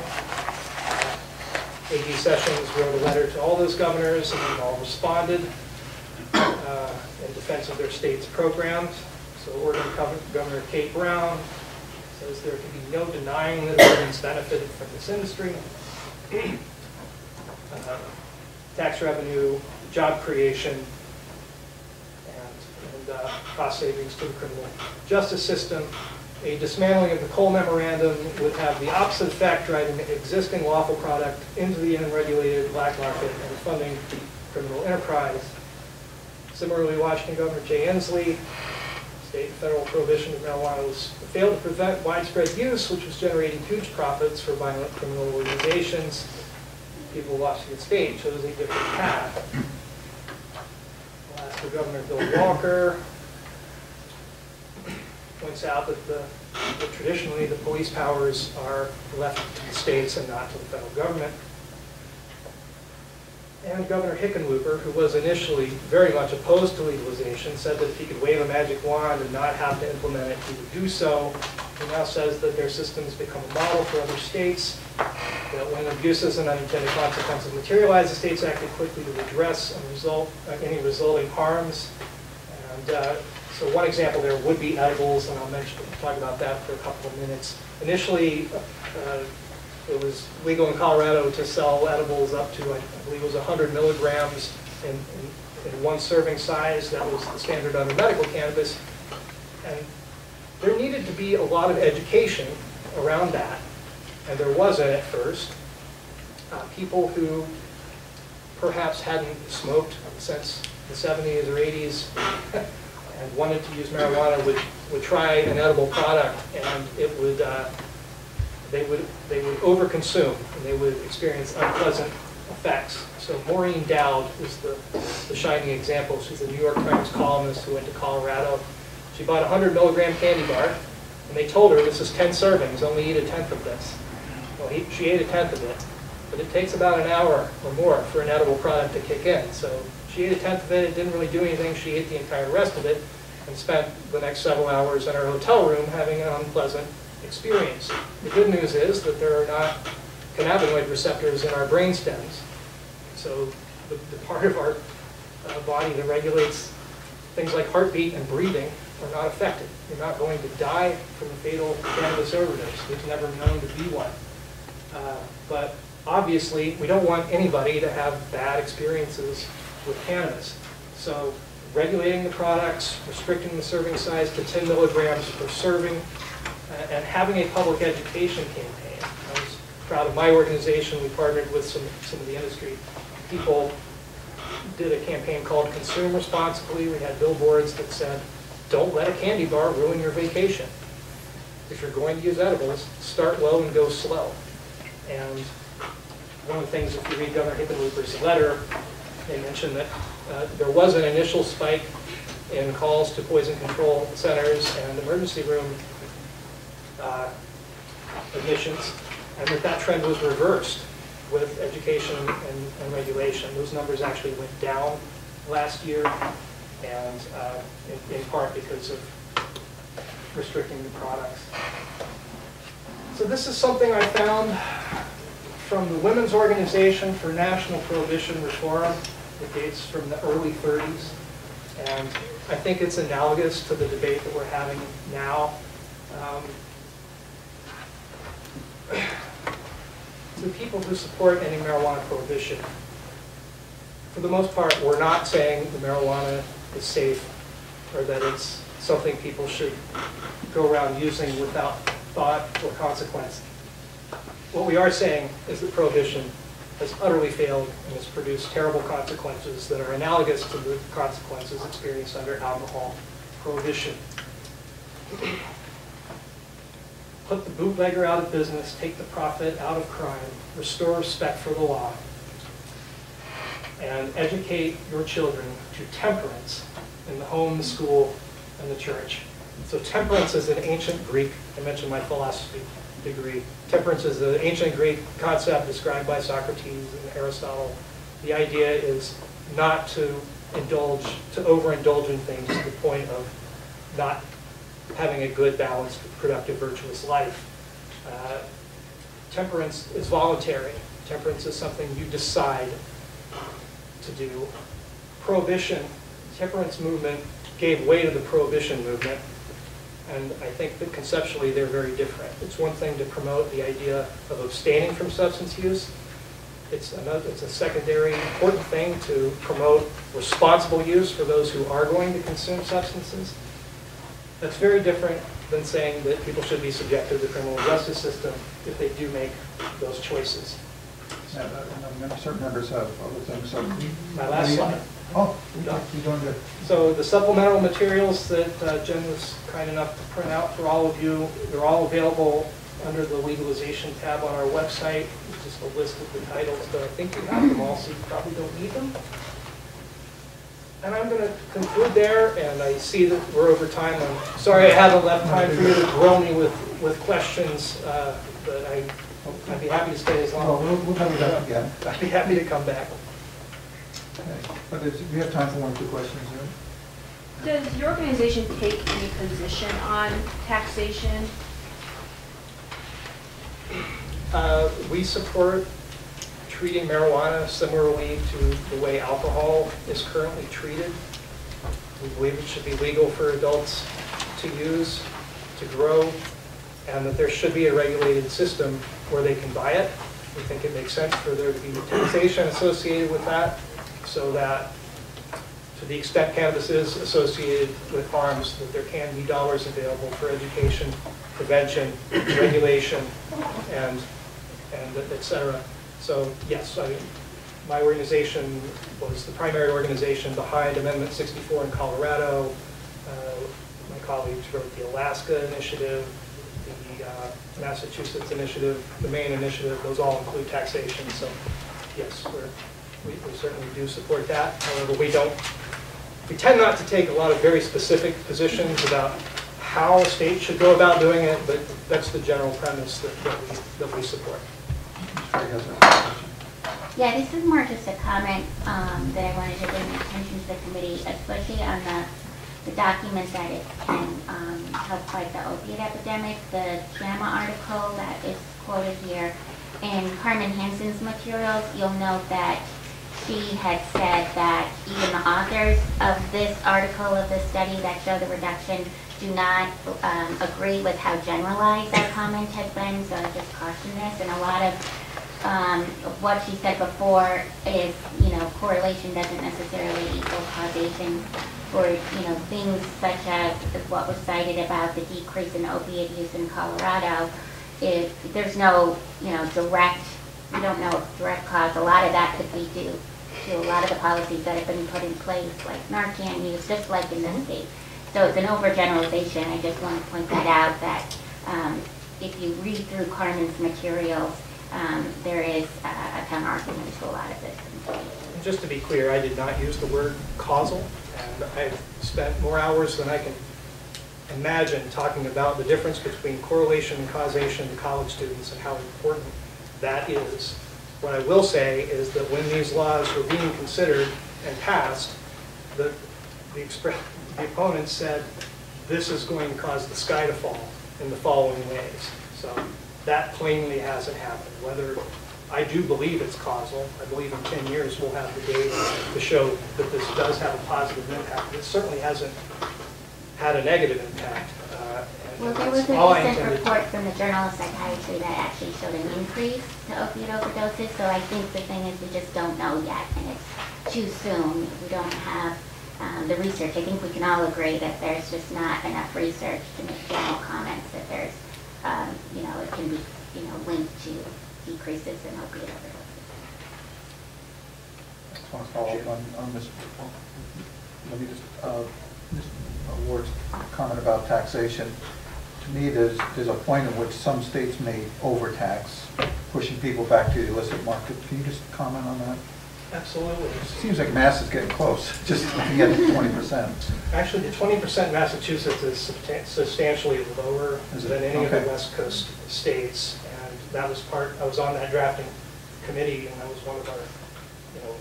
A G Sessions wrote a letter to all those governors, and they all responded uh, in defense of their state's programs. So Oregon Governor Kate Brown says there can be no denying that Oregon's benefited from this industry. Uh, tax revenue, job creation, and, and uh, cost savings to the criminal justice system. A dismantling of the Cole Memorandum would have the opposite effect, driving the existing lawful product into the unregulated black market and funding criminal enterprise. Similarly, Washington Governor Jay Inslee, state and federal prohibition of marijuana was failed to prevent widespread use, which was generating huge profits for violent criminal organizations. People of Washington State chose a different path. Alaska Governor Bill Walker points out that, the, that traditionally the police powers are left to the states and not to the federal government. And Governor Hickenlooper, who was initially very much opposed to legalization, said that if he could wave a magic wand and not have to implement it, he would do so. He now says that their system has become a model for other states, that when abuses and unintended consequences materialize, the states acted quickly to redress and result, uh, any resulting harms. And, uh, So one example there would be edibles, and I'll mention, talk about that for a couple of minutes. Initially, uh, it was legal in Colorado to sell edibles up to, I believe it was one hundred milligrams in, in, in one serving size. That was the standard under medical cannabis. And there needed to be a lot of education around that, and there wasn't at first. Uh, people who perhaps hadn't smoked since the seventies or eighties and wanted to use marijuana would would try an edible product, and it would uh, they would they would overconsume, and they would experience unpleasant effects. So Maureen Dowd is the the shining example. She's a New York Times columnist who went to Colorado. She bought a hundred milligram candy bar, and they told her this is ten servings. Only eat a tenth of this. Well, he, she ate a tenth of it, but it takes about an hour or more for an edible product to kick in. So she ate a tenth of it, it didn't really do anything, she ate the entire rest of it, and spent the next several hours in her hotel room having an unpleasant experience. The good news is that there are not cannabinoid receptors in our brain stems. So the, the part of our uh, body that regulates things like heartbeat and breathing are not affected. You're not going to die from a fatal cannabis overdose. It's never known to be one. Uh, but obviously, we don't want anybody to have bad experiences with cannabis. So regulating the products, restricting the serving size to ten milligrams per serving, uh, and having a public education campaign. I was proud of my organization. We partnered with some, some of the industry people, did a campaign called Consume Responsibly. We had billboards that said, don't let a candy bar ruin your vacation. If you're going to use edibles, start low and go slow. And one of the things, if you read Governor Hickenlooper's letter, they mentioned that uh, there was an initial spike in calls to poison control centers and emergency room uh, admissions, and that that trend was reversed with education and, and regulation. Those numbers actually went down last year, and uh, in, in part because of restricting the products. So this is something I found from the Women's Organization for National Prohibition Reform. It dates from the early thirties. And I think it's analogous to the debate that we're having now. Um, the people who support any marijuana prohibition, for the most part, we're not saying the marijuana is safe or that it's something people should go around using without thought or consequence. What we are saying is that prohibition has utterly failed and has produced terrible consequences that are analogous to the consequences experienced under alcohol prohibition. Put the bootlegger out of business, take the profit out of crime, restore respect for the law, and educate your children to temperance in the home, the school, and the church. So temperance is an ancient Greek, I mentioned my philosophy degree. Temperance is an ancient Greek concept described by Socrates and Aristotle. The idea is not to indulge, to overindulge in things to the point of not having a good, balanced, productive, virtuous life. Uh, temperance is voluntary. Temperance is something you decide to do. Prohibition, temperance movement gave way to the prohibition movement, and I think that conceptually they're very different. It's one thing to promote the idea of abstaining from substance use. It's, another, it's a secondary important thing to promote responsible use for those who are going to consume substances. That's very different than saying that people should be subjected to the criminal justice system if they do make those choices. Yeah, uh, certain members have other things. So my last slide. Oh, you're doing good. So the supplemental materials that uh, Jen was kind enough to print out for all of you, they're all available under the legalization tab on our website. It's just a list of the titles, but I think you have them all, so you probably don't need them. And I'm going to conclude there, and I see that we're over time. I'm sorry I haven't left time for you to grill me with, with questions, uh, but I, I'd be happy to stay as long. Well, we'll come back again. I'd be happy to come back. Okay. But do we have time for one or two questions here? Does your organization take any position on taxation? Uh, we support treating marijuana similarly to the way alcohol is currently treated. We believe it should be legal for adults to use, to grow, and that there should be a regulated system where they can buy it. We think it makes sense for there to be taxation associated with that, so that to the extent cannabis is associated with harms, that there can be dollars available for education, prevention, regulation, and, and et cetera. So yes, I mean, my organization was the primary organization behind Amendment sixty-four in Colorado. Uh, my colleagues wrote the Alaska Initiative, the uh, Massachusetts Initiative, the Maine Initiative. Those all include taxation. So yes, we're, we, we certainly do support that. However, we don't. We tend not to take a lot of very specific positions about how a state should go about doing it, but that's the general premise that, that, we, that we support. Yeah, this is more just a comment um, that I wanted to bring attention to the committee, especially on the, the document that it can um, help fight the opiate epidemic, the JAMA article that is quoted here. In Carmen Hansen's materials, you'll note that she had said that even the authors of this article of the study that showed the reduction do not um, agree with how generalized that comment had been, so I just caution this. And a lot of Um, what she said before is, you know, correlation doesn't necessarily equal causation, or, you know, things such as what was cited about the decrease in opiate use in Colorado. If there's no, you know, direct, we don't know direct cause. A lot of that could be due to a lot of the policies that have been put in place, like Narcan use, just like in this state. So it's an overgeneralization. I just want to point that out, that um, if you read through Carmen's materials, Um, there is uh, a counter argument to a lot of this. And just to be clear, I did not use the word causal, and I've spent more hours than I can imagine talking about the difference between correlation and causation to college students and how important that is. What I will say is that when these laws were being considered and passed, the, the, the opponents said, this is going to cause the sky to fall in the following ways. So that plainly hasn't happened. Whether I do believe it's causal. I believe in ten years we'll have the data to show that this does have a positive impact. It certainly hasn't had a negative impact. Uh, well, there was a recent report from the Journal of Psychiatry that actually showed an increase to opioid overdoses, so I think the thing is we just don't know yet, and it's too soon. We don't have um, the research. I think we can all agree that there's just not enough research to make general comments that there's, um, you know, it can be, you know, linked to decreases in opioid overdoses. I just want to follow up on, on this. Let me just, uh, just Ward's comment about taxation. To me, there's, there's a point in which some states may overtax, pushing people back to the illicit market. Can you just comment on that? Absolutely. It seems like Mass is getting close, just getting twenty percent. Actually, the twenty percent in Massachusetts is substantially lower than any okay. of the West Coast states. And that was part, I was on that drafting committee, and that was one of our, you know,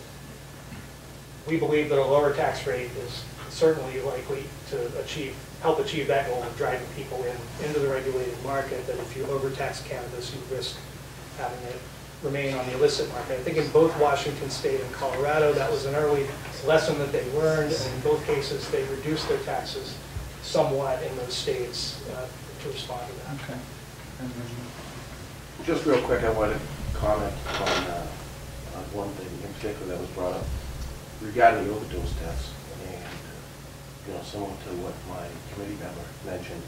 we believe that a lower tax rate is certainly likely to achieve, help achieve that goal of driving people in into the regulated market, that if you overtax cannabis, you risk having it remain on the illicit market. I think in both Washington State and Colorado, that was an early lesson that they learned, and in both cases, they reduced their taxes somewhat in those states uh, to respond to that. Okay. Mm-hmm. Just real quick, I want to comment on, uh, on one thing in particular that was brought up regarding the overdose deaths, and you know, similar to what my committee member mentioned.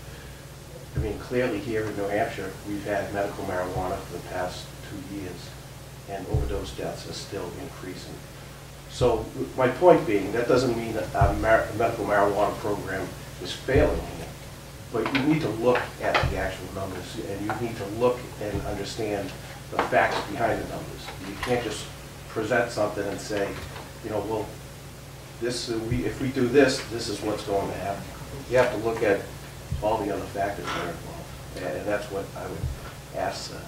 I mean, clearly here in New Hampshire, we've had medical marijuana for the past two years, and overdose deaths are still increasing. So my point being, that doesn't mean that our mar medical marijuana program is failing here, but you need to look at the actual numbers, and you need to look and understand the facts behind the numbers. You can't just present something and say, you know, well, this, uh, we, if we do this, this is what's going to happen. You have to look at all the other factors that are involved, and that's what I would ask uh,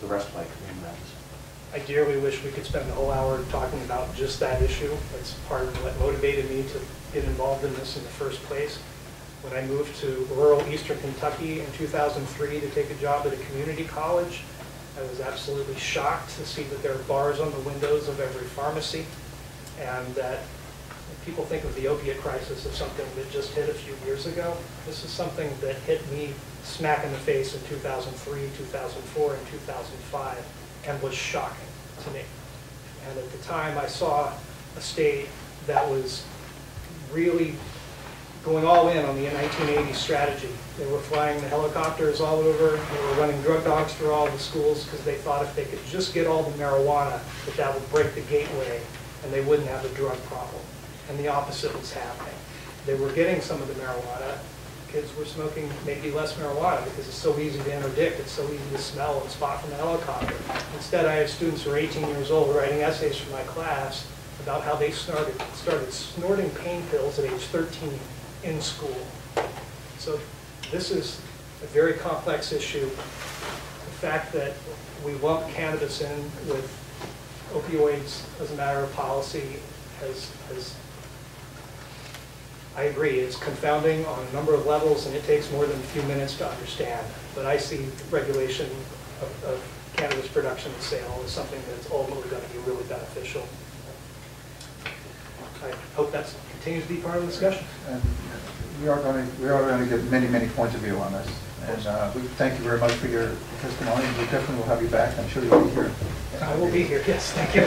the rest of my community members. I dearly wish we could spend the whole hour talking about just that issue. That's part of what motivated me to get involved in this in the first place. When I moved to rural eastern Kentucky in two thousand three to take a job at a community college, I was absolutely shocked to see that there are bars on the windows of every pharmacy, and that people think of the opiate crisis as something that just hit a few years ago. This is something that hit me smack in the face in two thousand three, two thousand four, and two thousand five, and was shocking to me. And at the time, I saw a state that was really going all in on the nineteen eighties strategy. They were flying the helicopters all over. They were running drug dogs through all the schools because they thought if they could just get all the marijuana, that that would break the gateway and they wouldn't have a drug problem. And the opposite was happening. They were getting some of the marijuana. Kids were smoking maybe less marijuana because it's so easy to interdict. It's so easy to smell and spot from a helicopter. Instead, I have students who are eighteen years old writing essays for my class about how they started, started snorting pain pills at age thirteen in school. So this is a very complex issue. The fact that we lump cannabis in with opioids as a matter of policy has, has I agree, it's confounding on a number of levels, and it takes more than a few minutes to understand. But I see regulation of, of cannabis production and sale as something that's ultimately going to be really beneficial. I hope that continues to be part of the discussion. And we are going to, we are going to give many, many points of view on this. And uh, we thank you very much for your testimony. We definitely will have you back. I'm sure you'll be here. I will be here, yes. Thank you.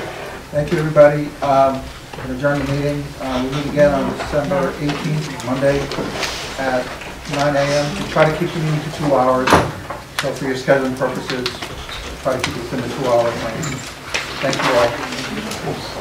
Thank you, everybody. Um, We'll adjourn the meeting. Uh, we meet again on December eighteenth, Monday at nine A M We try to keep the meeting to two hours. So for your scheduling purposes, try to keep it within the two hour range. Thank you all.